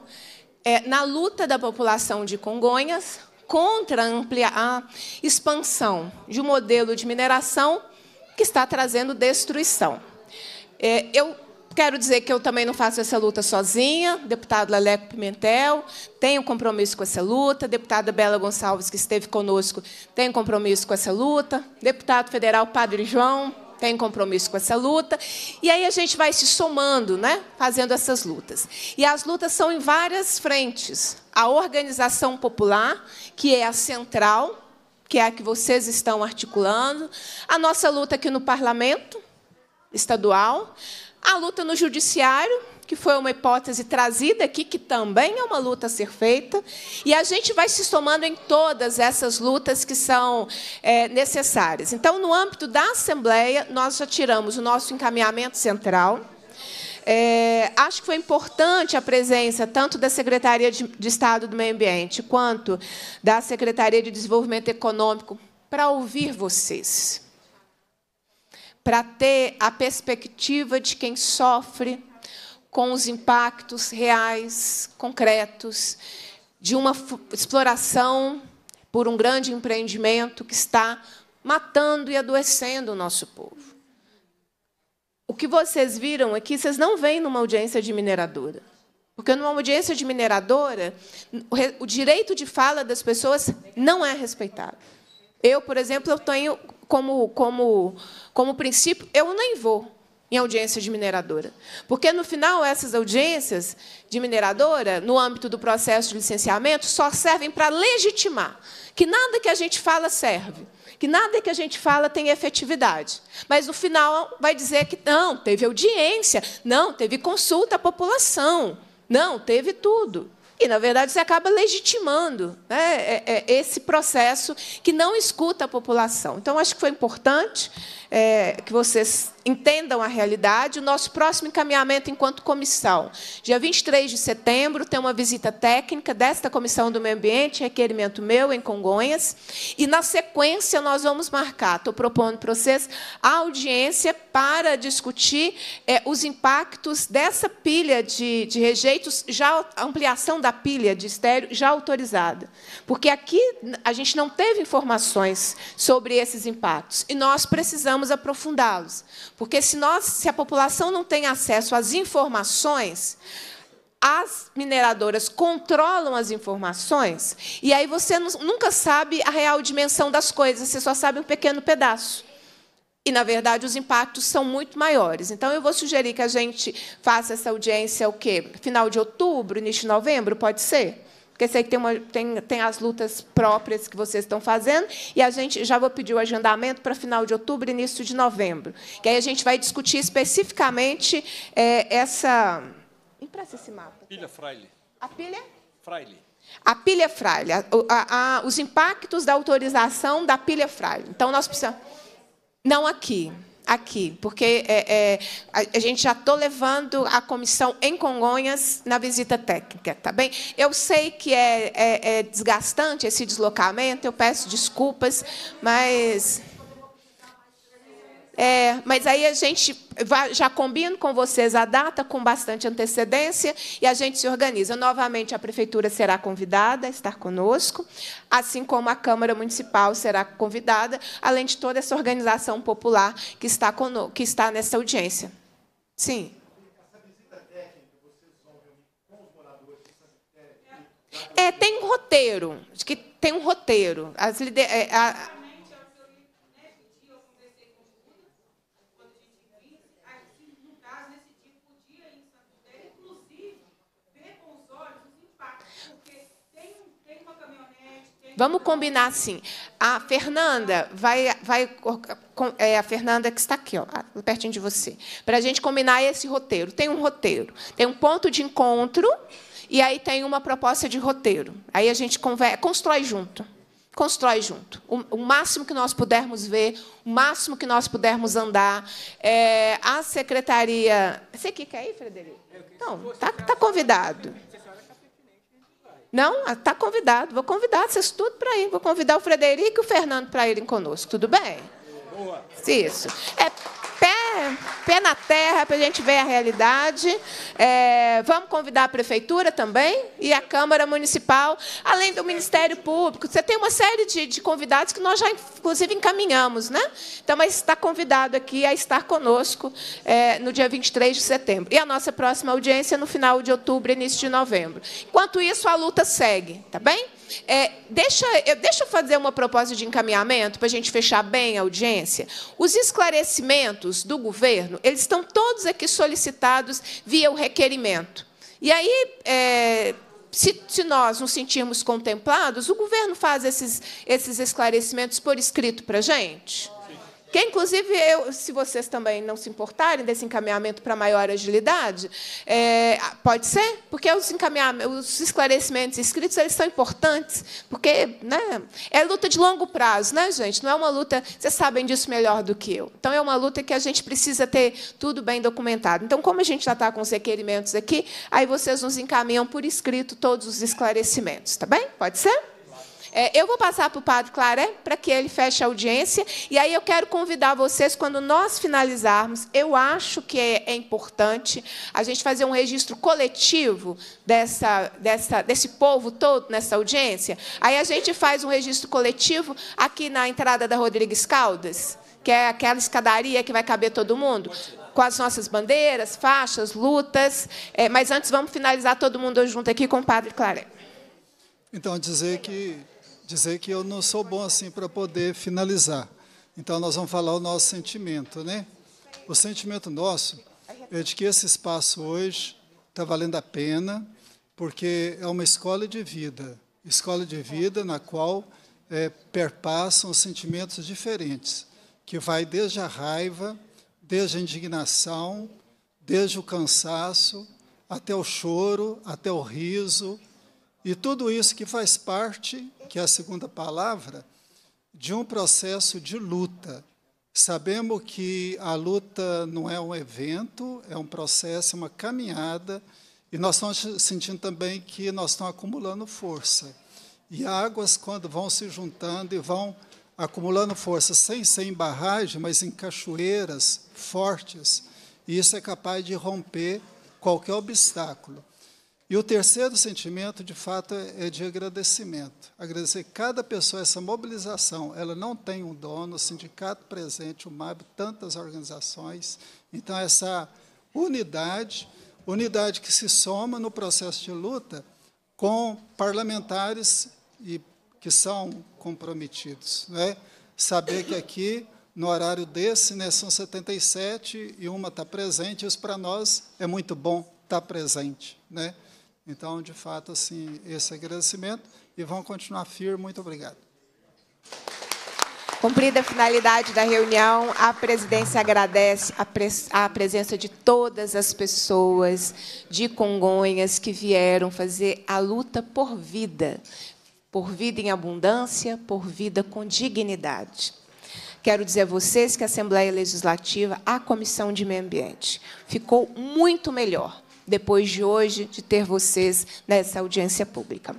é, na luta da população de Congonhas contra a, amplia, a expansão de um modelo de mineração que está trazendo destruição. É, eu quero dizer que eu também não faço essa luta sozinha, deputado Leleco Pimentel tem um compromisso com essa luta, deputada Bela Gonçalves, que esteve conosco, tem um compromisso com essa luta, deputado federal Padre João tem compromisso com essa luta. E aí a gente vai se somando, né, fazendo essas lutas. E as lutas são em várias frentes. A organização popular, que é a central, que é a que vocês estão articulando. A nossa luta aqui no parlamento estadual. A luta no judiciário, que foi uma hipótese trazida aqui, que também é uma luta a ser feita. E a gente vai se somando em todas essas lutas que são é, necessárias. Então, no âmbito da Assembleia, nós já tiramos o nosso encaminhamento central. É, acho que foi importante a presença tanto da Secretaria de, de Estado do Meio Ambiente quanto da Secretaria de Desenvolvimento Econômico para ouvir vocês, para ter a perspectiva de quem sofre com os impactos reais, concretos, de uma exploração por um grande empreendimento que está matando e adoecendo o nosso povo. O que vocês viram aqui, vocês não veem numa audiência de mineradora. Porque, numa audiência de mineradora, o direito de fala das pessoas não é respeitado. Eu, por exemplo, eu tenho como, como, como princípio, eu nem vou em audiência de mineradora. Porque, no final, essas audiências de mineradora, no âmbito do processo de licenciamento, só servem para legitimar que nada que a gente fala serve, que nada que a gente fala tem efetividade. Mas, no final, vai dizer que não, teve audiência, não, teve consulta à população, não, teve tudo. E, na verdade, você acaba legitimando, né, esse processo que não escuta a população. Então, acho que foi importante é, que vocês entendam a realidade. O nosso próximo encaminhamento enquanto comissão, dia vinte e três de setembro, tem uma visita técnica desta Comissão do Meio Ambiente, requerimento meu, em Congonhas. E, na sequência, nós vamos marcar, estou propondo para vocês, a audiência para discutir é, os impactos dessa pilha de, de rejeitos, já a ampliação da pilha de estéreo já autorizada. Porque aqui a gente não teve informações sobre esses impactos, e nós precisamos aprofundá-los. Porque, se, nós, se a população não tem acesso às informações, as mineradoras controlam as informações, e aí você nunca sabe a real dimensão das coisas, você só sabe um pequeno pedaço. E, na verdade, os impactos são muito maiores. Então, eu vou sugerir que a gente faça essa audiência o quê? Final de outubro, início de novembro, pode ser? Porque sei que tem, uma, tem, tem as lutas próprias que vocês estão fazendo, e a gente já vou pedir o agendamento para final de outubro, início de novembro. Que aí a gente vai discutir especificamente é, essa... Empresta esse mapa. Pilha Fraile. A pilha? Fraile. A pilha Fraile. A, a, a, os impactos da autorização da pilha Fraile. Então, nós precisamos... Não aqui, aqui, porque é, é, a gente já estou levando a comissão em Congonhas na visita técnica, tá bem? Eu sei que é, é, é desgastante esse deslocamento, eu peço desculpas, mas... É, mas aí a gente vai, já combina com vocês a data com bastante antecedência e a gente se organiza. Novamente, a prefeitura será convidada a estar conosco, assim como a Câmara Municipal será convidada, além de toda essa organização popular que está, conosco, que está nessa audiência. Sim. Essa visita técnica, vocês vão reunir com os moradores? É, tem um roteiro. Acho que tem um roteiro. As lideranças. É, a, Vamos combinar assim. A Fernanda vai, vai é a Fernanda que está aqui, ó, pertinho de você, para a gente combinar esse roteiro. Tem um roteiro, tem um ponto de encontro e aí tem uma proposta de roteiro. Aí a gente conversa, constrói junto, constrói junto. O, o máximo que nós pudermos ver, o máximo que nós pudermos andar. É, a secretaria, você que quer ir, Frederico? Então, tá, tá convidado. Não, está convidado. Vou convidar vocês tudo para ir. Vou convidar o Frederico e o Fernando para irem conosco. Tudo bem? Boa. Isso. É pé, pé na terra para a gente ver a realidade. É, vamos convidar a prefeitura também e a Câmara Municipal, além do Ministério Público. Você tem uma série de, de convidados que nós já, inclusive, encaminhamos, né? Então, mas está convidado aqui a estar conosco é, no dia vinte e três de setembro. E a nossa próxima audiência no final de outubro, início de novembro. Enquanto isso, a luta segue, tá bem? É, deixa, eu, deixa eu fazer uma proposta de encaminhamento para a gente fechar bem a audiência. Os esclarecimentos do governo, eles estão todos aqui solicitados via o requerimento. E aí, é, se, se nós nos sentirmos contemplados, o governo faz esses, esses esclarecimentos por escrito para a gente. Que, inclusive, eu, se vocês também não se importarem desse encaminhamento para maior agilidade, é, pode ser, porque os, os esclarecimentos escritos eles são importantes, porque né, é luta de longo prazo, né, gente? Não é uma luta... Vocês sabem disso melhor do que eu. Então, é uma luta que a gente precisa ter tudo bem documentado. Então, como a gente já está com os requerimentos aqui, aí vocês nos encaminham por escrito todos os esclarecimentos. Tá bem? Pode ser? É, eu vou passar para o padre Claré, para que ele feche a audiência, e aí eu quero convidar vocês, quando nós finalizarmos, eu acho que é, é importante a gente fazer um registro coletivo dessa, dessa, desse povo todo nessa audiência. Aí a gente faz um registro coletivo aqui na entrada da Rodrigues Caldas, que é aquela escadaria que vai caber todo mundo, com as nossas bandeiras, faixas, lutas. É, mas antes vamos finalizar todo mundo junto aqui com o padre Claré. Então, dizer que... dizer que eu não sou bom assim para poder finalizar. Então, nós vamos falar o nosso sentimento, né? O sentimento nosso é de que esse espaço hoje está valendo a pena, porque é uma escola de vida, escola de vida na qual é, perpassam sentimentos diferentes, que vai desde a raiva, desde a indignação, desde o cansaço, até o choro, até o riso. E tudo isso que faz parte, que é a segunda palavra, de um processo de luta. Sabemos que a luta não é um evento, é um processo, é uma caminhada, e nós estamos sentindo também que nós estamos acumulando força. E águas, quando vão se juntando e vão acumulando força, sem ser em barragem, mas em cachoeiras fortes, e isso é capaz de romper qualquer obstáculo. E o terceiro sentimento, de fato, é de agradecimento. Agradecer cada pessoa, essa mobilização, ela não tem um dono, o sindicato presente, o M A B, tantas organizações. Então, essa unidade, unidade que se soma no processo de luta com parlamentares e que são comprometidos. Né? Saber que aqui, no horário desse, né, são setenta e sete e uma está presente, isso para nós é muito bom estar presente, né? Então, de fato, assim, esse agradecimento. E vão continuar firme. Muito obrigado. Cumprida a finalidade da reunião, a presidência agradece a, pres a presença de todas as pessoas de Congonhas que vieram fazer a luta por vida, por vida em abundância, por vida com dignidade. Quero dizer a vocês que a Assembleia Legislativa, a Comissão de Meio Ambiente, ficou muito melhor depois de hoje, de ter vocês nessa audiência pública.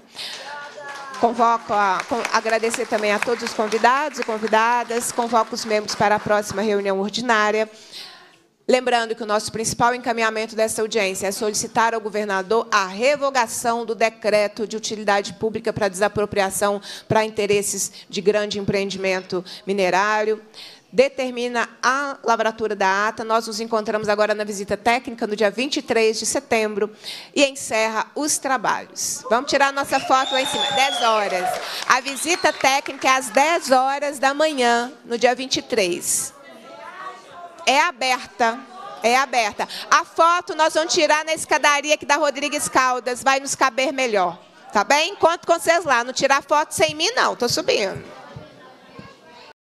Convoco a, com, agradecer também a todos os convidados e convidadas, convoco os membros para a próxima reunião ordinária. Lembrando que o nosso principal encaminhamento dessa audiência é solicitar ao governador a revogação do decreto de utilidade pública para desapropriação para interesses de grande empreendimento minerário. Determina a lavratura da ata. Nós nos encontramos agora na visita técnica, no dia vinte e três de setembro, e encerra os trabalhos. Vamos tirar a nossa foto lá em cima, dez horas. A visita técnica é às dez horas da manhã, no dia vinte e três. É aberta, é aberta. A foto nós vamos tirar na escadaria aqui da Rodrigues Caldas, vai nos caber melhor, tá bem? Encontro com vocês lá, não tirar foto sem mim, não, estou subindo.